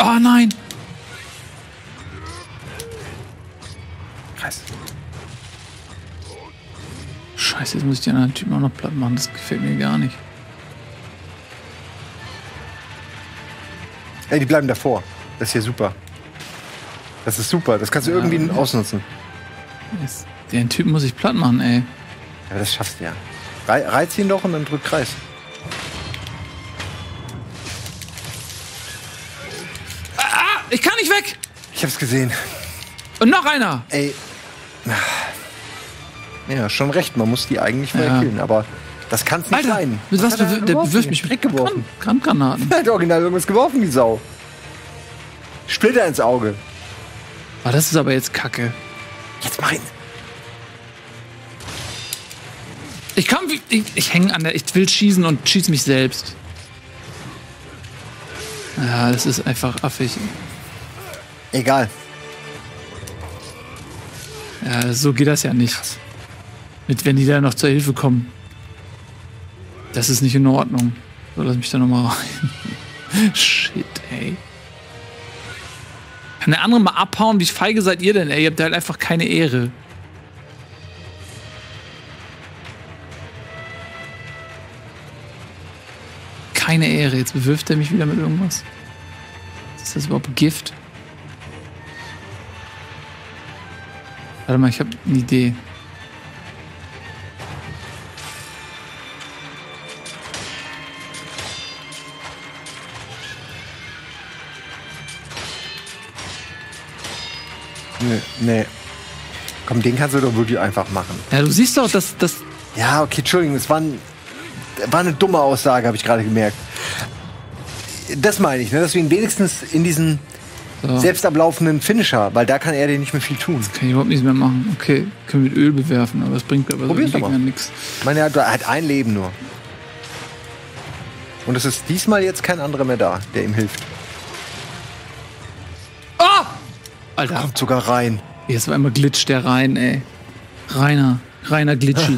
Oh nein! Krass. Scheiße, jetzt muss ich den anderen Typen auch noch platt machen. Das gefällt mir gar nicht. Ey, die bleiben davor. Das ist hier super. Das ist super. Das kannst du ja irgendwie ausnutzen. Yes. Den Typen muss ich platt machen, ey. Ja, das schaffst du ja. Reiz ihn doch und dann drück Kreis. Ah, ich kann nicht weg! Ich hab's gesehen. Und noch einer! Ey. Ja, schon recht. Man muss die eigentlich verhindern, ja. Aber... Das kann's nicht Alter, sein. Was was, was, der bewirft mich mit geworfen. Kramgranaten. Der hat original irgendwas geworfen, die Sau. Splitter ins Auge. Ah, oh, das ist aber jetzt Kacke. Jetzt mach ihn. Ich kann, ich, ich hänge an der, ich will schießen und schieß mich selbst. Ja, das ist einfach affig. Egal. Ja, so geht das ja nicht. Mit, wenn die da noch zur Hilfe kommen. Das ist nicht in Ordnung. So, lass mich da nochmal rein. Shit, ey. Kann der andere mal abhauen? Wie feige seid ihr denn, ey? Ihr habt halt einfach keine Ehre. Keine Ehre. Jetzt bewirft er mich wieder mit irgendwas. Ist das überhaupt Gift? Warte mal, ich habe eine Idee. Nee, nee. Komm, den kannst du doch wirklich einfach machen. Ja, du siehst doch, dass das... Ja, okay, Entschuldigung, das war, ein, war eine dumme Aussage, habe ich gerade gemerkt. Das meine ich, ne? Deswegen wenigstens in diesen so. Selbst ablaufenden Finisher, weil da kann er dir nicht mehr viel tun. Das kann ich überhaupt nichts mehr machen. Okay, können wir mit Öl bewerfen, aber das bringt aber so dem Gegner nichts. Ich meine, er hat ein Leben nur. Und es ist diesmal jetzt kein anderer mehr da, der ihm hilft. Alter. Kommt sogar rein. Jetzt war einmal glitscht der rein, ey. Reiner, reiner Glitschi.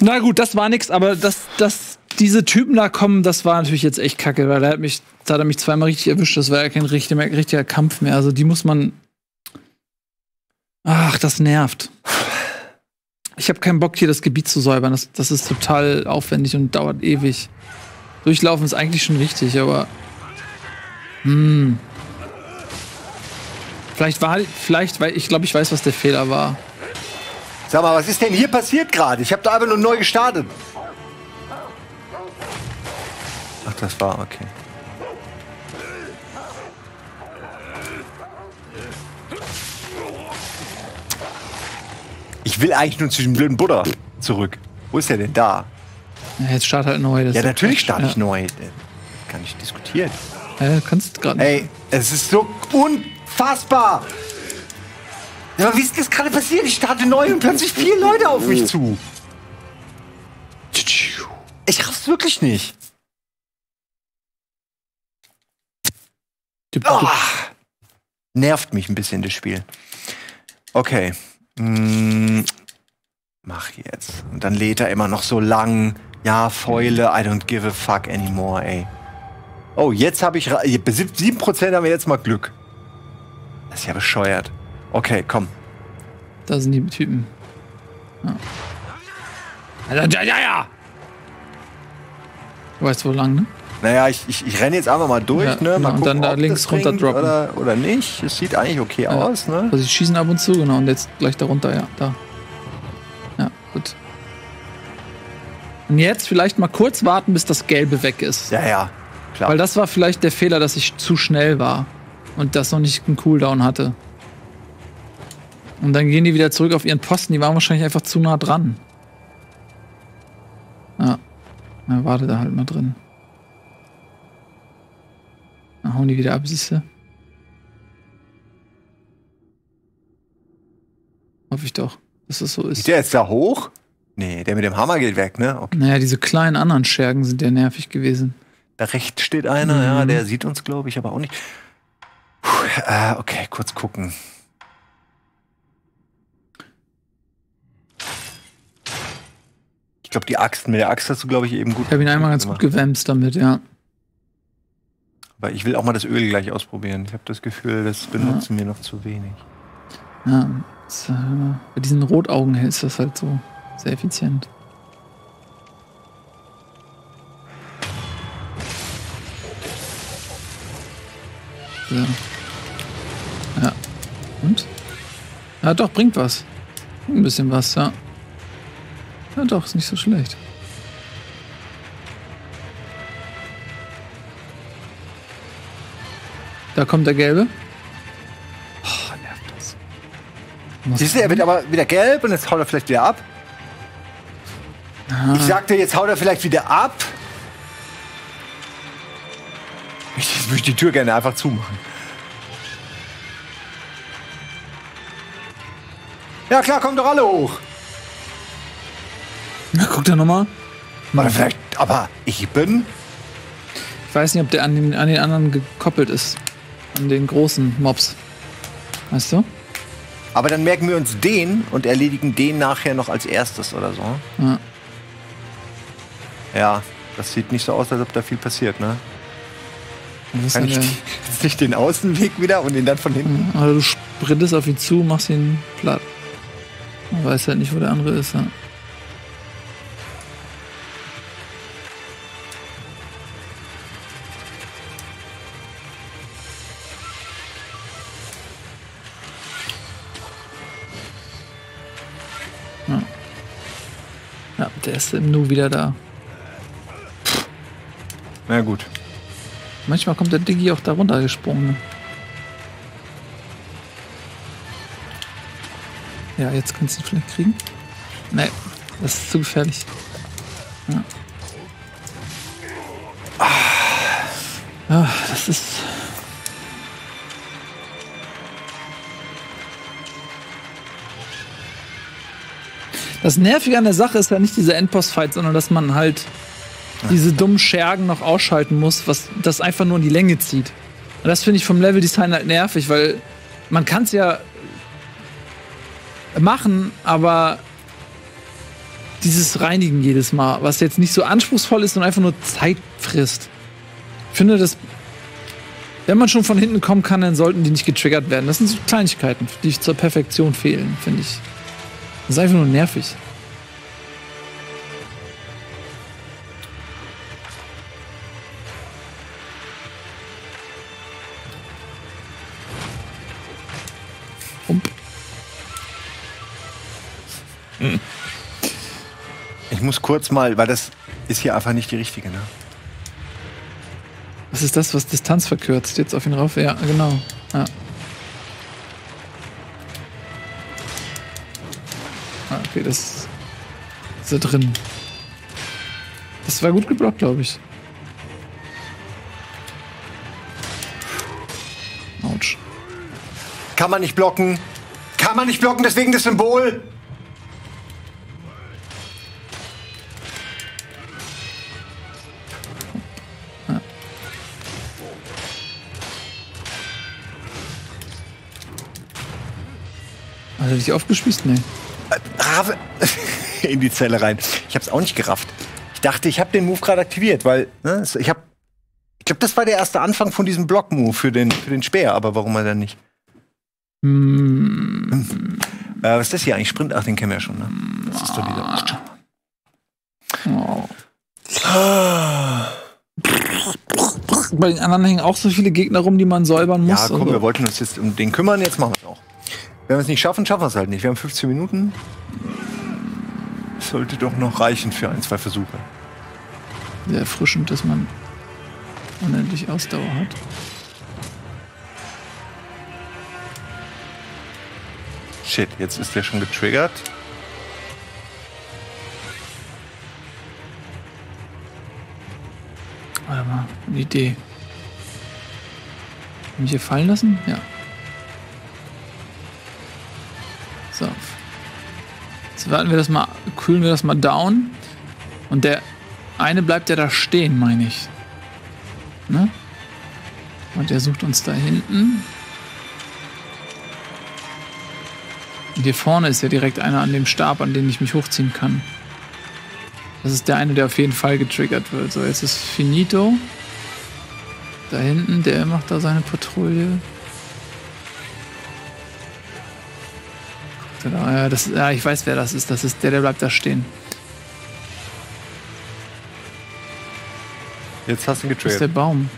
Na gut, das war nix, aber dass, dass diese Typen da kommen, das war natürlich jetzt echt kacke, weil da hat, mich, da hat er mich zweimal richtig erwischt. Das war ja kein richtiger, richtiger Kampf mehr. Also die muss man... Ach, das nervt. Ich habe keinen Bock, hier das Gebiet zu säubern. Das, das ist total aufwendig und dauert ewig. Durchlaufen ist eigentlich schon wichtig, aber... Mh... Vielleicht war, vielleicht, weil ich glaube, ich weiß, was der Fehler war. Sag mal, was ist denn hier passiert gerade? Ich habe da aber nur neu gestartet. Ach, das war okay. Ich will eigentlich nur zu diesem blöden Buddha zurück. Wo ist der denn da? Ja, jetzt start halt neu. Das ja, natürlich starte ich ja. neu. Kann ich diskutieren. Ja, kannst gerade. Ey, es ist so un. Fassbar! Ja, aber wie ist das gerade passiert? Ich starte neu und plötzlich vier Leute auf mich zu. wirklich nicht. Oh, nervt mich ein bisschen, das Spiel. Okay. Mm, mach jetzt. Und dann lädt er immer noch so lang. Ja, Fäule, I don't give a fuck anymore, ey. Oh, jetzt habe ich... sieben Prozent haben wir jetzt mal Glück. Das ist ja bescheuert. Okay, komm. Da sind die Typen. Ja, ja, ja! Du weißt wo lang, ne? Naja, ich, ich, ich renne jetzt einfach mal durch, ja, ne? Mal genau, gucken, und dann da links runter droppen. Oder, oder nicht. Es sieht eigentlich okay ja. aus, ne? Also, sie schießen ab und zu, genau. Und jetzt gleich da runter, ja. Da. Ja, gut. Und jetzt vielleicht mal kurz warten, bis das Gelbe weg ist. Ja, ja, klar. Weil das war vielleicht der Fehler, dass ich zu schnell war. Und das noch nicht einen Cooldown hatte. Und dann gehen die wieder zurück auf ihren Posten. Die waren wahrscheinlich einfach zu nah dran. Ja. Na, warte da halt mal drin. Dann hauen die wieder ab, siehst du? Hoffe ich doch, dass das so ist. Geht der jetzt da hoch? Nee, der mit dem Hammer geht weg, ne? Okay. Naja, diese kleinen anderen Schergen sind ja nervig gewesen. Da rechts steht einer, mhm. ja, der sieht uns, glaube ich, aber auch nicht. Puh, äh, okay, kurz gucken. Ich glaube, die Axt, mit der Axt hast du, glaube ich, eben gut. Ich habe ihn einmal ganz gut gewämst damit, ja. Aber ich will auch mal das Öl gleich ausprobieren. Ich habe das Gefühl, das benutzen ja. wir noch zu wenig. Ja, das, äh, bei diesen Rotaugen ist das halt so sehr effizient. So. Ja. Und? Ja, doch, bringt was. Ein bisschen was, ja. Ja, doch, ist nicht so schlecht. Da kommt der Gelbe. Oh, nervt das. Was Siehst du, er wird aber wieder gelb und jetzt haut er vielleicht wieder ab. Ah. Ich sagte, jetzt haut er vielleicht wieder ab. Ich, ich möchte die Tür gerne einfach zumachen. Ja klar, kommt doch alle hoch. Na, guck da nochmal. Warte, vielleicht, aber ich bin... Ich weiß nicht, ob der an den, an den anderen gekoppelt ist. An den großen Mobs. Weißt du? Aber dann merken wir uns den und erledigen den nachher noch als erstes oder so. Ja. Ja, das sieht nicht so aus, als ob da viel passiert, ne? Kann ich jetzt nicht den Außenweg wieder und den dann von hinten? Oder du sprintest auf ihn zu, machst ihn platt. Man weiß halt nicht, wo der andere ist, ja. Der ist im Nu wieder da. Na gut. Manchmal kommt der Diggi auch da runter gesprungen. Ja, jetzt kannst du ihn vielleicht kriegen. Nee, das ist zu gefährlich. Ja. Ja, das ist... Das Nervige an der Sache ist ja nicht dieser Endboss-Fight, sondern dass man halt diese dummen Schergen noch ausschalten muss, was das einfach nur in die Länge zieht. Und das finde ich vom Level-Design halt nervig, weil man kann es ja machen, aber dieses Reinigen jedes Mal, was jetzt nicht so anspruchsvoll ist und einfach nur Zeit frisst. Ich finde, dass, wenn man schon von hinten kommen kann, dann sollten die nicht getriggert werden. Das sind so Kleinigkeiten, die zur Perfektion fehlen, finde ich. Das ist einfach nur nervig. Ich muss kurz mal, weil das ist hier einfach nicht die richtige, ne? Was ist das, was Distanz verkürzt? Jetzt auf ihn rauf? Ja, genau. Ja. Okay, das ist da drin. Das war gut geblockt, glaube ich. Autsch. Kann man nicht blocken. Kann man nicht blocken, deswegen das Symbol. Hat er dich aufgespießt? Nee. Rabe! In die Zelle rein. Ich hab's auch nicht gerafft. Ich dachte, ich habe den Move gerade aktiviert, weil ne, ich habe, ich glaube, das war der erste Anfang von diesem Block-Move für den, für den Speer, aber warum er dann nicht? Mm. Äh, was ist das hier eigentlich? Sprint? Ach, den kennen wir ja schon, ne? Das ist doch dieser. Oh. Bei den anderen hängen auch so viele Gegner rum, die man säubern muss. Ja, komm, also. Wir wollten uns jetzt um den kümmern, jetzt machen wir es auch. Wenn wir es nicht schaffen, schaffen wir es halt nicht. Wir haben fünfzehn Minuten. Das sollte doch noch reichen für ein, zwei Versuche. Sehr erfrischend, dass man unendlich Ausdauer hat. Shit, jetzt ist der schon getriggert. Warte mal, eine Idee. Mich hier fallen lassen? Ja. So. Jetzt warten wir das mal, kühlen wir das mal down. Und der eine bleibt ja da stehen, meine ich. Ne? Und der sucht uns da hinten. Und hier vorne ist ja direkt einer an dem Stab, an den ich mich hochziehen kann. Das ist der eine, der auf jeden Fall getriggert wird. So, jetzt ist Finito. Da hinten, der macht da seine Patrouille. Genau, das, ja, ich weiß, wer das ist. Das ist der, der bleibt da stehen. Jetzt hast du ihn getriggert. Das ist der Baum.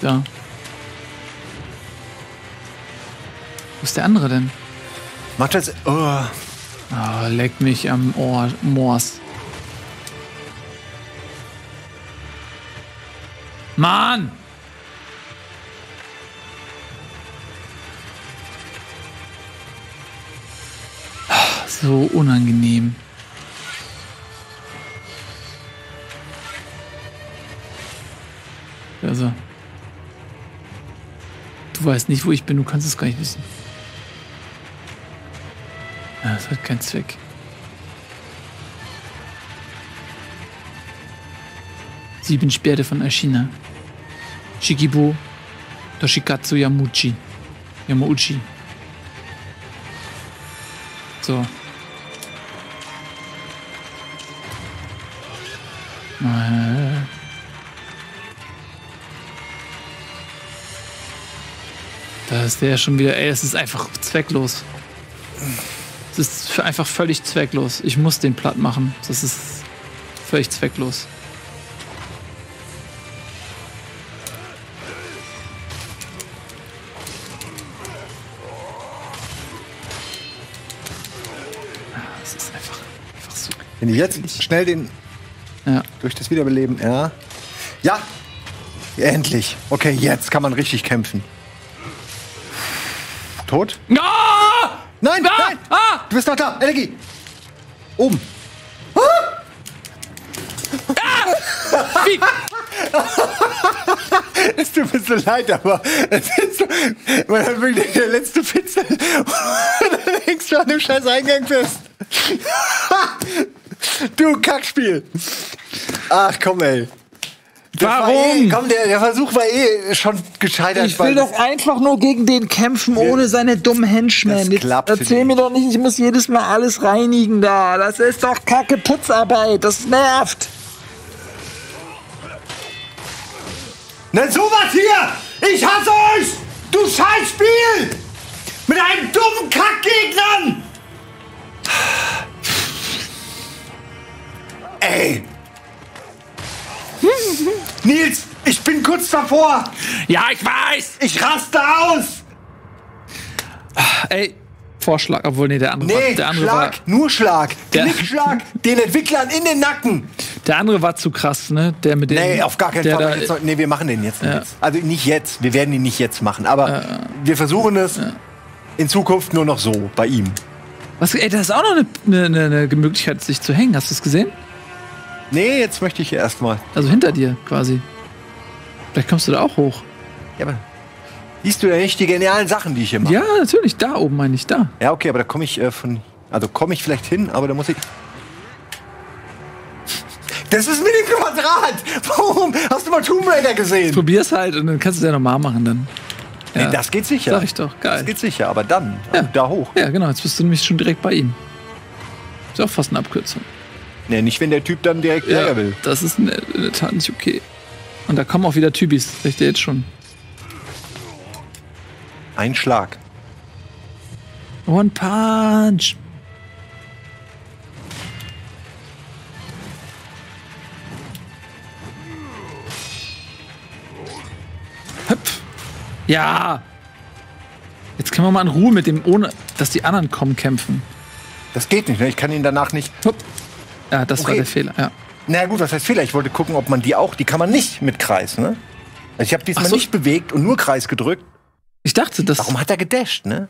Da. Wo ist der andere denn? Macht das... Oh. Oh, leck mich am Ohr. Moors. Mann! So unangenehm. Also. Du weißt nicht, wo ich bin, du kannst es gar nicht wissen. Ja, das hat keinen Zweck. Sieben Speere von Ashina. Shikibu Toshikatsu Yamuchi. Yamauchi. So. Da ist der schon wieder. Ey, es ist einfach zwecklos. Es ist einfach völlig zwecklos. Ich muss den platt machen. Das ist völlig zwecklos. Es ist einfach, einfach so. Wenn ich jetzt schnell den. Ja. Durch das Wiederbeleben, ja. Ja! Endlich! Okay, jetzt kann man richtig kämpfen. Tot? Ah! Nein! Ah! Nein! Ah! Du bist noch da! Energie! Oben! Ah! Ah! Wie? Es tut mir so leid, aber es ist so, man hat wirklich der letzte Pizzel und dann hängst du an dem scheiß Eingang fest. Du Kackspiel! Ach komm, ey. Das Warum? War eh, komm, der, der Versuch war eh schon gescheitert. Ich will doch einfach nur gegen den kämpfen, ohne seine dummen Henchmen. Jetzt erzähl mir doch nicht, ich muss jedes Mal alles reinigen da. Das ist doch kacke Putzarbeit, das nervt. Na sowas hier! Ich hasse euch! Du Scheißspiel! Mit einem dummen Kackgegnern! Ey! Nils, ich bin kurz davor! Ja, ich weiß! Ich raste aus! Ach, ey, Vorschlag, obwohl, nee, der andere nee, war... Der andere Schlag, war, nur Schlag, Knickschlag, den Entwicklern in den Nacken! Der andere war zu krass, ne? Der mit dem... Nee, auf gar keinen Fall. Jetzt, nee, wir machen den jetzt ja. nicht. Also nicht jetzt, wir werden ihn nicht jetzt machen, aber äh, wir versuchen es ja. in Zukunft nur noch so, bei ihm. Was, ey, das ist auch noch eine, eine, eine Möglichkeit, sich zu hängen, hast du es gesehen? Nee, jetzt möchte ich erstmal. Also hinter dir quasi. Vielleicht kommst du da auch hoch. Ja, aber siehst du ja nicht die genialen Sachen, die ich hier mache? Ja, natürlich. Da oben meine ich, da. Ja, okay, aber da komme ich äh, von... Also komme ich vielleicht hin, aber da muss ich... Das ist mit dem Quadrat! Warum? Hast du mal Tomb Raider gesehen? Ich probier's halt und dann kannst du es ja nochmal machen dann. Ja. Nee, das geht sicher. Sag ich doch, geil. Das geht sicher, aber dann, ja. da hoch. Ja, genau, jetzt bist du nämlich schon direkt bei ihm. Ist auch fast eine Abkürzung. Nee, nicht wenn der Typ dann direkt ja, her will. Das ist in der Tat nicht okay. Und da kommen auch wieder Typis, das seht ihr jetzt schon. Ein Schlag. One Punch. Hüpf. Ja. Jetzt können wir mal in Ruhe mit dem, ohne dass die anderen kommen, kämpfen. Das geht nicht, ne? Ich kann ihn danach nicht... Hup. Ja, das okay. war der Fehler, ja. Na gut, was heißt Fehler? Ich wollte gucken, ob man die auch... Die kann man nicht mit Kreis, ne? Also ich habe diesmal so. nicht bewegt und nur Kreis gedrückt. Ich dachte, das... Warum hat er gedasht, ne?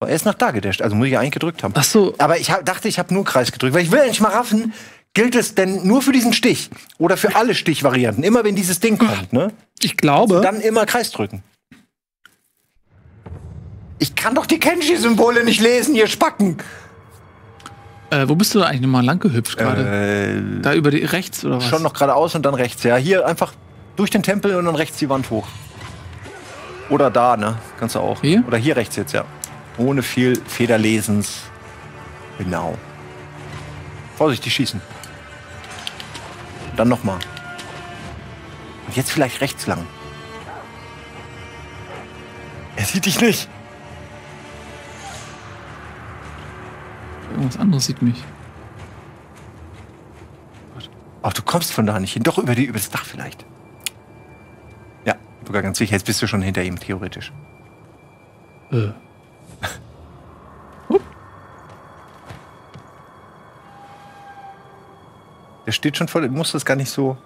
Er ist nach da gedasht, also muss ich ja eigentlich gedrückt haben. Ach so. Aber ich hab, dachte, ich habe nur Kreis gedrückt, weil ich will ja nicht mal raffen. Gilt es denn nur für diesen Stich? Oder für alle Stichvarianten? Immer wenn dieses Ding kommt, ne? Ich glaube... Dann immer Kreis drücken. Ich kann doch die Kenshi-Symbole nicht lesen, ihr Spacken! Äh, wo bist du da eigentlich nochmal lang gehüpft gerade? Äh, da über die rechts oder was? Schon noch geradeaus und dann rechts, ja. Hier einfach durch den Tempel und dann rechts die Wand hoch. Oder da, ne? Kannst du auch. Hier? Oder hier rechts jetzt, ja. Ohne viel Federlesens. Genau. Vorsicht, die schießen. Dann nochmal. Und jetzt vielleicht rechts lang. Er sieht dich nicht. Irgendwas anderes sieht mich. Ach, du kommst von da nicht hin. Doch, über, die, über das Dach vielleicht. Ja, sogar ganz sicher. Jetzt bist du schon hinter ihm, theoretisch. Äh. uh. Der steht schon voll. Du musst das gar nicht so...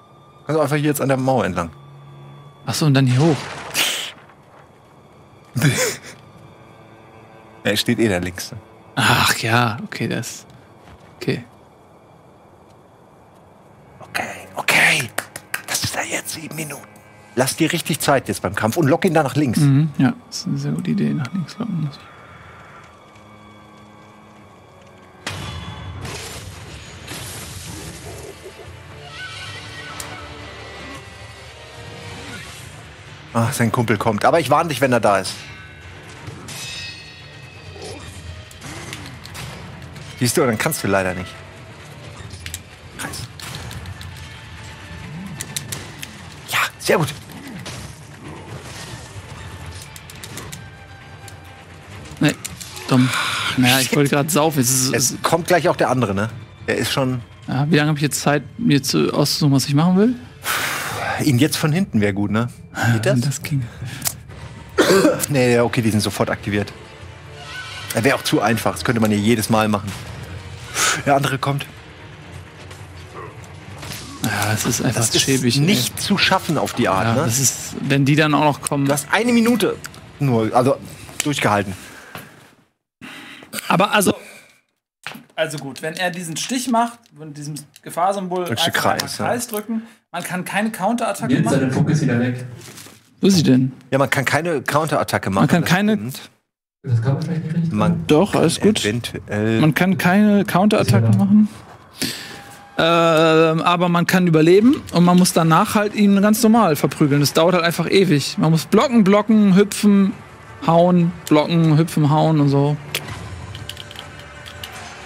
Kannst du einfach hier jetzt an der Mauer entlang. Ach so, und dann hier hoch. Er steht eh da links. Ne? Ach ja, okay, das. Okay. Okay, okay. Das ist ja jetzt sieben Minuten. Lass dir richtig Zeit jetzt beim Kampf und lock ihn da nach links. Mhm, ja, das ist eine sehr gute Idee, nach links locken. Ach, sein Kumpel kommt. Aber ich warne dich, wenn er da ist. Siehst du, dann kannst du leider nicht. Kreis. Ja, sehr gut. Nee, dumm. Naja, ich wollte gerade saufen. Es, ist, es kommt gleich auch der andere, ne? Er ist schon... Ja, wie lange habe ich jetzt Zeit, mir zu auszusuchen, was ich machen will? Ihn jetzt von hinten wäre gut, ne? Geht das? Das ging. Nee, okay, die sind sofort aktiviert. Er wäre auch zu einfach. Das könnte man hier jedes Mal machen. Der andere kommt. Ja, es ist einfach schäbig. Das ist nicht ey. zu schaffen auf die Art. Ja, ne? Das ist, wenn die dann auch noch kommen. Du hast eine Minute nur, also durchgehalten. Aber also, also gut, wenn er diesen Stich macht, mit diesem Gefahrsymbol einfach Kreis, einen Kreis ja. drücken, man kann keine Counterattacke machen. Seine Puck ist wieder weg. Wo ist sie denn? Ja, man kann keine Counterattacke machen. Man kann keine. Stimmt. Das kann man vielleicht nicht richtig man Doch, alles gut. Man kann keine Counterattacken ja machen. Ähm, aber man kann überleben und man muss danach halt ihn ganz normal verprügeln. Das dauert halt einfach ewig. Man muss blocken, blocken, hüpfen, hauen, blocken, hüpfen, hauen und so.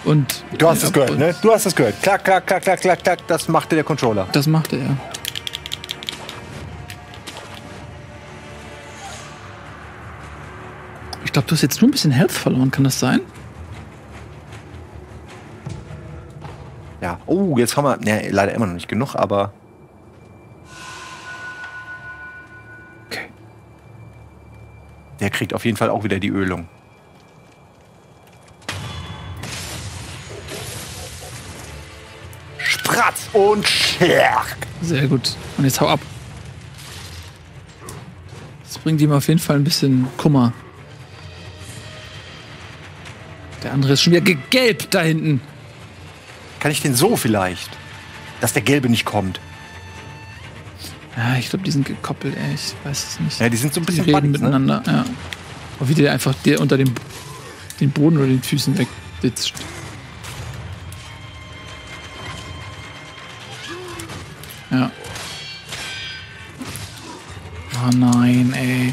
Und du hast ja, es gehört, ne? Du hast es gehört. Klack, klack, klack, klack, klack, klack. Das machte der Controller. Das machte er. Ich glaube, du hast jetzt nur ein bisschen Health verloren, kann das sein? Ja, oh, jetzt haben wir ne, leider immer noch nicht genug, aber... Okay. Der kriegt auf jeden Fall auch wieder die Ölung. Spratz und Schlag! Sehr gut. Und jetzt hau ab. Das bringt ihm auf jeden Fall ein bisschen Kummer. Der andere ist schon wieder gegelbt da hinten. Kann ich den so vielleicht? Dass der Gelbe nicht kommt. Ja, ich glaube, die sind gekoppelt, ey. Ich weiß es nicht. Ja, die sind so ein bisschen die reden buddies, miteinander, ne? Ja. Und wie der einfach der unter dem, den Boden oder den Füßen wegditscht. Ja. Oh nein, ey.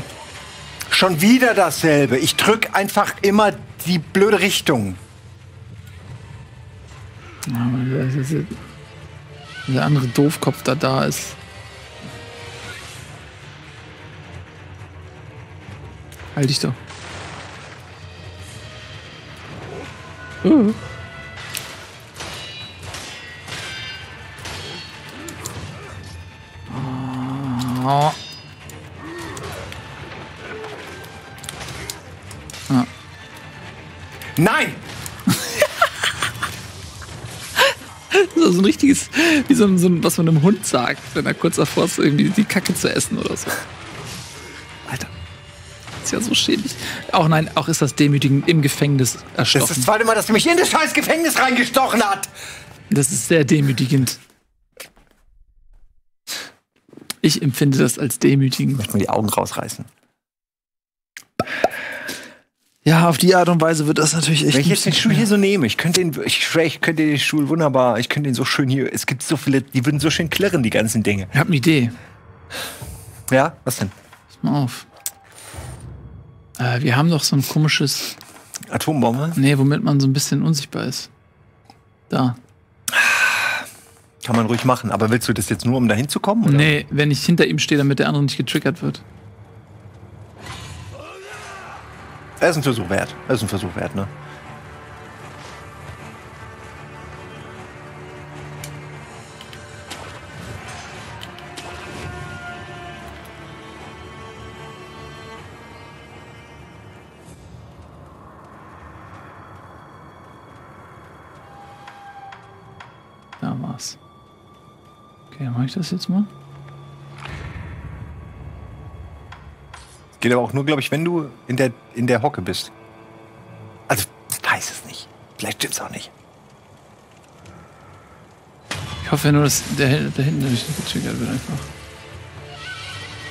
Schon wieder dasselbe. Ich drück einfach immer die blöde Richtung. Der andere Doofkopf, der da ist. Halt dich doch. Uh. Oh. Ah. Nein! So ein richtiges, wie so ein, so ein, was man einem Hund sagt, wenn er kurz davor ist, irgendwie die Kacke zu essen oder so. Alter. Ist ja so schädlich. Auch nein, auch ist das demütigend im Gefängnis erstochen. Das ist das zweite Mal, dass du mich in das scheiß Gefängnis reingestochen hat. Das ist sehr demütigend. Ich empfinde das als demütigend. Ich möchte mir die Augen rausreißen. Ja, auf die Art und Weise wird das natürlich echt. Wenn ich jetzt den Stuhl hier so nehme, ich könnte den, ich, ich könnte den Stuhl wunderbar, ich könnte den so schön hier, es gibt so viele, die würden so schön klirren, die ganzen Dinge. Ich hab eine Idee. Ja, was denn? Pass mal auf. Äh, wir haben doch so ein komisches... Atombombe? Nee, womit man so ein bisschen unsichtbar ist. Da. Kann man ruhig machen, aber willst du das jetzt nur, um da hinzukommen? Oder? Nee, wenn ich hinter ihm stehe, damit der andere nicht getriggert wird. Er ist ein Versuch wert. Er ist ein Versuch wert, ne? Da war's. Okay, dann mache ich das jetzt mal. Geht aber auch nur, glaube ich, wenn du in der, in der Hocke bist. Also, ich weiß es nicht. Vielleicht stimmt's auch nicht. Ich hoffe nur, dass der da hinten nicht getriggert wird einfach.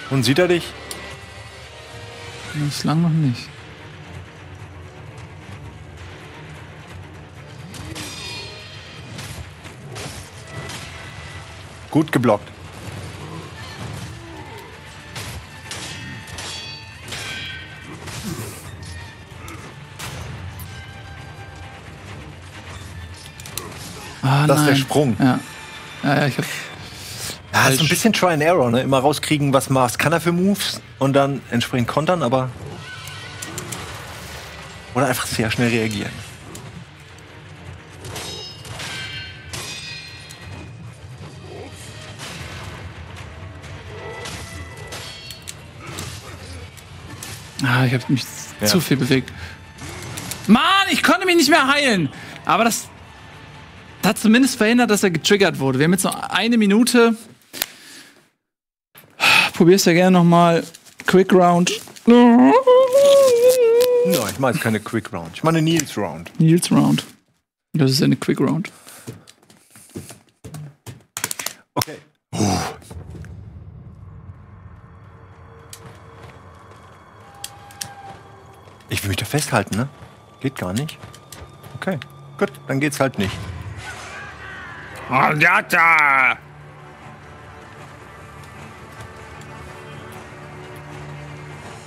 Und sieht er dich? Bislang noch nicht. Gut geblockt. Ah, das ist der Sprung. Ja. Ja, ja, ich hab ja, das ist ein bisschen Try and Error, ne? Immer rauskriegen, was Mars kann er für Moves und dann entsprechend kontern, aber. Oder einfach sehr schnell reagieren. Ah, ich habe mich ja. zu viel bewegt. Mann, ich konnte mich nicht mehr heilen! Aber das. Das hat zumindest verhindert, dass er getriggert wurde. Wir haben jetzt noch eine Minute. Probier's ja gerne nochmal. Quick Round. Nein, no, ich meine keine Quick Round. Ich meine Nils Round. Nils Round. Das ist eine Quick Round. Okay. Uh. Ich will mich da festhalten, ne? Geht gar nicht. Okay, gut, dann geht's halt nicht. Alter!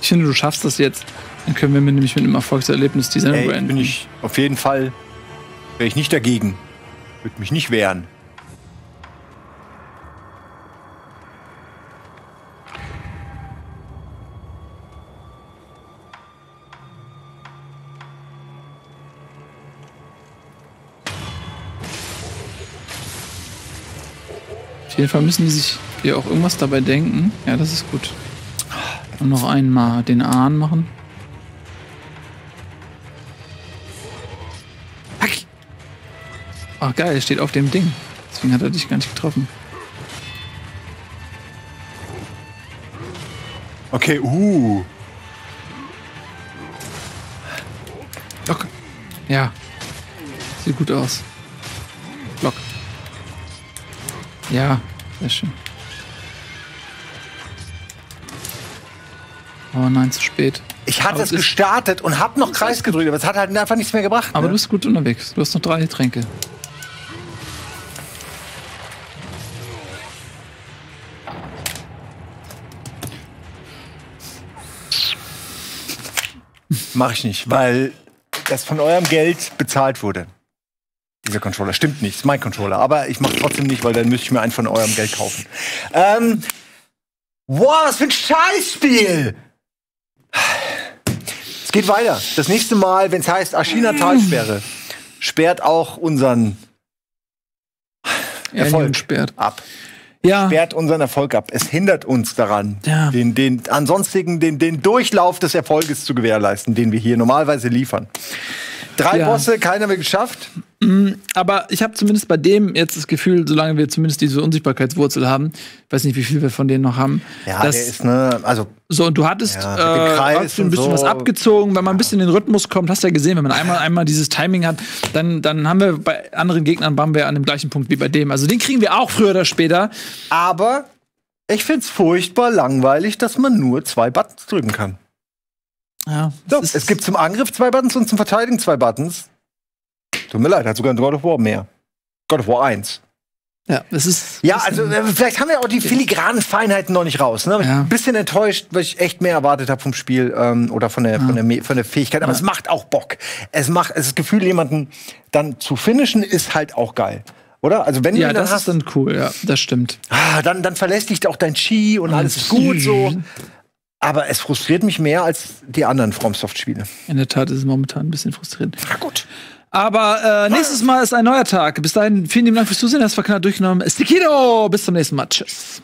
Ich finde, du schaffst das jetzt. Dann können wir nämlich mit einem Erfolgserlebnis die Sendung beenden. Bin ich auf jeden Fall, wäre ich nicht dagegen. Würde mich nicht wehren. Auf jeden Fall müssen die sich hier auch irgendwas dabei denken. Ja, das ist gut. Und noch einmal den Ahn machen. Hack! Ach geil, er steht auf dem Ding. Deswegen hat er dich gar nicht getroffen. Okay, uh. Block. Ja. Sieht gut aus. Block. Ja, sehr schön. Oh nein, zu spät. Ich hatte es gestartet und hab noch Kreis gedrückt, aber es hat halt einfach nichts mehr gebracht. Aber ne? Du bist gut unterwegs. Du hast noch drei Getränke. Mache ich nicht, weil das von eurem Geld bezahlt wurde. Dieser Controller. Stimmt nicht, ist mein Controller. Aber ich mache trotzdem nicht, weil dann müsste ich mir einen von eurem Geld kaufen. Ähm, wow, was für ein Scheißspiel! Es geht weiter. Das nächste Mal, wenn es heißt Ashina-Talsperre, sperrt auch unseren Erfolg ab. Ja. Sperrt unseren Erfolg ab. Es hindert uns daran, ja. den, den ansonsten den, den Durchlauf des Erfolges zu gewährleisten, den wir hier normalerweise liefern. Drei ja. Bosse, keiner mehr geschafft. Aber ich habe zumindest bei dem jetzt das Gefühl, solange wir zumindest diese Unsichtbarkeitswurzel haben, weiß nicht, wie viel wir von denen noch haben. Ja, das ist ne, also so und du hattest ja, äh, hast du ein bisschen so. was abgezogen, wenn man ein bisschen in den Rhythmus kommt, hast du ja gesehen, wenn man einmal einmal dieses Timing hat, dann dann haben wir bei anderen Gegnern waren wir an dem gleichen Punkt wie bei dem. Also den kriegen wir auch früher oder später. Aber ich find's furchtbar langweilig, dass man nur zwei Buttons drücken kann. Ja, so, ist, es gibt zum Angriff zwei Buttons und zum Verteidigen zwei Buttons. Tut mir leid, hat sogar in God of War mehr. God of War eins. Ja, das ist. Ja, also äh, vielleicht haben wir auch die filigranen Feinheiten noch nicht raus. Ne? Ich bin ja. ein bisschen enttäuscht, weil ich echt mehr erwartet habe vom Spiel ähm, oder von der, ja. von der, von der Fähigkeit. Aber ja. es macht auch Bock. Es macht, das Gefühl, jemanden dann zu finishen, ist halt auch geil. Oder? Also wenn ja, du das hast, ist dann cool, ja, das stimmt. Ah, dann, dann verlässt dich auch dein Chi und, und alles ist gut so. Aber es frustriert mich mehr als die anderen FromSoft-Spiele. In der Tat ist es momentan ein bisschen frustrierend. Na gut. Aber äh, nächstes Mal ist ein neuer Tag. Bis dahin, vielen lieben Dank fürs Zusehen. Das war knapp durchgenommen. Sekiro! Bis zum nächsten Mal. Tschüss.